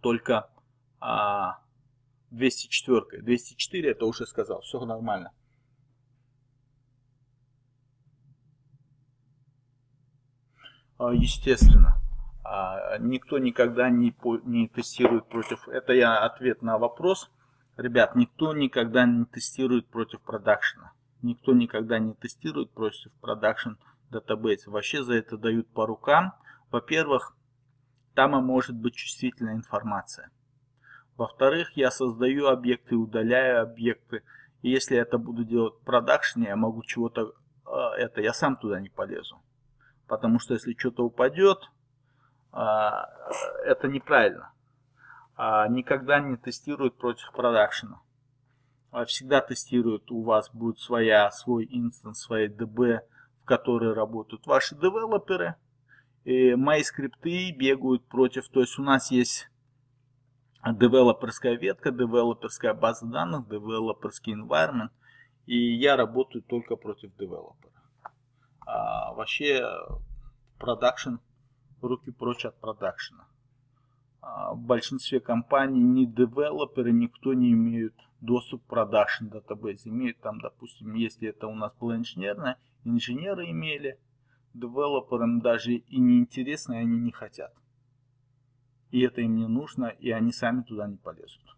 только 204, 204 это уже сказал, все нормально. Естественно. Никто никогда не тестирует против... Это я ответ на вопрос. Ребят, никто никогда не тестирует против продакшена. Никто никогда не тестирует против продакшен database. Вообще за это дают по рукам. Во-первых, там может быть чувствительная информация. Во-вторых, я создаю объекты, удаляю объекты. И если я это буду делать в продакшене, я могу чего-то... Я сам туда не полезу. Потому что если что-то упадет... Это неправильно. Никогда не тестируют против продакшена. Всегда тестируют, у вас будет свой инстанс, свои DB, в которые работают ваши девелоперы. И мои скрипты бегают против. То есть у нас есть девелоперская ветка, девелоперская база данных, девелоперский environment. И я работаю только против девелопера. Вообще продакшен... Руки прочь от продакшена. В большинстве компаний ни девелоперы, никто не имеют доступ к продакшен database. Имеют там, допустим, если это у нас было инженерное, инженеры имели, девелоперам даже и не интересно, и они не хотят. И это им не нужно, и они сами туда не полезут.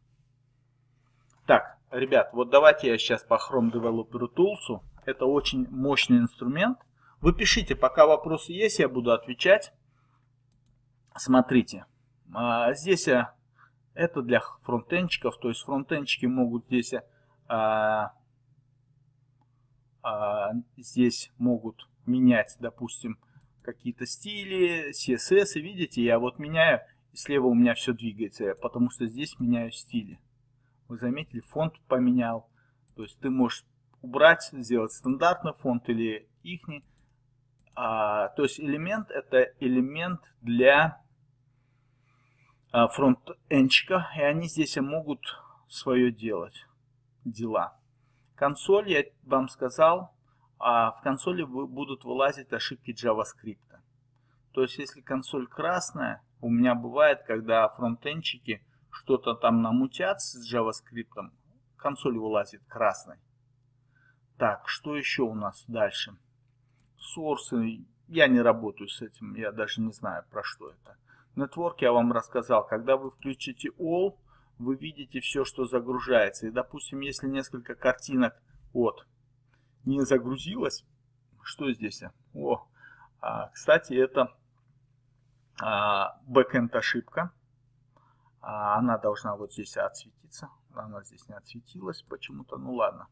Так, ребят, вот давайте я сейчас по Chrome Developer Tools. Это очень мощный инструмент. Вы пишите, пока вопросы есть, я буду отвечать. Смотрите, здесь это для фронтенчиков, то есть фронтенчики могут здесь могут менять, допустим, какие-то стили, CSS, видите, я вот меняю, и слева у меня все двигается, потому что здесь меняю стили. Вы заметили, фонт поменял, то есть ты можешь убрать, сделать стандартный фонт или ихний. То есть элемент, это элемент для фронтенчика, и они здесь могут свое делать дела. Консоль, я вам сказал, в консоли будут вылазить ошибки JavaScript. То есть если консоль красная, у меня бывает, когда фронтенчики что-то там намутят с JavaScript, консоль вылазит красной. Так, что еще у нас дальше? Source, я не работаю с этим, я даже не знаю, про что это. Network я вам рассказал, когда вы включите All, вы видите все, что загружается. И, допустим, если несколько картинок не загрузилось, что здесь? Кстати, это бэкэнд ошибка. Она должна вот здесь отсветиться. Она здесь не отсветилась почему-то, ну ладно.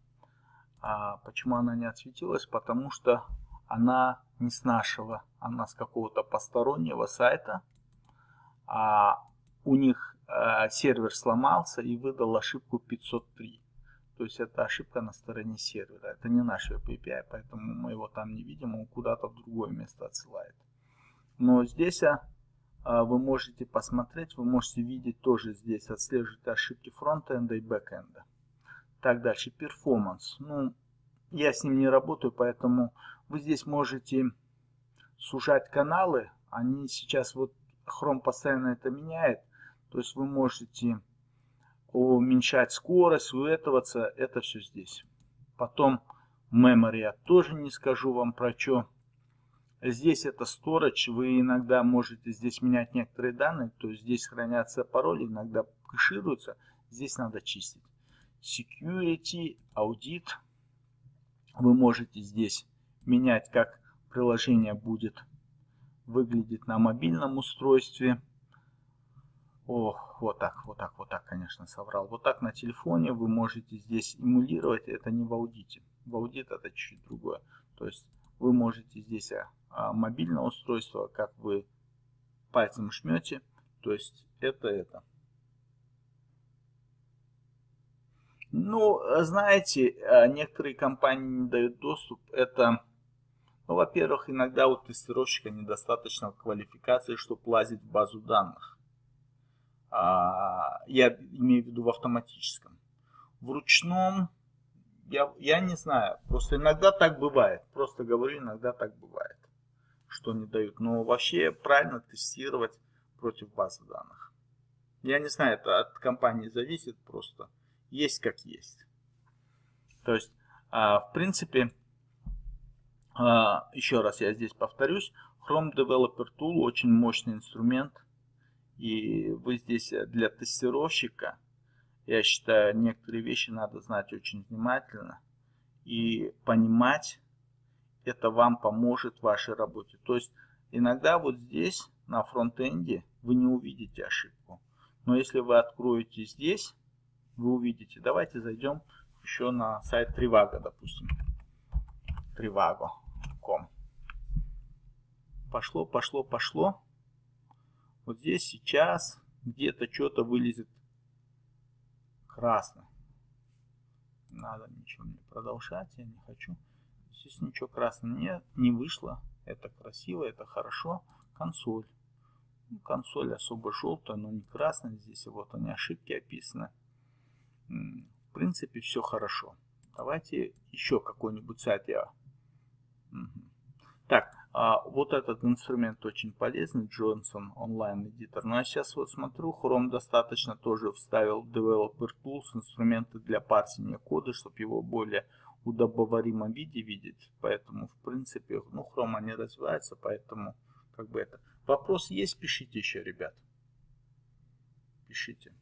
Почему она не отсветилась? Потому что она не с нашего, она с какого-то постороннего сайта. У них сервер сломался и выдал ошибку 503. То есть это ошибка на стороне сервера. Это не наш API, поэтому мы его там не видим, он куда-то в другое место отсылает. Но здесь вы можете посмотреть, вы можете видеть тоже здесь, отслеживать ошибки фронтенда и бэкенда. Так, дальше, перформанс. Ну, я с ним не работаю, поэтому... Вы здесь можете сужать каналы, они сейчас, вот Chrome постоянно это меняет, то есть вы можете уменьшать скорость, уэтоваться, это все здесь. Потом memory я тоже не скажу вам про что. Здесь это storage, вы иногда можете здесь менять некоторые данные, то есть здесь хранятся пароли, иногда кэшируются, здесь надо чистить. Security, audit, вы можете здесь менять, как приложение будет выглядеть на мобильном устройстве. Ох, вот так, конечно, соврал. Вот так на телефоне вы можете здесь эмулировать, это не в аудите. В аудит это чуть-чуть другое. То есть вы можете здесь мобильное устройство, как вы пальцем жмете, то есть это. Ну, знаете, некоторые компании не дают доступ. Это, ну, во-первых, иногда у тестировщика недостаточно квалификации, чтобы лазить в базу данных. Я имею в виду в автоматическом. В ручном, я не знаю, просто иногда так бывает. Просто говорю, иногда так бывает, что не дают. Но вообще правильно тестировать против базы данных. Я не знаю, это от компании зависит просто. Есть как есть. То есть, в принципе, еще раз я здесь повторюсь, Chrome Developer Tool очень мощный инструмент. И вы здесь для тестировщика, я считаю, некоторые вещи надо знать очень внимательно и понимать, это вам поможет в вашей работе. То есть, иногда вот здесь, на фронт-энде, вы не увидите ошибку. Но если вы откроете здесь, вы увидите. Давайте зайдем еще на сайт Trivago, допустим. Trivago.com. Пошло. Вот здесь сейчас где-то что-то вылезет красно. Надо ничего не продолжать, я не хочу. Здесь ничего красного нет, не вышло. Это красиво, это хорошо. Консоль. Ну, консоль особо желтая, но не красная. Здесь вот они ошибки описаны. В принципе, все хорошо. Давайте еще какой-нибудь сайт я... Так, вот этот инструмент очень полезный, Johnson Online Editor. Ну, я сейчас вот смотрю, Chrome достаточно тоже вставил Developer Tools, инструменты для парсинга кода, чтобы его более удобоваримом виде видеть. Поэтому, в принципе, ну, Chrome они развиваются, поэтому как бы это... Вопрос есть? Пишите еще, ребят. Пишите.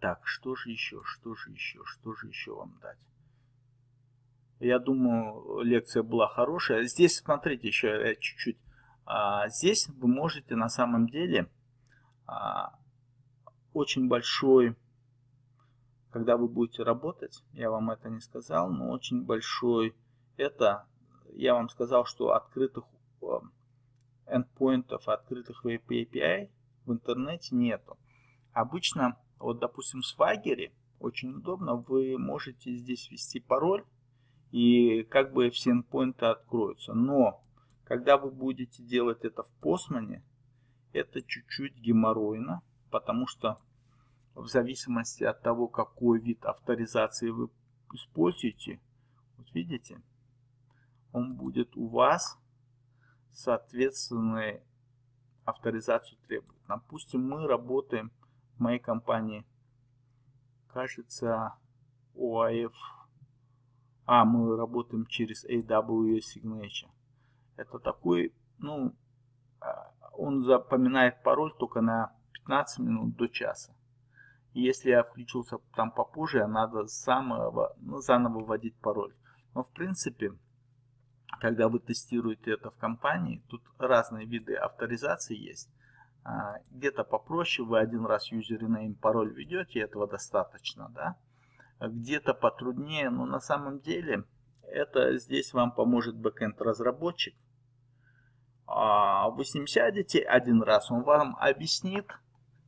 Так, что же еще вам дать? Я думаю, лекция была хорошая. Здесь, смотрите, еще чуть-чуть. Здесь вы можете на самом деле очень большой, когда вы будете работать, я вам это не сказал, но очень большой, это, я вам сказал, что открытых эндпоинтов, открытых web API в интернете нету. Обычно... Вот, допустим, в Swagger очень удобно, вы можете здесь ввести пароль, и как бы все эндпоинты откроются. Но, когда вы будете делать это в Postman, это чуть-чуть геморройно, потому что в зависимости от того, какой вид авторизации вы используете, вот видите, он будет у вас, соответственно, авторизацию требует. Допустим, мы работаем в моей компании, кажется, OAF. Мы работаем через AWS Signature. Это такой, ну, он запоминает пароль только на 15 минут до часа. И если я включился там попозже, надо заново вводить пароль. Но в принципе, когда вы тестируете это в компании, тут разные виды авторизации есть. Где-то попроще, вы один раз юзернейм, пароль ведете, этого достаточно, да? Где-то потруднее, но на самом деле это здесь вам поможет бэкэнд разработчик. Вы с ним сядете один раз, он вам объяснит,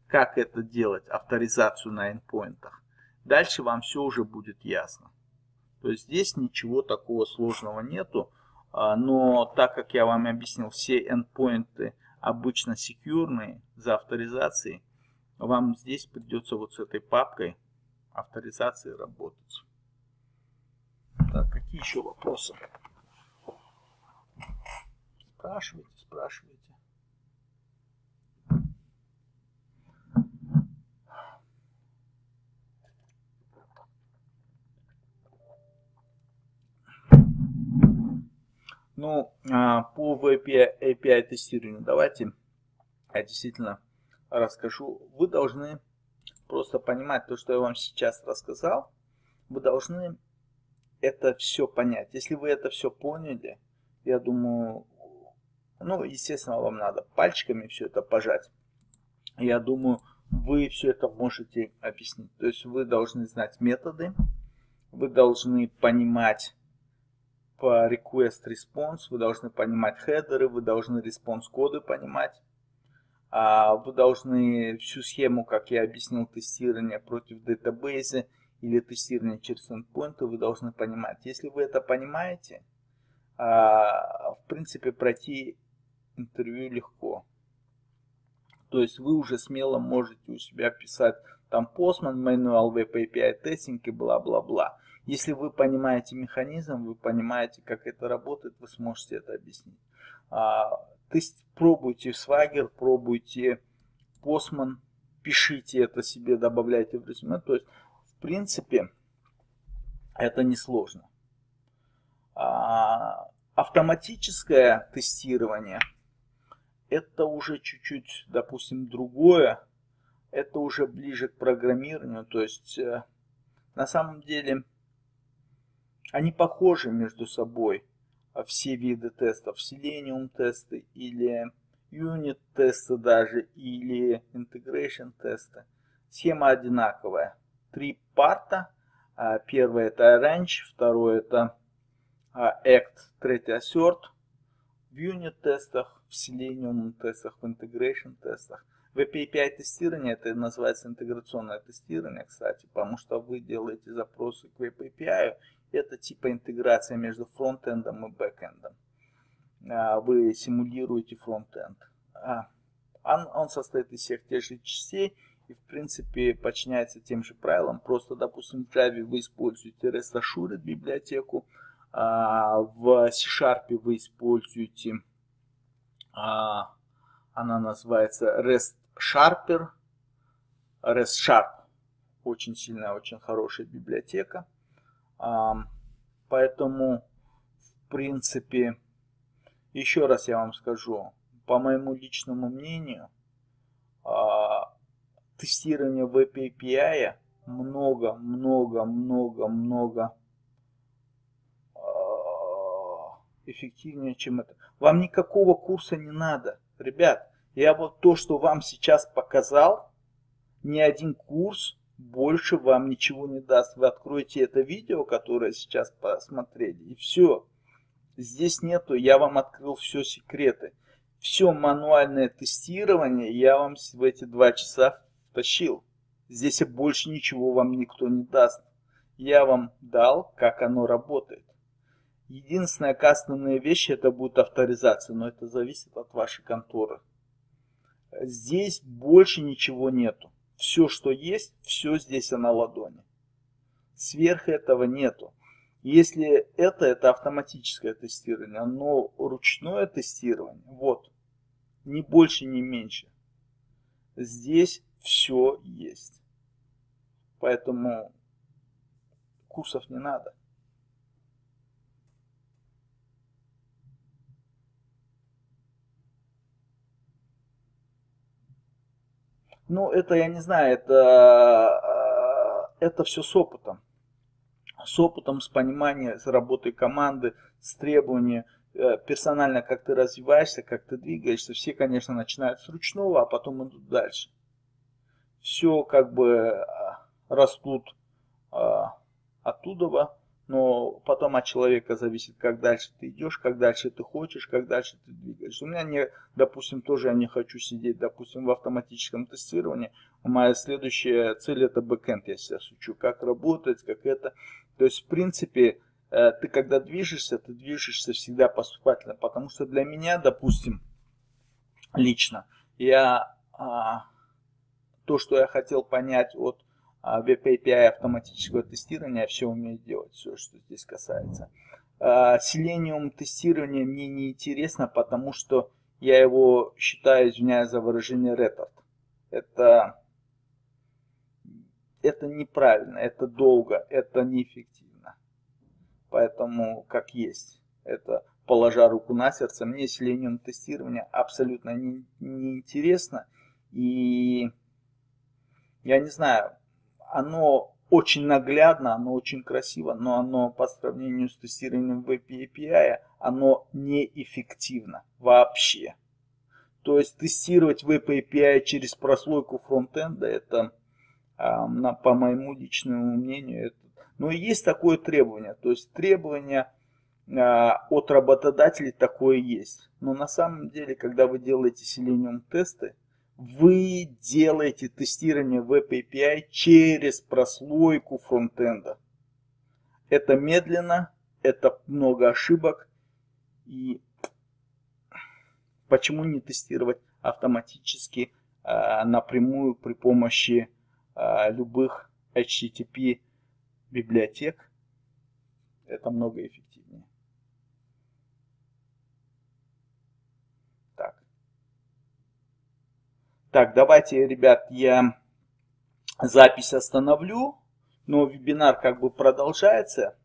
как это делать, авторизацию на эндпоинтах. Дальше вам все уже будет ясно. То есть здесь ничего такого сложного нету, но так как я вам объяснил, все эндпоинты обычно секьюрные, за авторизацией, вам здесь придется вот с этой папкой авторизации работать. Так, какие еще вопросы? Спрашивайте. Ну, по WebAPI тестированию давайте я действительно расскажу. Вы должны просто понимать то, что я вам сейчас рассказал. Вы должны это все понять. Если вы это все поняли, я думаю, ну, естественно, вам надо пальчиками все это пожать. Я думаю, вы все это можете объяснить. То есть вы должны знать методы, вы должны понимать по request-response, вы должны понимать хедеры, вы должны response-коды понимать. Вы должны всю схему, как я объяснил, тестирование против датабейса или тестирование через endpoint, вы должны понимать. Если вы это понимаете, в принципе, пройти интервью легко. То есть вы уже смело можете у себя писать там Postman, Manual, WebAPI, Testing и бла-бла-бла. Если вы понимаете механизм, вы понимаете, как это работает, вы сможете это объяснить. Пробуйте Swagger, пробуйте Postman, пишите это себе, добавляйте в резюме. То есть, в принципе, это несложно. Автоматическое тестирование — это уже чуть-чуть, допустим, другое. Это уже ближе к программированию. То есть, на самом деле, они похожи между собой. Все виды тестов, Selenium тесты или Unit тесты даже, или Integration тесты. Схема одинаковая. Три парта. Первое — это Arrange, второе — это Act, третье — Assert. В Unit тестах, в Selenium тестах, в Integration тестах. В API тестирование — это называется интеграционное тестирование, кстати, потому что вы делаете запросы к API. Это типа интеграция между фронт-эндом и бэк-эндом. Вы симулируете фронт-энд. Он состоит из всех тех же частей и, в принципе, подчиняется тем же правилам. Просто, допустим, в Java вы используете REST Assured библиотеку, в C-Sharp вы используете, она называется REST Sharper, REST Sharp, очень сильная, очень хорошая библиотека. Поэтому, в принципе, еще раз я вам скажу, по моему личному мнению, тестирование WebAPI много-много-много-много эффективнее, чем это. Вам никакого курса не надо. Ребят, я вот то, что вам сейчас показал, ни один курс больше вам ничего не даст. Вы откроете это видео, которое сейчас посмотрели, и все. Здесь нету, я вам открыл все секреты. Все мануальное тестирование я вам в эти 2 часа втащил. Здесь больше ничего вам никто не даст. Я вам дал, как оно работает. Единственная кастомная вещь — это будет авторизация, но это зависит от вашей конторы. Здесь больше ничего нету. Все, что есть, все здесь на ладони. Сверх этого нету. Если это автоматическое тестирование, но ручное тестирование, вот, ни больше, ни меньше. Здесь все есть. Поэтому курсов не надо. Ну, это, я не знаю, это все с опытом. С опытом, с пониманием, с работой команды, с требованием, персонально, как ты развиваешься, как ты двигаешься. Все, конечно, начинают с ручного, а потом идут дальше. Все как бы растут оттуда, но потом от человека зависит, как дальше ты идешь, как дальше ты хочешь, как дальше ты двигаешься. У меня, допустим, тоже я не хочу сидеть, допустим, в автоматическом тестировании. Моя следующая цель — это бэкэнд. Я сейчас учу, как работать, как это. То есть, в принципе, ты когда движешься, ты движешься всегда поступательно. Потому что для меня, допустим, лично, то, что я хотел понять от WebAPI автоматического тестирования, я все умею делать, все, что здесь касается. Selenium тестирование мне не интересно, потому что я его считаю, извиняюсь за выражение, ретард. Это неправильно, это долго, это неэффективно. Поэтому как есть. Это положа руку на сердце, мне Selenium тестирование абсолютно не интересно. И я не знаю, оно очень наглядно, оно очень красиво, но оно по сравнению с тестированием WebAPI, оно неэффективно вообще. То есть тестировать WebAPI через прослойку фронтенда, это, по моему личному мнению, это... Но есть такое требование, то есть требование от работодателей такое есть. Но на самом деле, когда вы делаете Selenium тесты, вы делаете тестирование WebAPI через прослойку фронтенда. Это медленно, это много ошибок. И почему не тестировать автоматически напрямую при помощи любых HTTP библиотек? Это много эффективнее. Так, давайте, ребят, я запись остановлю, но вебинар как бы продолжается.